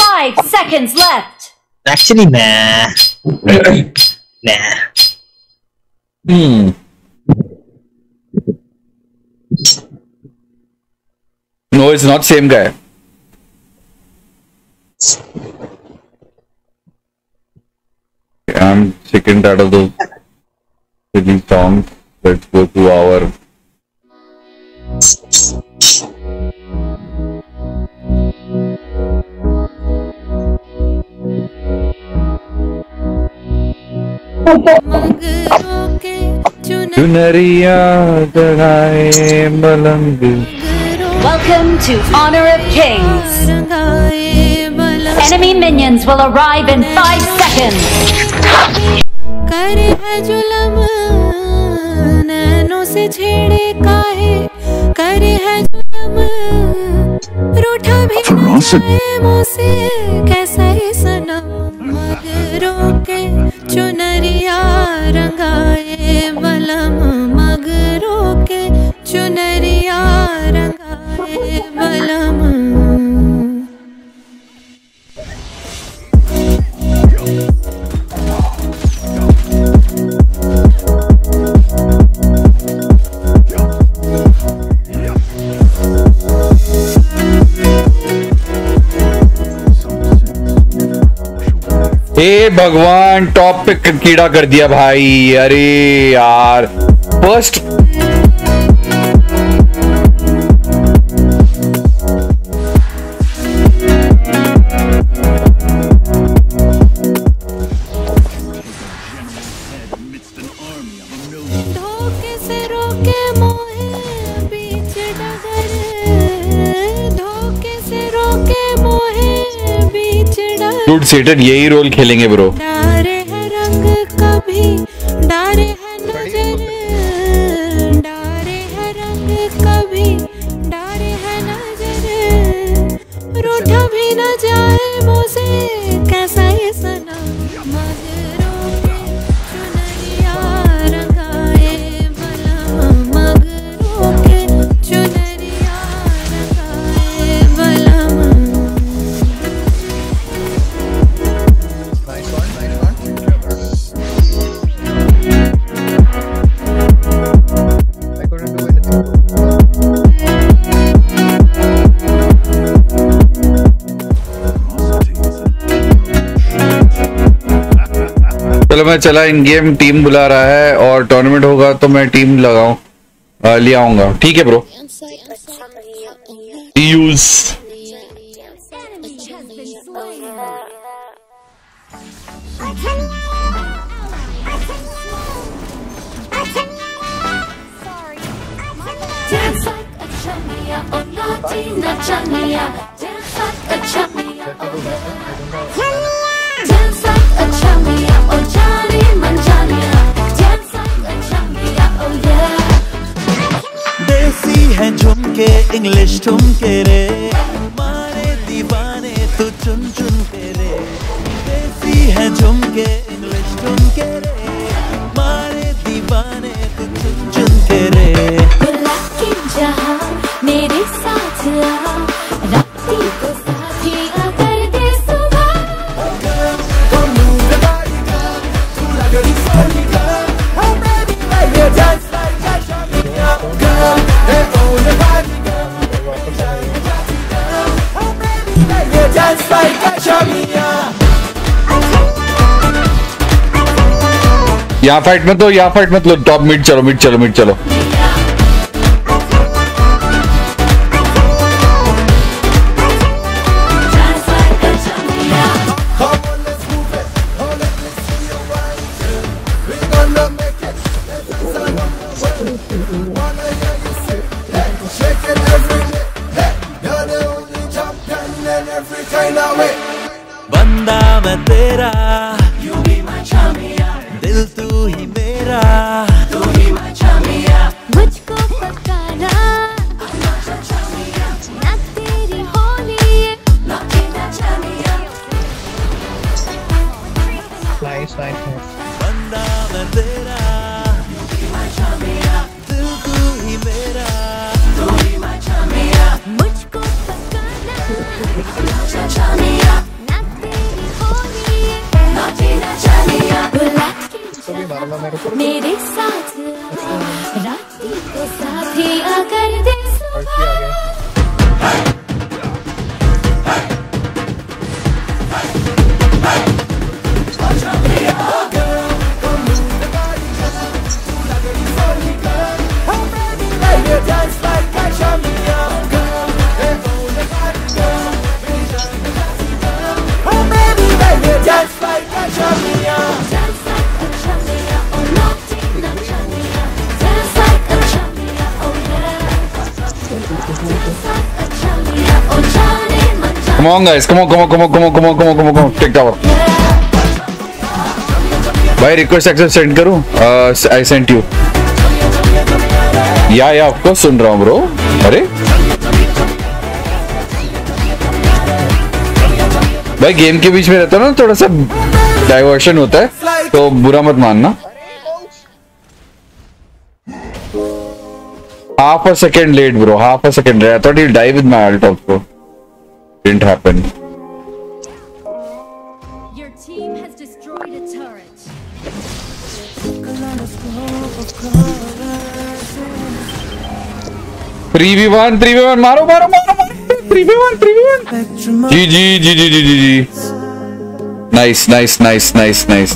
5 seconds left. Actually nah. No, it's not same guy. I'm sick and tired of those silly songs. Let's go to our Welcome to Honor of Kings. Enemy minions will arrive in 5 seconds. चुनरिया रंगाए बलम मगरों के, चुनरिया रंगाए बलम। हे भगवान, top पे कीड़ा कर दिया भाई। अरे यार फर्स्ट सेटर यही रोल खेलेंगे ब्रो। डारे है रंग कभी, डारे है नजर, डारे है रंग कभी, डारे है नजर, रूठा भी न जाए मुँह से कैसा ये सनम। मगरों के चुनरिया रंगाए बलम, मगरों के चुनरिया रंगाए बलम। मैं चला इन गेम, टीम बुला रहा है और टूर्नामेंट होगा तो मैं टीम लगाऊं, ले आऊंगा। ठीक है ब्रो, यूज झुमके इंग्लिश ठुमके रे, मारे दीवाने तू चुन चुन के रे। देसी है झुमके इंग्लिश ठुमके रे, मारे दीवाने तू चुन चुन के रे। जहाँ मेरे साथ आ, राती को साथी अगर दे सुबह। Just like a Chogna. यहाँ फाइट मत लो, यहाँ फाइट मत लो, टॉप मिड चलो, मिड चलो, मिड चलो। Come on guys, come on, come on, come on, come on, come on, come on, come on, come on, take tower. Bhai, request accept send karu? I sent you. Yeah, of course, sun raha bro. Arey? Bhai, game के बीच में रहता ना, थोड़ा सा diversion होता है, तो बुरा मत मानना. Half a second late bro, half a second late. I thought he'll die with my alt also. Didn't happen. Your team has destroyed a turret. Three v one, maro. 3v1. GG. Nice.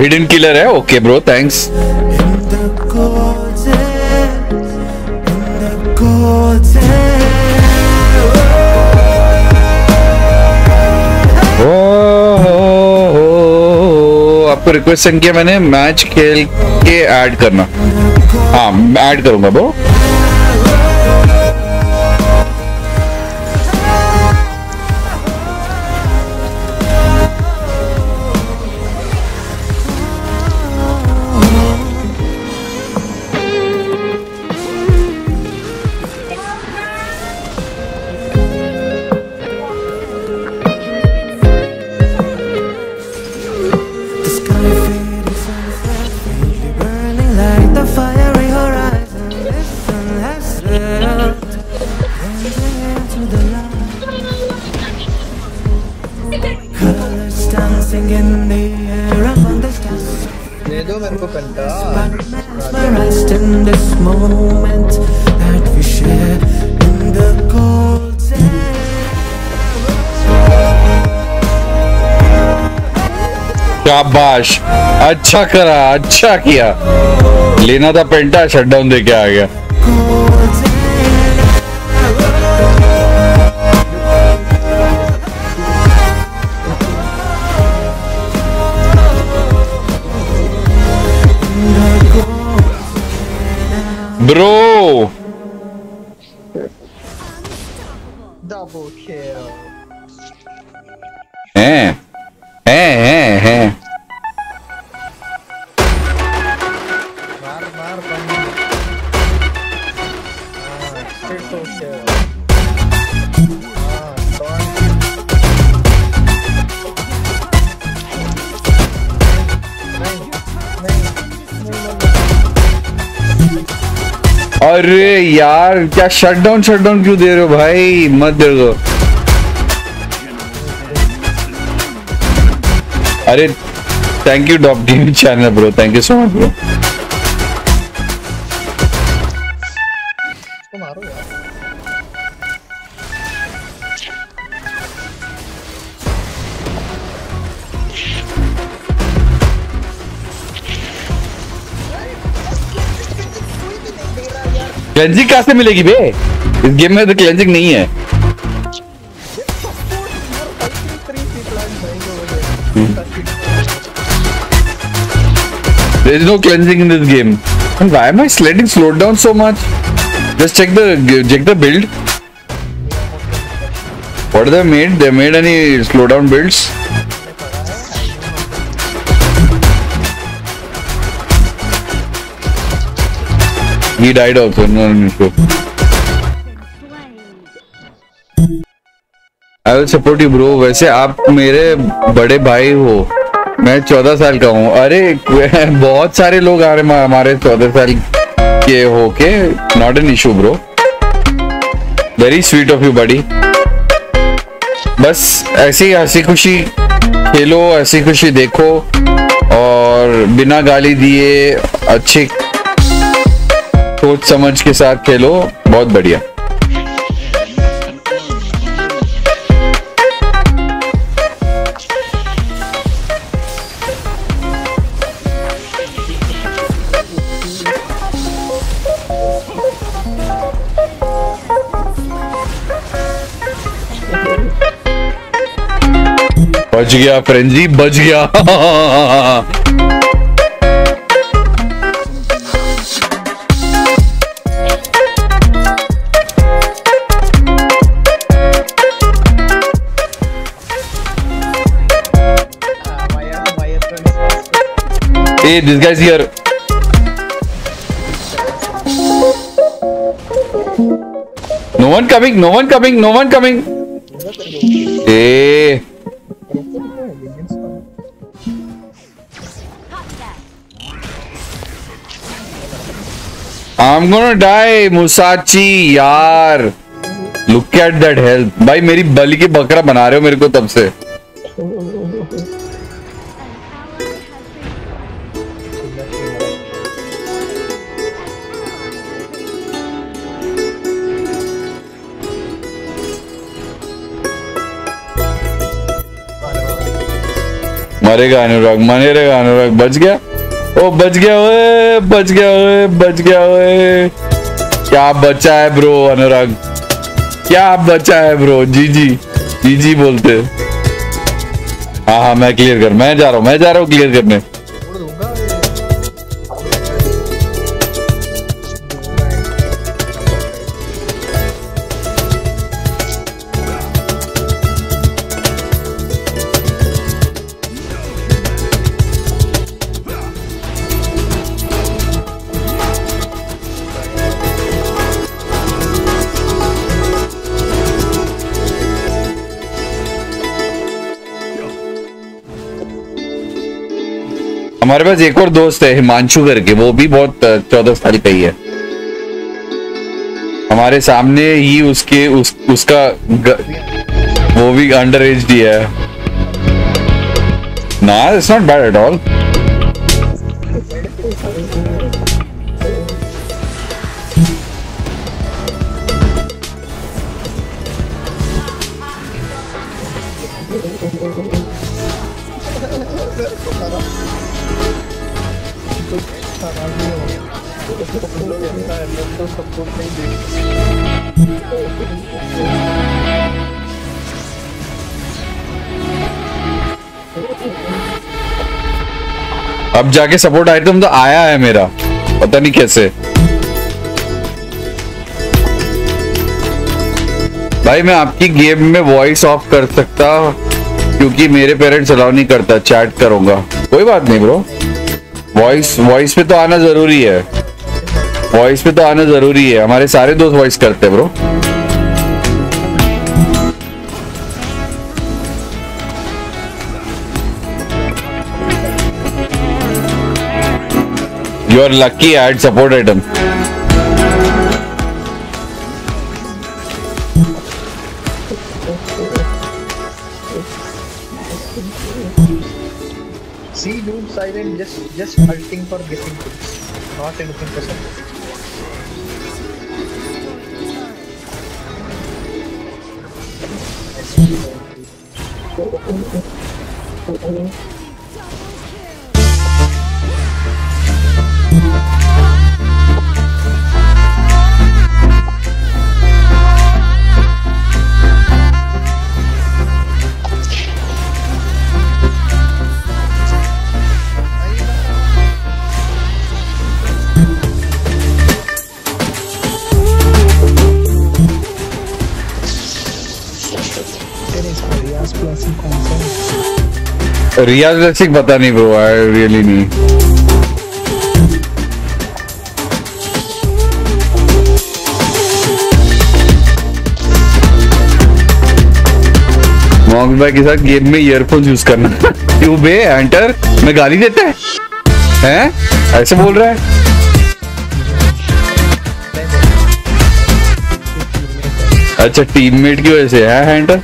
Hidden killer है, okay bro, thanks. आपको request send किया मैंने, match खेल के add करना। हाँ, मैं add करूंगा ब्रो। शाबाश, अच्छा करा, अच्छा किया, लेना था पेंटा, शटडाउन दे के आ गया। ब्रो यार, क्या शटडाउन क्यों दे रहे हो भाई, मत दे दो। अरे Thank you, Doc TV channel, bro. Thank you so much, bro. Cleansing कहाँ से मिलेगी बे? इस गेम में तो क्लेंजिंग नहीं है। There is no cleansing in this game. And why am I sliding slowed down so much? Just check the build. What they made? They made any slowdown builds? He died also. No issue. I will support you, bro. वैसे आप मेरे बड़े भाई हो. मैं 14 साल का हूँ. अरे बहुत सारे लोग आ रहे हमारे 14 साल के होके. Not an issue bro. Very sweet of you buddy. बस ऐसे ही हंसी खुशी खेलो, हंसी खुशी देखो और बिना गाली दिए अच्छी सोच समझ के साथ खेलो. बहुत बढ़िया. बच गया फ्रेंड जी, बच गया. Hey, this guy's here. No one coming, no one coming, no one coming. Hey. I'm gonna die, Musachi, yaar. Look at that health. भाई मेरी बलि की बकरा बना रहे हो मेरे को तब से. मरेगा अनुराग, मरेगा अनुराग. बच गया. ओ बच गया ओए, बच गया ओए, बच गया ओए. क्या बचा है ब्रो अनुराग, क्या बचा है ब्रो. जी जी जी जी बोलते. हाँ हाँ मैं क्लियर कर, मैं जा रहा हूँ, मैं जा रहा हूँ क्लियर करने. हमारे पास एक और दोस्त है हिमांशु करके, वो भी बहुत 14 साल का ही है. हमारे सामने ही उसके उसका वो भी अंडर एज ही है ना. It's not bad at all. अब जाके सपोर्ट आइटम तो आया है मेरा, पता नहीं कैसे. भाई मैं आपकी गेम में वॉइस ऑफ कर सकता क्योंकि मेरे पेरेंट्स अलाउ नहीं करता. चैट करूंगा, कोई बात नहीं ब्रो. वॉइस पे तो आना जरूरी है, वॉइस पे तो आना जरूरी है. हमारे सारे दोस्त वॉइस करते हैं bro. You are lucky I had support item. See you. silent, just hunting for getting kills, not anything for support. Riyaz Lashik, pata nahi bro, I really need. Monks bhai के साथ game में earphones use करना. You be Hunter? मैं गाली देता है? हैं? ऐसे बोल रहा है? अच्छा teammate की वजह से है Hunter?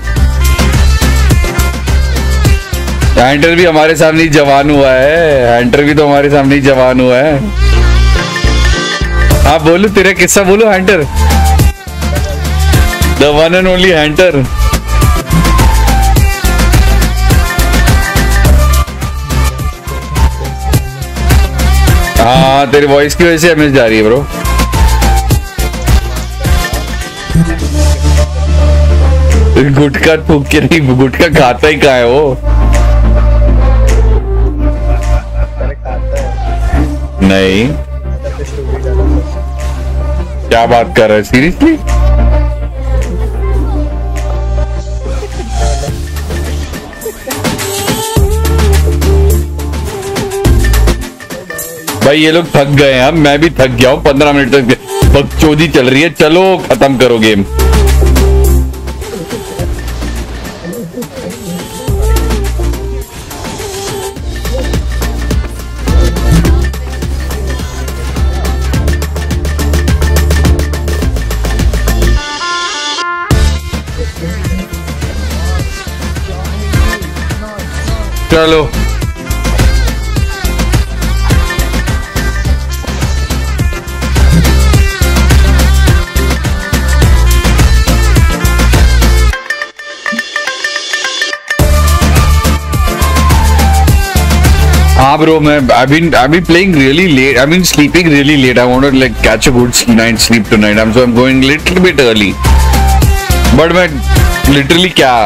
हैंटर भी हमारे सामने ही जवान हुआ है, हैंटर भी तो हमारे सामने ही जवान हुआ है। आप बोलो, तेरा किस्सा बोलो हैंटर। The one and only हैंटर। हाँ, तेरी वॉइस की वजह से एमएस जा रही है ब्रो। गुटखा फूंक के नहीं, गुटखा खाता ही कहाँ है वो? नहीं, क्या बात कर रहे हैं सीरियसली? भाई ये लोग थक गए हैं, मैं भी थक गया हूँ। 15 मिनट तक बकचोदी चल रही है, चलो खत्म करो गेम। चलो हाँ bro, मैं I've been playing really late. I've been sleeping really late. I want to like catch a good night sleep tonight. So I'm going little bit early. But मैं literally क्या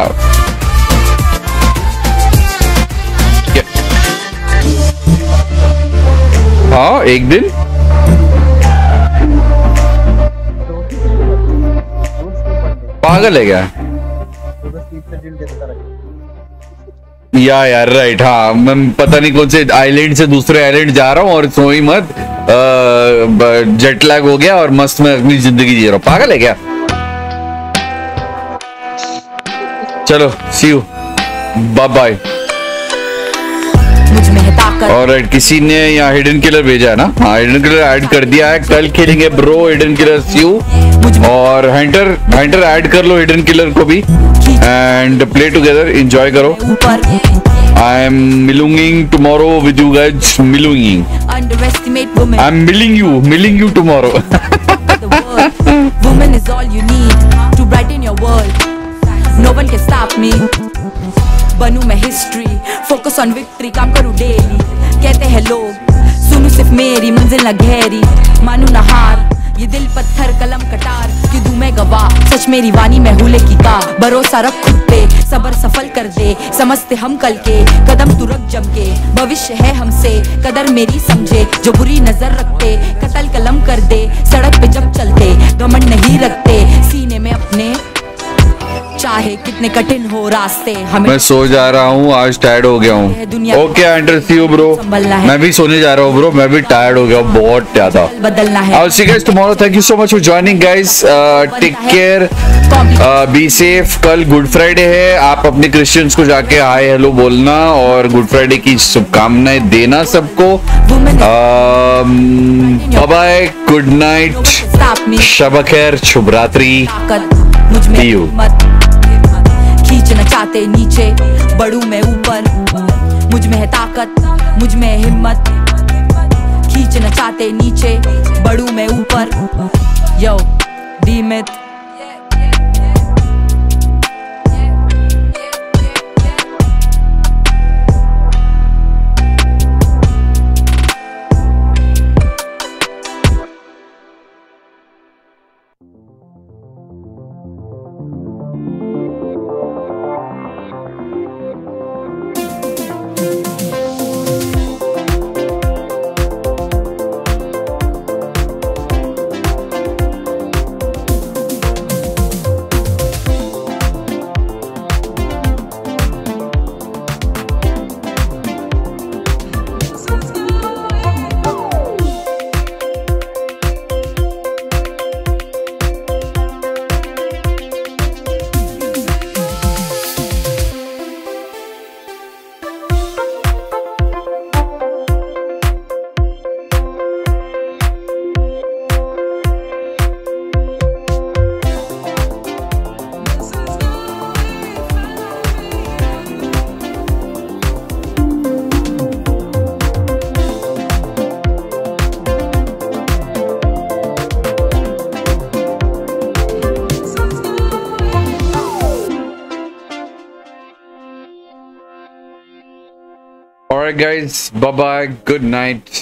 हाँ एक दिन पागल है क्या या यार राइट हाँ मैं पता नहीं कौन से आइलैंड से दूसरे आइलैंड जा रहा हूँ और सोई मत जेट लैग हो गया और मस्त मैं अपनी जिंदगी जी रहा हूँ पागल है क्या चलो सी यू बाय बाय और किसी ने यहाँ हिडन किलर भेजा है ना हाँ हिडन किलर ऐड कर दिया है कल खेलेंगे ब्रो हिडन किलर सीयू और हंटर ऐड कर लो हिडन किलर को भी एंड प्ले टुगेदर एंजॉय करो आई एम मिलूंगिंग टुमारो विद यू गाइज मिलूंगिंग I am milling you tomorrow women is all you need to brighten your world no one can stop me बनू मैं history focus on victory काम करूं daily कहते हैं लोग सुनू सिर्फ मेरी मंजिल न गहरी मानू न हार ये दिल पत्थर कलम कटार कि दूं मैं गवाह सच मेरी वाणी मैं हूले की का भरोसा रख खुद पे सबर सफल कर दे समझते हम कल के कदम तू रख जम के भविष्य है हमसे कदर मेरी समझे जो बुरी नजर रखते कतल कलम कर दे सड़क पे जब चलते घमंड नहीं रखते सीने में अपने चाहे कितने कठिन हो रास्ते हमें मैं सो जा रहा हूँ आज टायर्ड हो गया हूँ okay hunter see you bro मैं भी सोने जा रहा हूँ ब्रो मैं भी टायर्ड हो गया हूँ बहुत ज्यादा बदलना है और see guys tomorrow thank you so much for joining guys take care be safe कल गुड फ्राइडे है आप अपने क्रिश्चियंस को जाके हाय हेलो बोलना और गुड फ्राइडे की शुभकामनाएं देना सबको बाय बाय गुड नाइट शब खैर शुभ रात्रि मत खींचना चाहते नीचे बढ़ू मैं ऊपर मुझ में है ताकत, मुझ में है हिम्मत, खींचना चाहते नीचे, बढ़ू मैं ऊपर। Yo D myth guys, bye bye, good night.